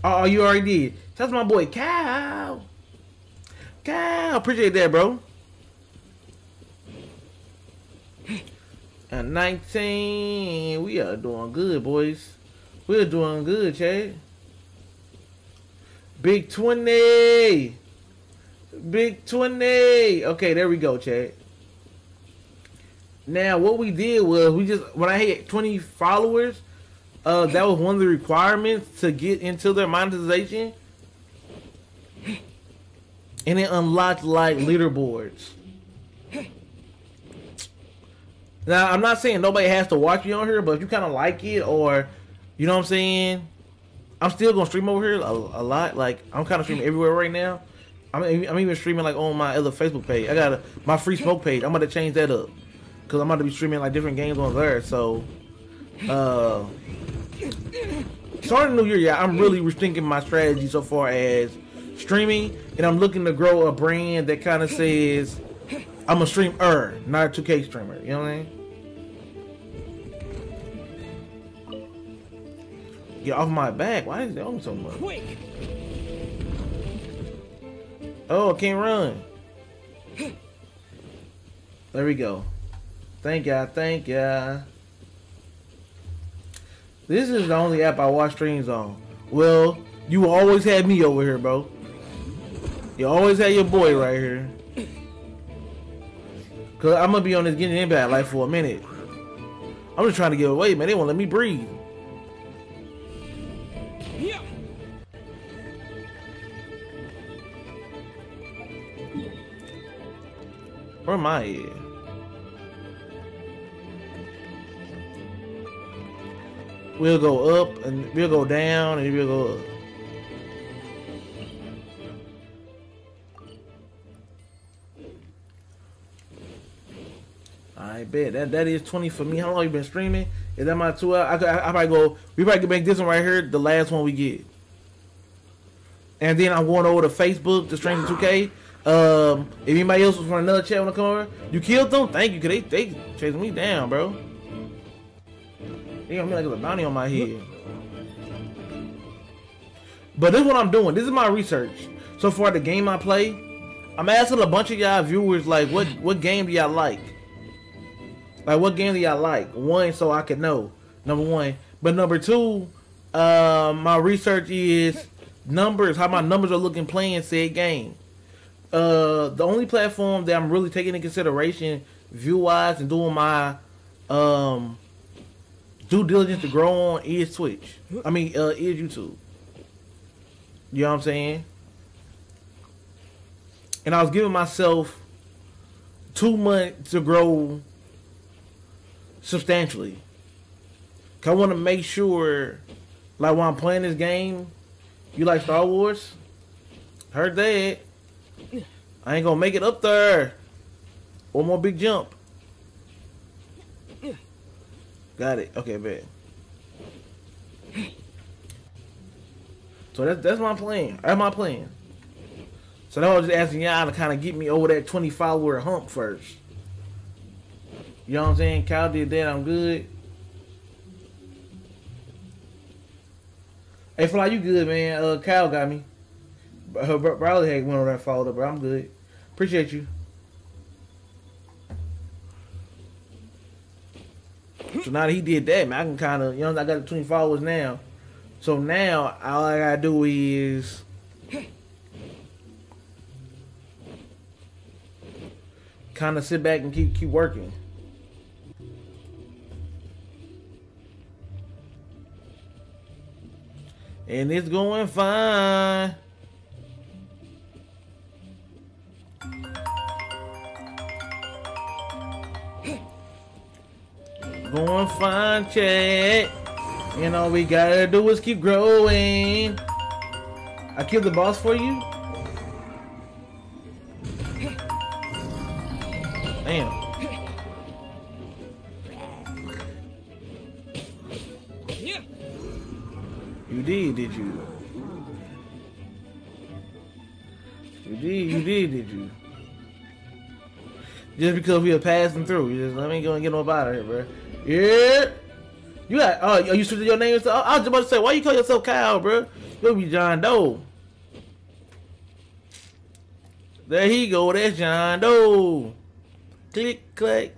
Oh, you already did. That's my boy, Kyle. Kyle, appreciate that, bro. And 19, we are doing good, boys. We're doing good, Chad. Big 20. Big 20. Okay, there we go, Chad. Now, what we did was we just, when I hit 20 followers, that was one of the requirements to get into their monetization. And it unlocked, like, leaderboards. Now, I'm not saying nobody has to watch you on here, but if you kind of like it or, you know what I'm saying, I'm still going to stream over here a lot. Like, I'm kind of streaming everywhere right now. I'm even streaming, like, on my other Facebook page. I got my free smoke page. I'm going to change that up because I'm going to be streaming, like, different games on there. So, starting the new year, yeah, I'm really rethinking my strategy so far as streaming, and I'm looking to grow a brand that kind of says I'm a streamer, not a 2K streamer. You know what I mean? Get off my back. Why is it on so much? Quick. Oh, I can't run. There we go. Thank y'all. Thank y'all. This is the only app I watch streams on. Well, you always had me over here, bro. You always had your boy right here. Cause I'm gonna be on this Genshin Impact like for a minute. I'm just trying to get away, man. They won't let me breathe. Yeah. Where am I at? We'll go up and we'll go down and we'll go up. I bet that is 20 for me. How long you been streaming? Is that my 2 hours? I probably go. We probably can make this one right here the last one we get. And then I'm going over to Facebook to stream to 2K. If anybody else was from another chat on the corner, you killed them. Thank you, cause they chasing me down, bro. They got me like a bounty on my head. But this is what I'm doing. This is my research. So far, the game I play, I'm asking a bunch of y'all viewers like, what game do y'all like? Like, what game do y'all like? One, so I could know, number one. But number two, my research is numbers, how my numbers are looking playing said game. The only platform that I'm really taking into consideration view-wise and doing my due diligence to grow on is Twitch. I mean, is YouTube. You know what I'm saying? And I was giving myself 2 months to grow substantially. Cause I want to make sure, like when I'm playing this game, you like Star Wars? Heard that. I ain't gonna make it up there. One more big jump. Got it. Okay, bet. So that's my plan. That's my plan. So now I was just asking y'all to kind of get me over that 20 follower hump first. You know what I'm saying? Kyle did that. I'm good. Hey, Fly, you good, man? Kyle got me. Her brother had went over there and followed up, but I'm good. Appreciate you. So now that he did that, man, I can kind of, you know, I got 20 followers now. So now all I gotta do is kind of sit back and keep working. And it's going fine. Going fine, chat. And all we gotta do is keep growing. I killed the boss for you? Damn. You did you? You did you? Just because we are passing through, you just let me go and get no out of here, bro. Yeah, you got. Oh, you switching your name? I was about to say, why you call yourself Kyle, bro? You'll be John Doe. There he go. That's John Doe. Click, click.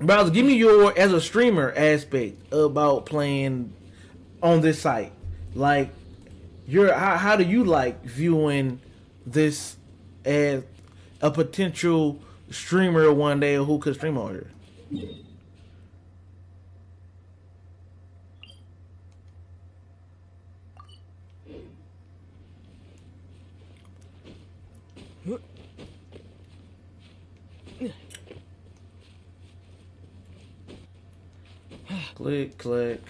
Browser, give me your as a streamer aspect about playing on this site. Like, how do you like viewing this as a potential streamer one day who could stream on here? Click, click.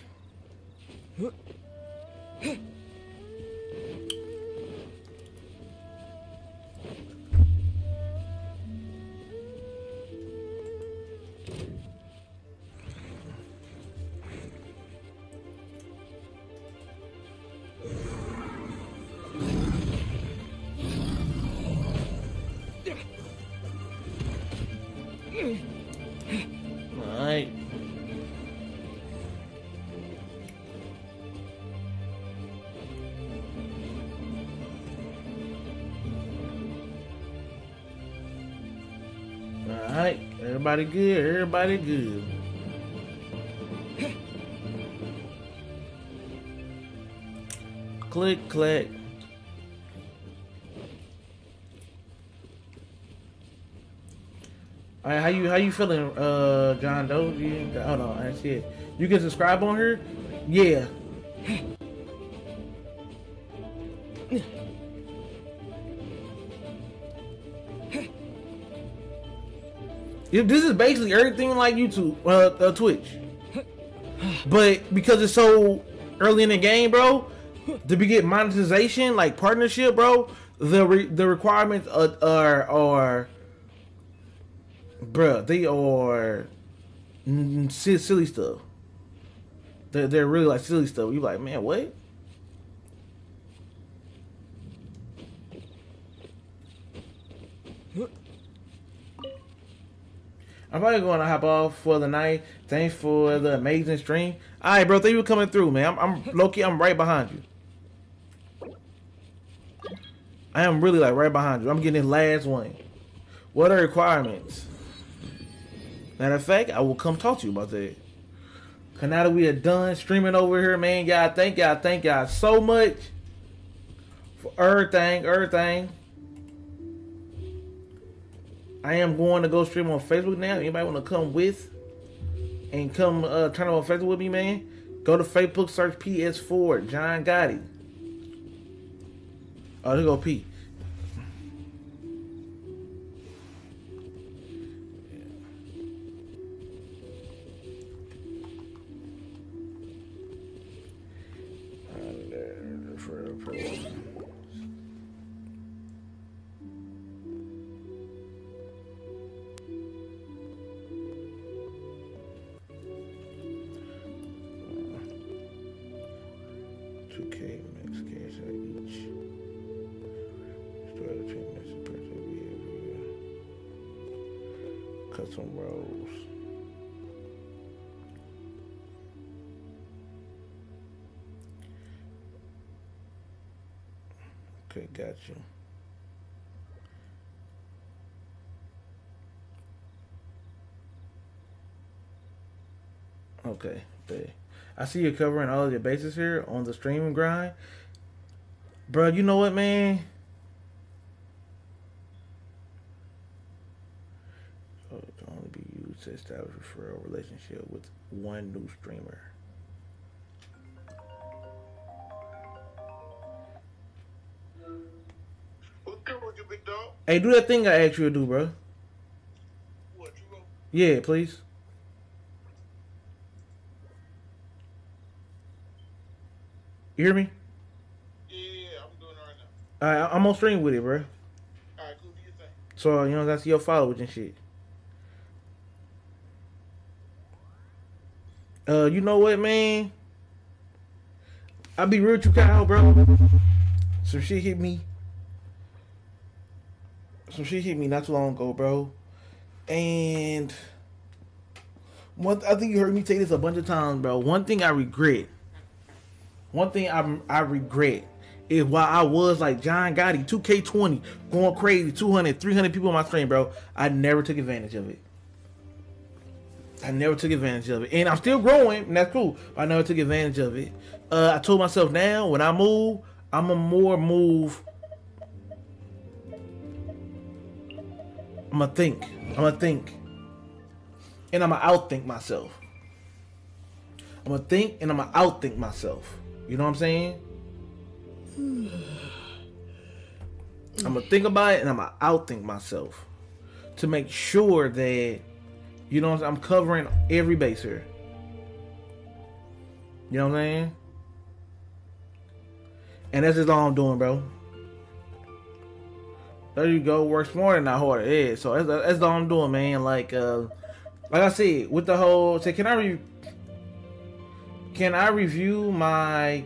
Everybody good, everybody good. Click, click. All right, how you feeling, John Doe? Oh no, I see it. You can subscribe on here? Yeah. This is basically everything like YouTube, Twitch, but because it's so early in the game, bro, to get monetization, like partnership, bro, the requirements are bro, they are silly stuff. They're really like silly stuff. You like, man, what? I'm probably going to hop off for the night. Thanks for the amazing stream. All right, bro. Thank you for coming through, man. I'm low-key, I'm right behind you. I am really like right behind you. I'm getting the last one. What are requirements? Matter of fact, I will come talk to you about that. Cause now that we are done streaming over here, man, y'all, thank y'all so much for everything. I am going to go stream on Facebook now. Anybody want to come with and come turn on Facebook with me, man? Go to Facebook, search PS4, John Gotti. Oh, there go Pete. Okay, got you. Okay, I see you're covering all of your bases here on the stream and grind. Bro, you know what, man? Oh, it can only be used to establish a referral relationship with one new streamer. Hey, do that thing I asked you to do, bro. What, you go? Yeah, please. You hear me? Yeah, I'm doing it right now. All right, I'm on stream with it, bro. All right, cool, do your thing. So, you know, that's your followers and shit. You know what, man? I'll be real with you, Kyle, bro. Some shit hit me not too long ago, bro. And I think you heard me say this a bunch of times, bro. One thing I regret is while I was like John Gotti, 2K20, going crazy, 200, 300 people on my stream, bro, I never took advantage of it. And I'm still growing, and that's cool. But I never took advantage of it. I told myself now, when I move, I'm going to move. I'm going to think. And I'm going to outthink myself. You know what I'm saying? I'm going to think about it, and I'm going to outthink myself to make sure that, you know what I'm saying, I'm covering every base here. You know what I'm saying? And that's just all I'm doing, bro. There you go. Work smarter, not harder. Yeah, so that's all I'm doing, man. Like I said, with the whole, say, can I review my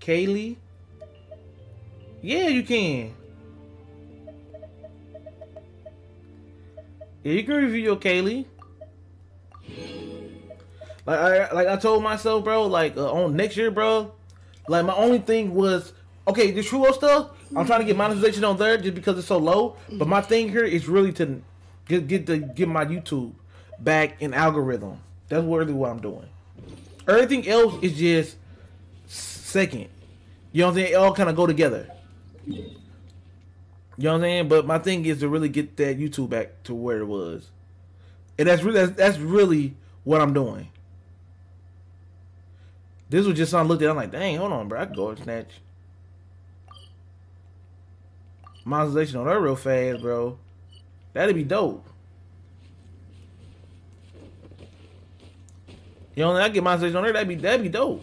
Kaylee? Yeah, you can. Yeah, you can review your Kaylee. Like I told myself, bro, on next year, bro, my only thing was, okay, the Trovo stuff, I'm trying to get monetization on there just because it's so low, but my thing here is really to get my YouTube back in algorithm. That's really what I'm doing. Everything else is just second. You know what I'm saying? It all kind of go together. You know what I'm saying? But my thing is to really get that YouTube back to where it was. And that's really what I'm doing. This was just something I looked at. I'm like, dang, hold on, bro. I can go and snatch monetization on that real fast, bro. That'd be dope. You know, I get monetization on there. That'd be dope.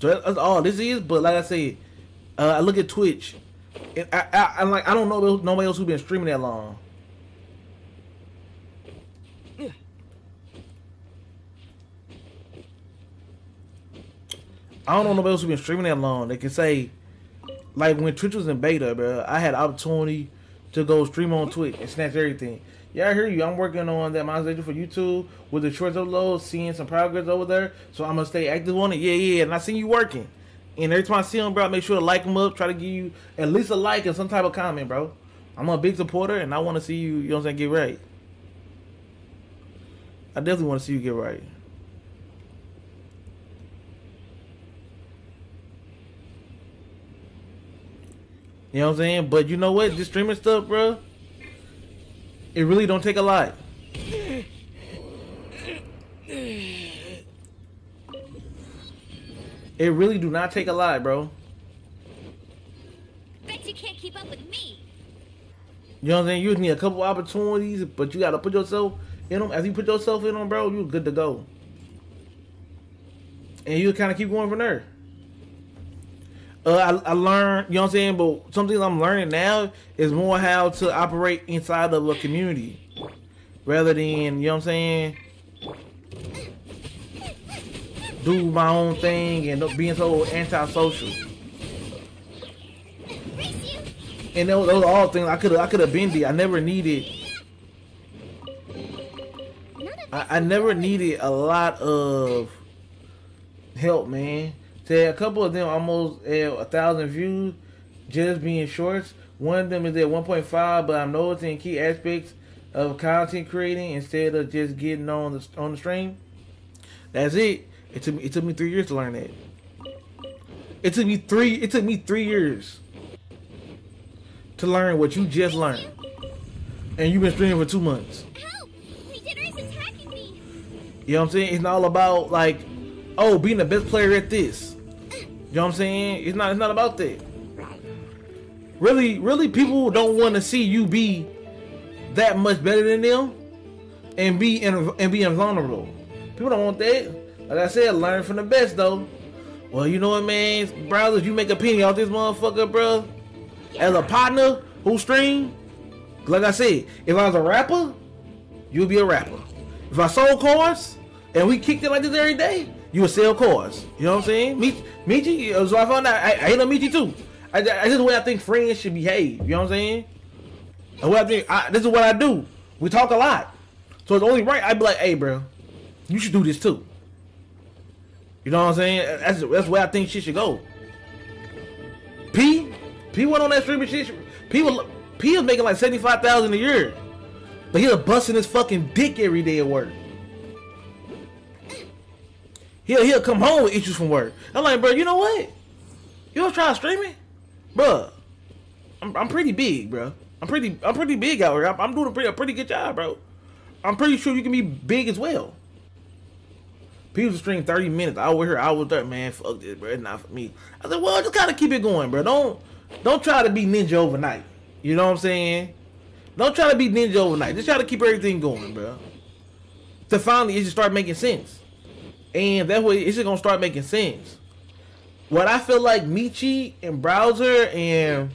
So that's all this is, but like I said, I look at Twitch, and I don't know nobody else who's been streaming that long. I don't know nobody else who's been streaming that long. They can say, like when Twitch was in beta, bro, I had opportunity to go stream on Twitch and snatch everything. Yeah, I hear you. I'm working on that monetization for YouTube with the shorts upload, seeing some progress over there. So I'm going to stay active on it. Yeah. And I seen you working. And every time I see them, bro, I make sure to like them up, try to give you at least a like and some type of comment, bro. I'm a big supporter, and I want to see you, you know what I'm saying, get right. I definitely want to see you get right. You know what I'm saying? But you know what? This streaming stuff, bro, it really don't take a lot. It really do not take a lot, bro. Bet you can't keep up with me. You know what I'm saying? You just need a couple opportunities, but you gotta put yourself in them. As you put yourself in them, bro, you're good to go. And you kind of keep going from there. I learned, you know what I'm saying, but something I'm learning now is more how to operate inside of a community rather than, you know what I'm saying, do my own thing and being so antisocial. And those are all things I could have been there. I never needed a lot of help, man. A couple of them almost at 1,000 views just being shorts. One of them is at 1.5, but I'm noticing key aspects of content creating instead of just getting on the stream. That's it. It took me 3 years to learn that. It took me three years to learn what you just learned, and you've been streaming for 2 months. Help! My dinner is attacking me. You know what I'm saying? It's not all about like, oh, being the best player at this. You know what I'm saying? It's not about that. Really, people don't want to see you be that much better than them and be invulnerable. People don't want that. Like I said, learn from the best, though. Well, you know what, man? Browsers, you make a penny off this motherfucker, bro. as a partner who stream, like I said, if I was a rapper, you'd be a rapper. If I sold cars and we kicked it like this every day, you would sell cars. You know what I'm saying? Michi, so I found out I hate on Michi too. This is the way I think friends should behave. You know what I'm saying? And what I think, this is what I do. We talk a lot, so it's only right I'd be like, "Hey, bro, you should do this too." You know what I'm saying? That's where I think shit should go. P went on that stream and shit. P was making like $75,000 a year, but he was busting his fucking dick every day at work. He'll come home with issues from work. I'm like, bro, you know what? You don't try streaming, bro. I'm pretty big, bro. I'm pretty big out here. I'm doing a pretty good job, bro. I'm pretty sure you can be big as well. People stream 30 minutes. I was here, I was there. Man, fuck this, bro. It's not for me. I said, well, just gotta keep it going, bro. Don't try to be ninja overnight. You know what I'm saying? Don't try to be ninja overnight. Just try to keep everything going, bro. So finally, it should start making sense. And that way, it's just gonna start making sense. What I feel like Michi and Browser and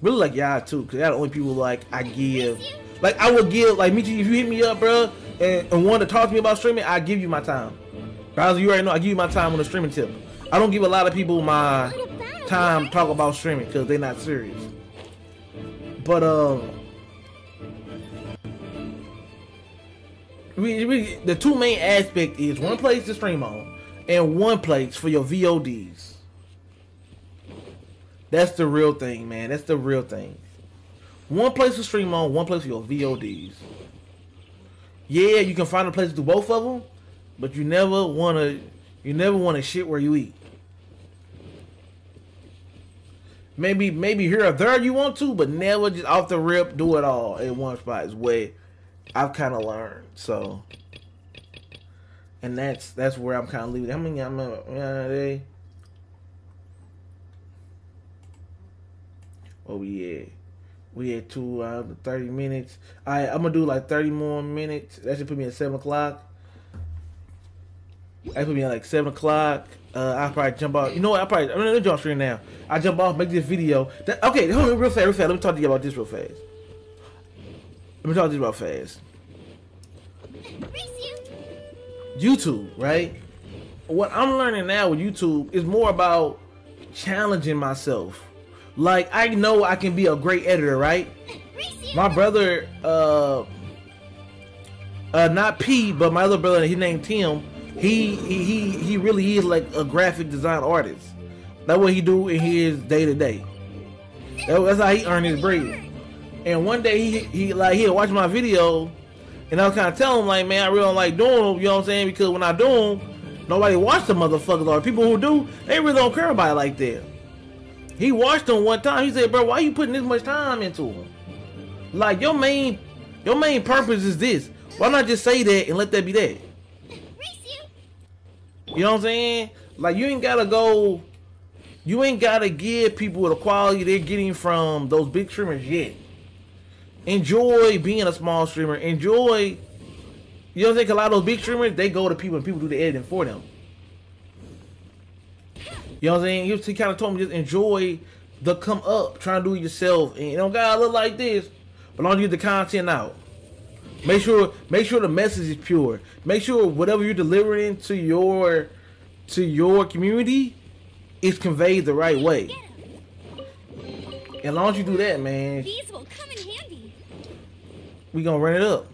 really like y'all too, because y'all the only people like I give. Like I would give, like Michi, if you hit me up, bro, and want to talk to me about streaming, I give you my time. Browser, you already know I give you my time on the streaming tip. I don't give a lot of people my time to talk about streaming because they're not serious. But the two main aspects is one place to stream on and one place for your VODs. That's the real thing, man. That's the real thing. One place to stream on, one place for your VODs. Yeah, you can find a place to do both of them, but you never wanna shit where you eat. Maybe here or there you want to, but never just off the rip do it all in one spot is where I've kind of learned. So, and that's where I'm kind of leaving. Oh yeah, we had 30 minutes. Alright, I'm gonna do like 30 more minutes. That should put me at 7 o'clock. That put me at like 7 o'clock. I'll probably jump off. You know what? I'm gonna jump stream now. I jump off, make this video. Okay, hold on, real fast. Let me talk to you about this real fast. YouTube, right? What I'm learning now with YouTube is more about challenging myself. Like, I know I can be a great editor, right? My brother, not P, but my other brother, he named Tim, he really is like a graphic design artist. That's what he do in his day-to-day. That's how he earn his bread. And one day, he'll watch my video, and I was kind of telling him, like, man, I really don't like doing them, you know what I'm saying? Because when I do them, nobody watch the motherfuckers, or people who do, they really don't care about it like that. He watched them one time. He said, bro, why you putting this much time into them? Like, your main purpose is this. Why not just say that and let that be that? You know what I'm saying? Like, you ain't gotta give people the quality they're getting from those big streamers yet. Enjoy being a small streamer. Enjoy, you know what I'm saying? A lot of those big streamers, they go to people and people do the editing for them. You know what I'm saying? He kind of told me just enjoy the come up, trying to do it yourself, and you don't gotta look like this, but don't get the content out. Make sure the message is pure. Make sure whatever you're delivering to your community is conveyed the right way. And as long as you do that, man, these will come in handy. We gonna run it up.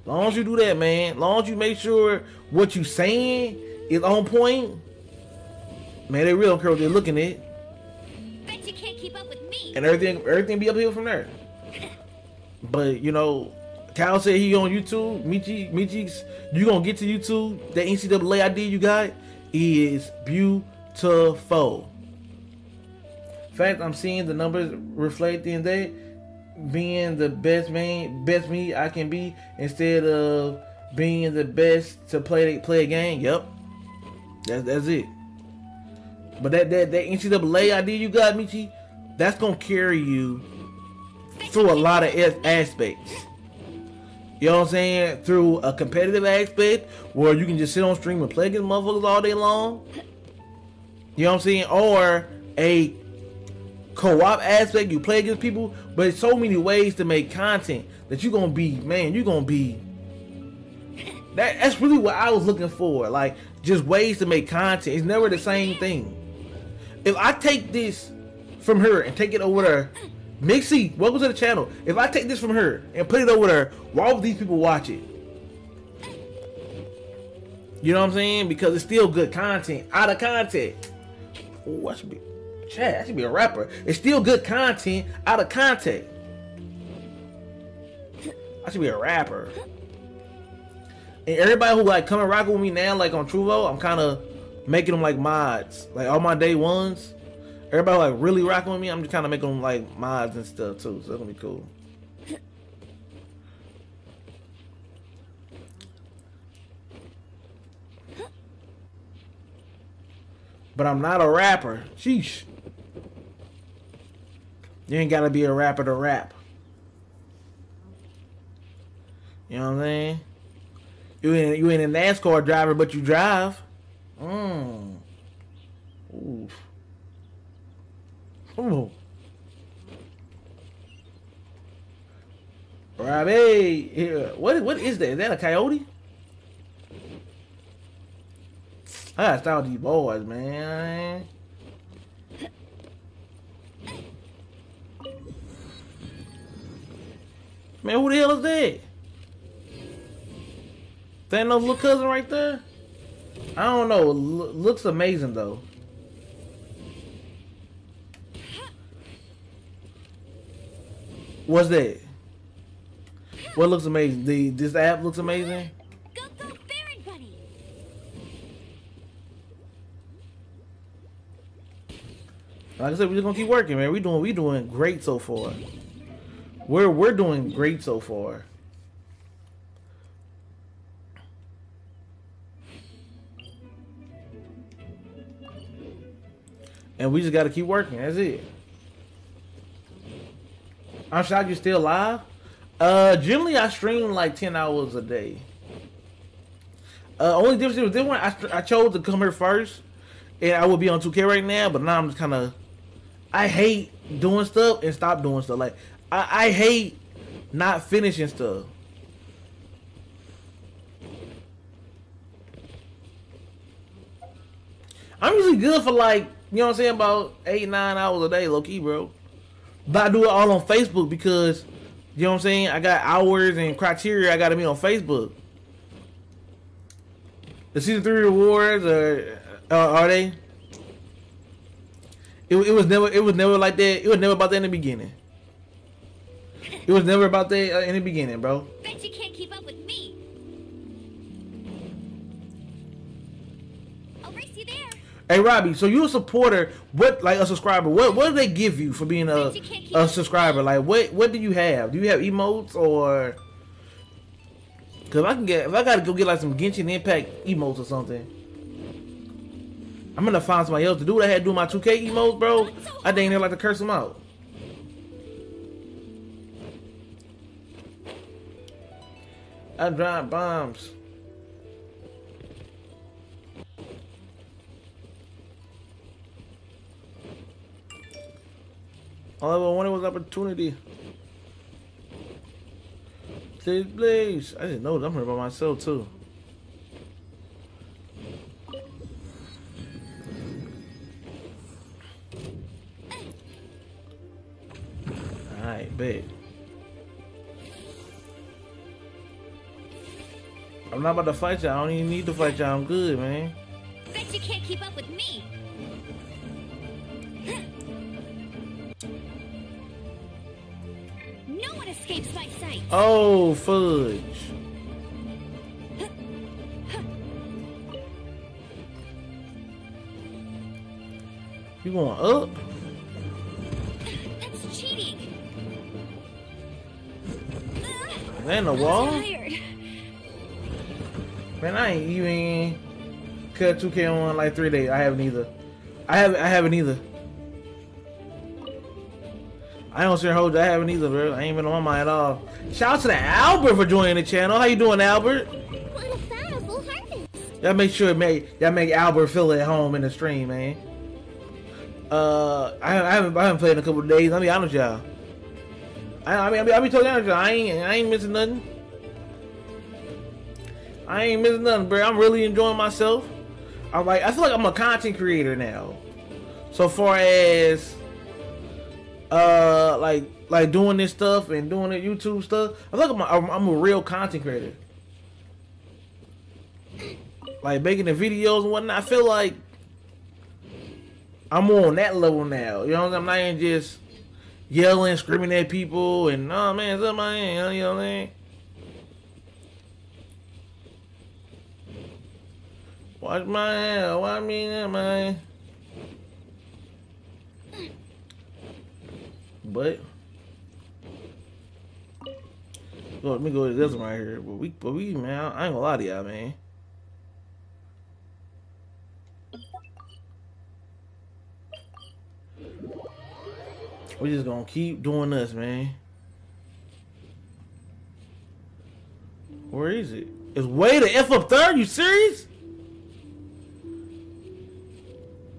As long as you do that, man. As long as you make sure what you saying is on point, man, they really don't care what they're looking at. Bet you can't keep up with me. And everything be uphill from there. But you know, Kyle said he on YouTube. Michi's, you gonna get to YouTube. That NCAA ID you got is beautiful. In fact, I'm seeing the numbers reflecting that, being the best me I can be instead of being the best to play a game. Yep. That's it. But that NCAA idea you got, Michi, that's gonna carry you through a lot of aspects. You know what I'm saying? Through a competitive aspect where you can just sit on stream and play against motherfuckers all day long. You know what I'm saying? Or a co-op aspect, you play against people, but it's so many ways to make content that you're gonna be, man, you're gonna be, that's really what I was looking for, like just ways to make content. It's never the same thing. If I take this from her and take it over there, Mixie, welcome to the channel. If I take this from her and put it over there, why would these people watch it? You know what I'm saying? Because it's still good content. Out of content. Ooh, that should be, Chad, that should be a rapper. It's still good content out of context. I should be a rapper. And everybody who like come and rock with me now, like on Trovo, I'm kind of making them like mods. Like all my day ones, everybody like really rocking with me, I'm just kind of making them like mods and stuff too. So that's gonna be cool. But I'm not a rapper. Sheesh. You ain't gotta be a rapper to rap. You know what I'm saying? You ain't a NASCAR driver, but you drive. Mmm. Ooh. Ooh. Robbie. Yeah. What is that? Is that a coyote? I gotta stop with these boys, man. Man, who the hell is that? That no little cousin right there? I don't know. Looks amazing though. What's that? What looks amazing? This app looks amazing. Like I said, we're just gonna keep working, man. We doing great so far. We're doing great so far. And we just gotta keep working. That's it. I'm shocked you're still live. Generally I stream like 10 hours a day. Only difference was this one, I chose to come here first, and I would be on 2K right now, but now I'm just kind of. I hate doing stuff and stop doing stuff. Like, I hate not finishing stuff. I'm usually good for like, you know what I'm saying, about 8-9 hours a day, low key, bro. But I do it all on Facebook because, you know what I'm saying, I got hours and criteria I gotta be on Facebook. The season 3 rewards are they? It was never like that. It was never about that in the beginning. It was never about that in the beginning, bro. Bet you can't keep up with me. I'll race you there. Hey Robbie, so you're a supporter, what, like a subscriber? What do they give you for being a subscriber? Like what do you have? Do you have emotes or? Cause I can get, if I gotta go get like some Genshin Impact emotes or something. I'm gonna find somebody else to do. I had to do my 2K emotes, bro. I dang near like to curse them out. I drop bombs. All I ever wanted was opportunity. Please. I didn't know that I'm here by myself too. Alright, bet. I'm not about to fight y'all. I don't even need to fight y'all. I'm good, man. Bet you can't keep up with me. No one escapes my sight. Oh, fudge. You going up? That's cheating. Man, the wall? Man, I ain't even cut 2K on like 3 days. I haven't either. I haven't either. I don't sure hold you. I haven't either, bro. I ain't been on my mind at all. Shout out to the Albert for joining the channel. How you doing, Albert? What a fun harvest. Y'all make Albert feel at home in the stream, man. I haven't played in a couple of days. I'll be honest with y'all. I'll be totally honest with y'all. I ain't missing nothing. I ain't missing nothing, bro. I'm really enjoying myself. I'm like, I feel like I'm a content creator now. So far as like doing this stuff and doing the YouTube stuff, I feel like I'm a real content creator. Like making the videos and whatnot. I feel like I'm on that level now. You know what I'm saying? I'm not just yelling, screaming at people, and oh man, somebody, you know what I'm saying? Watch my hair, watch me in my... But let me go to this one right here. But we man, I ain't gonna lie to y'all, man. We just gonna keep doing this, man. Where is it? It's way the F up third, you serious?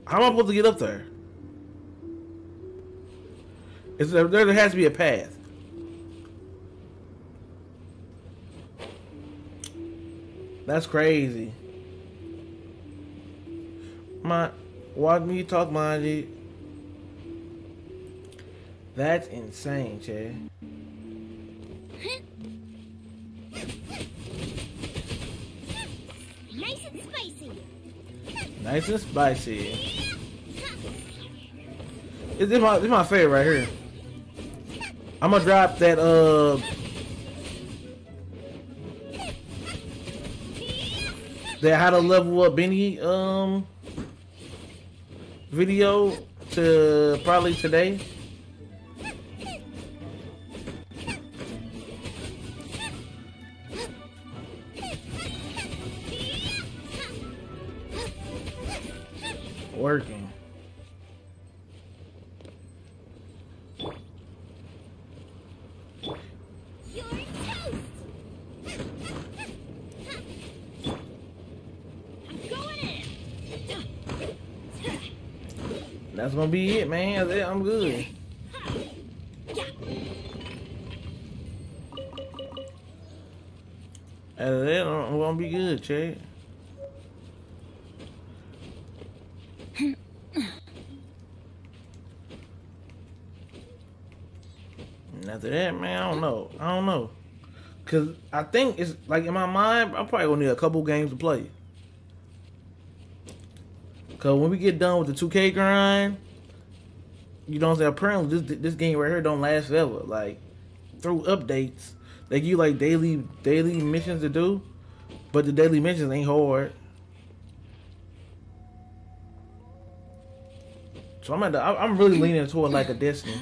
How am I supposed to get up there? There has to be a path. That's crazy. Watch me talk my shit. That's insane, Chad. Nice and spicy. Nice and spicy. This is my favorite right here. I'm gonna drop that that how to level up Benny video to probably today. Working. That's gonna be it, man. I'm good. After that, I'm gonna be good, Chad. And after that, man, I don't know. Cause I think it's like in my mind, I'm probably gonna need a couple games to play. Cause when we get done with the 2K grind, you know what I'm saying? Apparently this game right here don't last forever. Like through updates, they give you like daily missions to do, but the daily missions ain't hard. So I'm really leaning toward like a Destiny.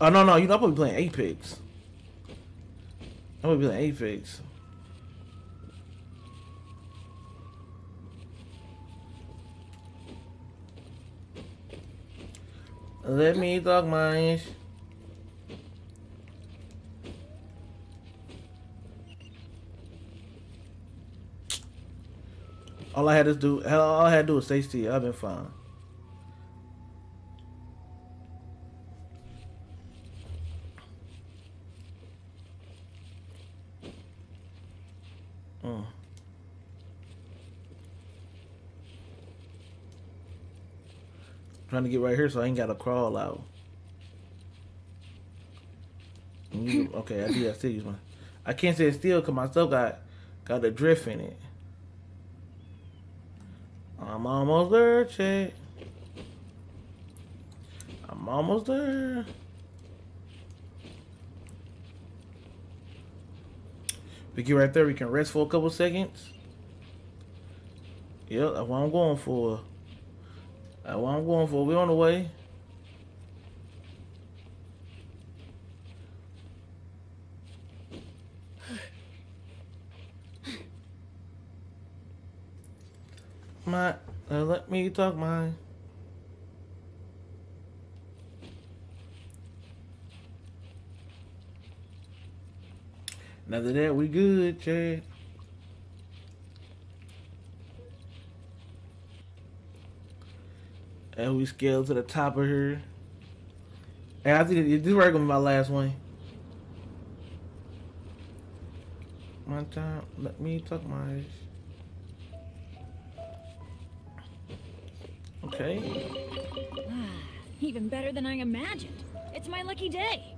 Oh no, you know I'm probably playing Apex. I'm gonna be playing Apex. Let me talk my ish. All I had to do is stay still. I've been fine. Trying to get right here so I ain't gotta crawl out. Okay, I still use my. I can't sit still because my stuff got a drift in it. I'm almost there, Chad. I'm almost there. We get right there. We can rest for a couple seconds. Yep, that's what I'm going for. That's what I'm going for. We're on the way. Let me talk mine. After that, we good, Chad. And we scale to the top of here. And I think this is going to be my last one. One time, let me tuck my... Okay. Even better than I imagined. It's my lucky day.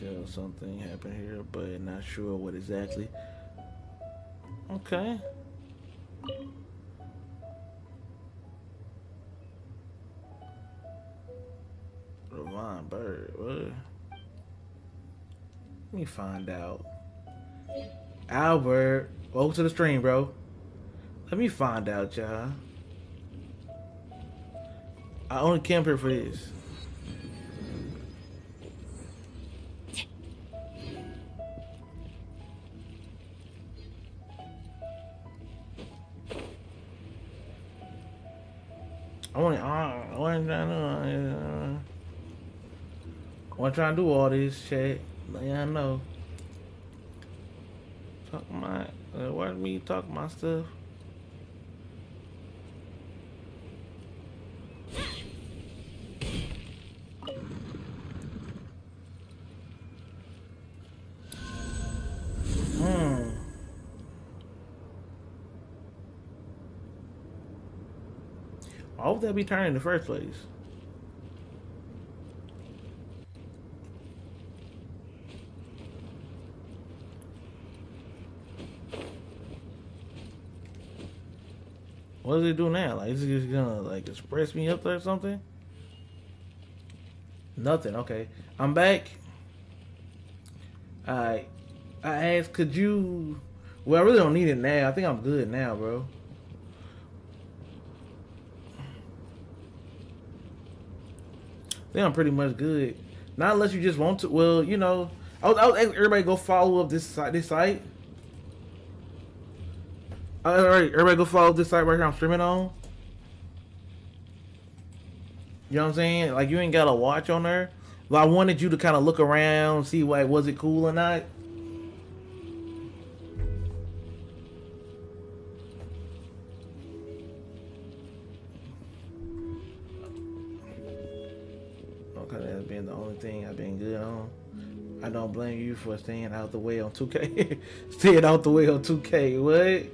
Till something happened here, but not sure what exactly. Okay. Ravon Bird. What? Let me find out. Albert, welcome to the stream, bro. Let me find out, y'all. I only came here for this. I wasn't trying to do all this shit. Yeah, I know. Talk my, why me talk my stuff? Why would that be turning in the first place? What does it do now? Like, is it just gonna like express me up there or something? Nothing. Okay, I'm back. Alright, I asked, could you? Well, I really don't need it now. I think I'm good now, bro. I think I'm pretty much good. Not unless you just want to. Well, you know, I would ask everybody to go follow up this site. Alright, everybody go follow this site right here I'm streaming on. You know what I'm saying? Like, you ain't gotta watch on there. Well, I wanted you to kind of look around, see what, was it cool or not. Okay, that's been the only thing I've been good on. I don't blame you for staying out the way on 2K. Staying out the way on 2K, what?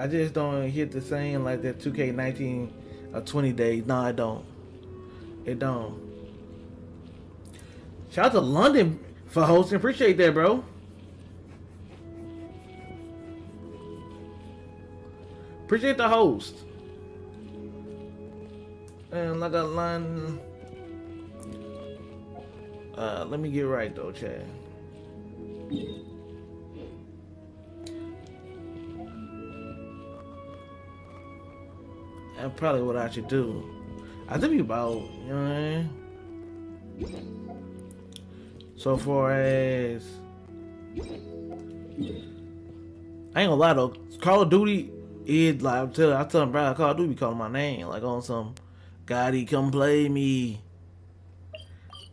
I just don't hit the same like that 2K 19 or 20 days. No, I don't. It don't. Shout out to London for hosting. Appreciate that, bro. Appreciate the host. And like a line. Let me get right though, Chad. That's probably what I should do. I think about, you know what I mean? So far as... I ain't gonna lie though, Call of Duty is like, I tell him, bro, Call of Duty be calling my name. Like on some, Gotti, come play me.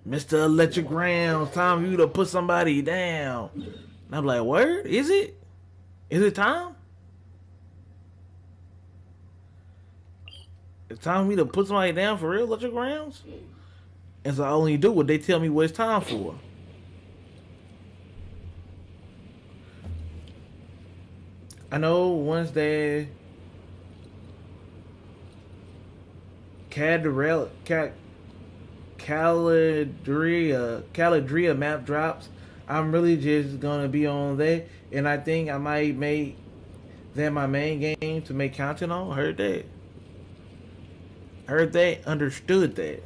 Mr. Electric Rounds, time for you to put somebody down. And I'm like, word? Is it? Is it time? It's time for me to put somebody down for real, Electric Rounds? And so I only do what they tell me what it's time for. I know once that Caladria map drops, I'm really just gonna be on that. And I think I might make that my main game to make content on. Heard that. Heard that, understood that.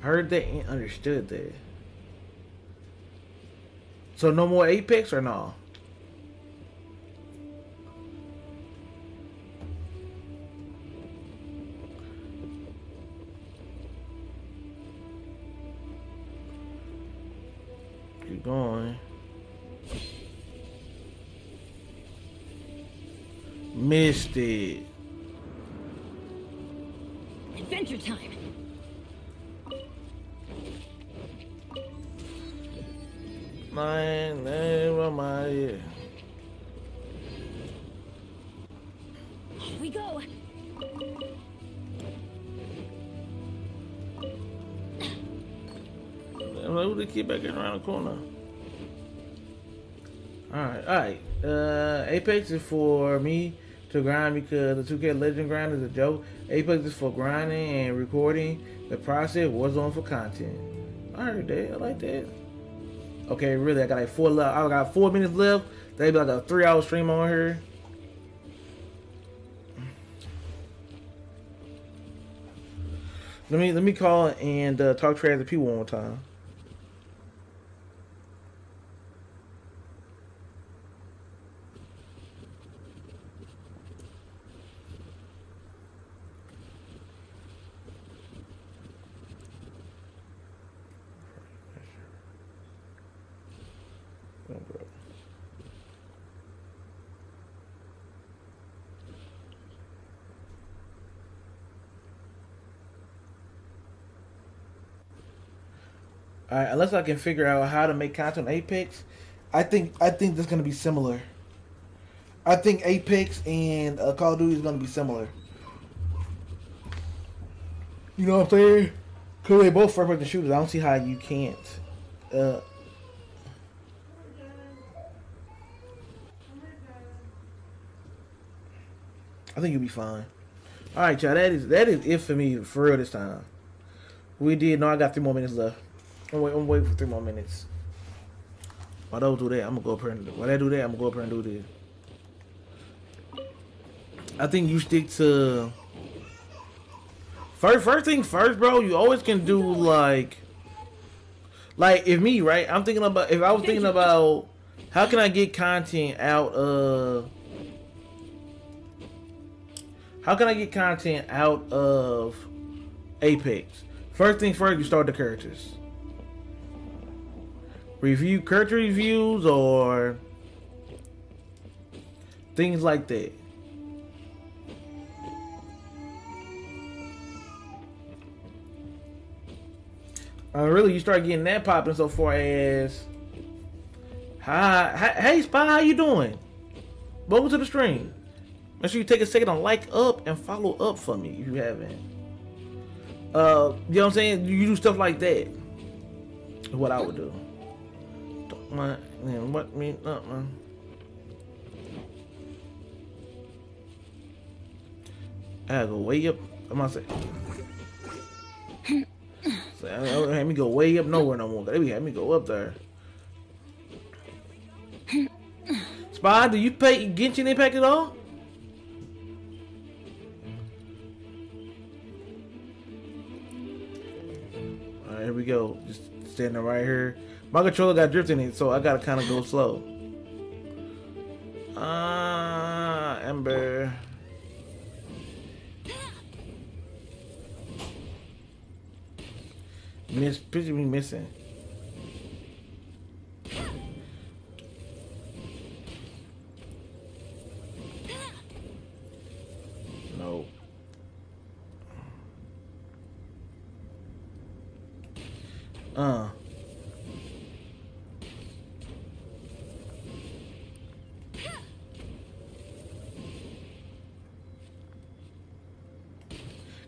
Heard that and understood that. So no more Apex or no? Keep going. Missed it. Adventure time. My name of my ear. Here we go. I'm like, who the kid back in around the corner? Alright, alright. Apex is for me to grind because the 2K Legend grind is a joke. Apex is for grinding and recording the process. Warzone for content. Alright, dude, I like that. Okay, really, I got like four left. I got 4 minutes left. That'd be like a 3 hour stream on here. Let me call and talk trash to people one more time. Alright, unless I can figure out how to make content on Apex, I think that's gonna be similar. I think Apex and Call of Duty is gonna be similar. You know what I'm saying? Cause they both first-person shooters. I don't see how you can't. I think you'll be fine. Alright, y'all. That is it for me for real this time. We did. No, I got 3 more minutes left. I'm waiting for 3 more minutes. While those do that, I'm gonna go up here and do. While they do that, I'm gonna go up here and do this. I think you stick to first thing first, bro. You always can do like if me, right? I'm thinking about if I was thinking about how can I get content out of Apex. First thing first, you start the characters. Review character reviews or things like that. Really, you start getting that popping so far as hi, hey Spy, how you doing? Welcome to the stream. Make sure you take a second to like up and follow up for me if you haven't. You know what I'm saying? You do stuff like that. Is what I would do. My man, what me up, man? I go way up. I'm gonna say, so had me go way up nowhere no more. They be had me go up there. Spy, do you play Genshin Impact at all? All right, here we go. Just standing right here. My controller got drift in it, so I gotta kind of go slow. Ah, Amber. Picture me missing. No.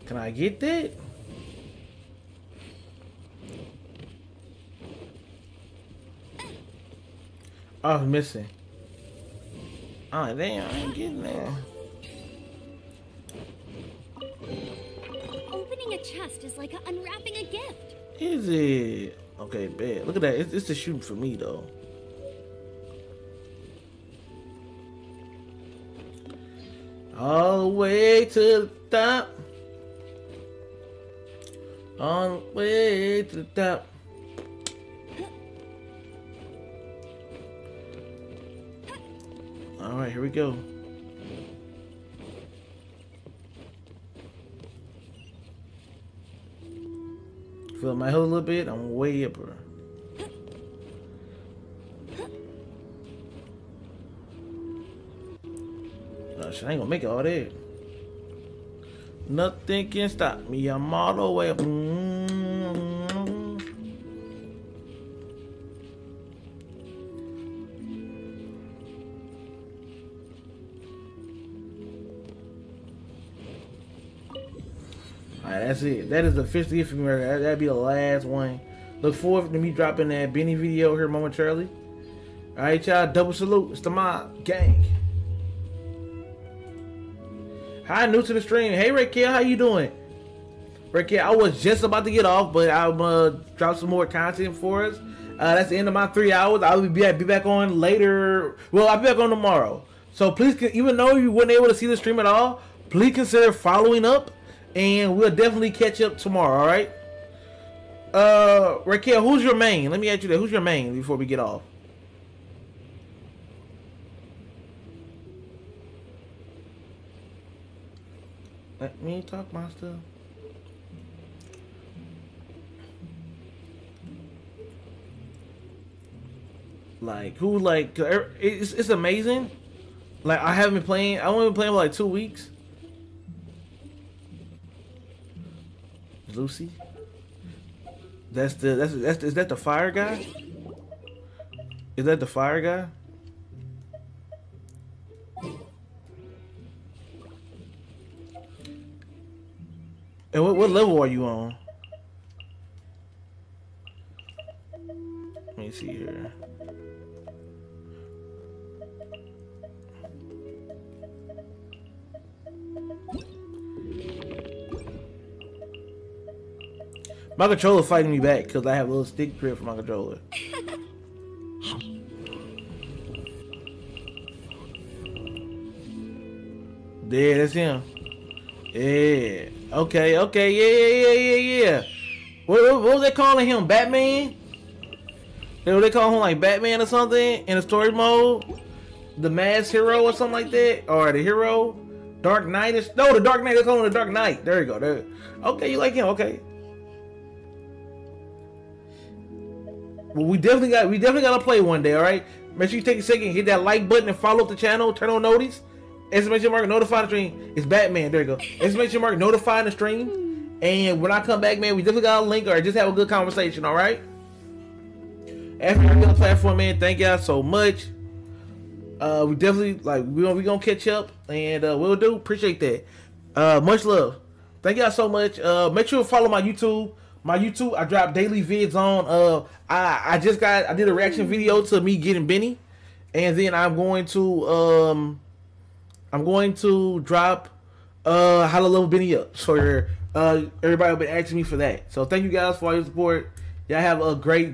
Can I get that? Oh, I'm missing. Oh, damn, I ain't getting that. Opening a chest is like unwrapping a gift. Is it? Okay, bad. Look at that. It's a shoot for me, though. All the way to the top. On the way to the top. Alright, here we go. Fill my hole a little bit, I'm way up here. No, shit, I ain't gonna make it all there. Nothing can stop me. I'm all the way up. Alright, that's it. That is officially it for me. That'd be the last one Look forward to me dropping that Benny video here momentarily. All right, y'all. Double salute. It's the mob gang. Hi, new to the stream. Hey, Raquel. How you doing? Raquel, I was just about to get off, but I'm drop some more content for us. That's the end of my 3 hours. I'll be back on later. Well, I'll be back on tomorrow. So please, even though you weren't able to see the stream at all, please consider following up, and we'll definitely catch up tomorrow, all right? Raquel, who's your main? Let me ask you that. Who's your main before we get off? Let me talk my stuff. Like, who, like, it's amazing. Like, I haven't been playing. I only been playing for like 2 weeks. Lucy, is that the fire guy? Is that the fire guy? And what level are you on? Let me see here. My controller fighting me back because I have a little stick grip for my controller. There, that's him. Yeah. Okay. Okay. Yeah. What was they calling him? Batman? They call him like Batman or something in a story mode? The Masked Hero or something like that, or the Hero? Dark Knight is no, the Dark Knight. They call him the Dark Knight. There you go. There. Okay, you like him? Okay. Well, we definitely got to play one day, all right? Make sure you take a second, hit that like button, and follow up the channel. Turn on notice. Exclamation mark, notify the stream. It's Batman. There you go. Exclamation mark, notify the stream. And when I come back, man, we definitely got a link or just have a good conversation, all right? After we get on the platform, man, thank y'all so much. We definitely, like, we going to catch up, and we'll do. Appreciate that. Much love. Thank y'all so much. Make sure to follow my YouTube. My YouTube, I drop daily vids on. I did a reaction video to me getting Benny, and then I'm going to drop how to level Benny up. So everybody will be asking me for that. So thank you guys for all your support. Y'all have a great day.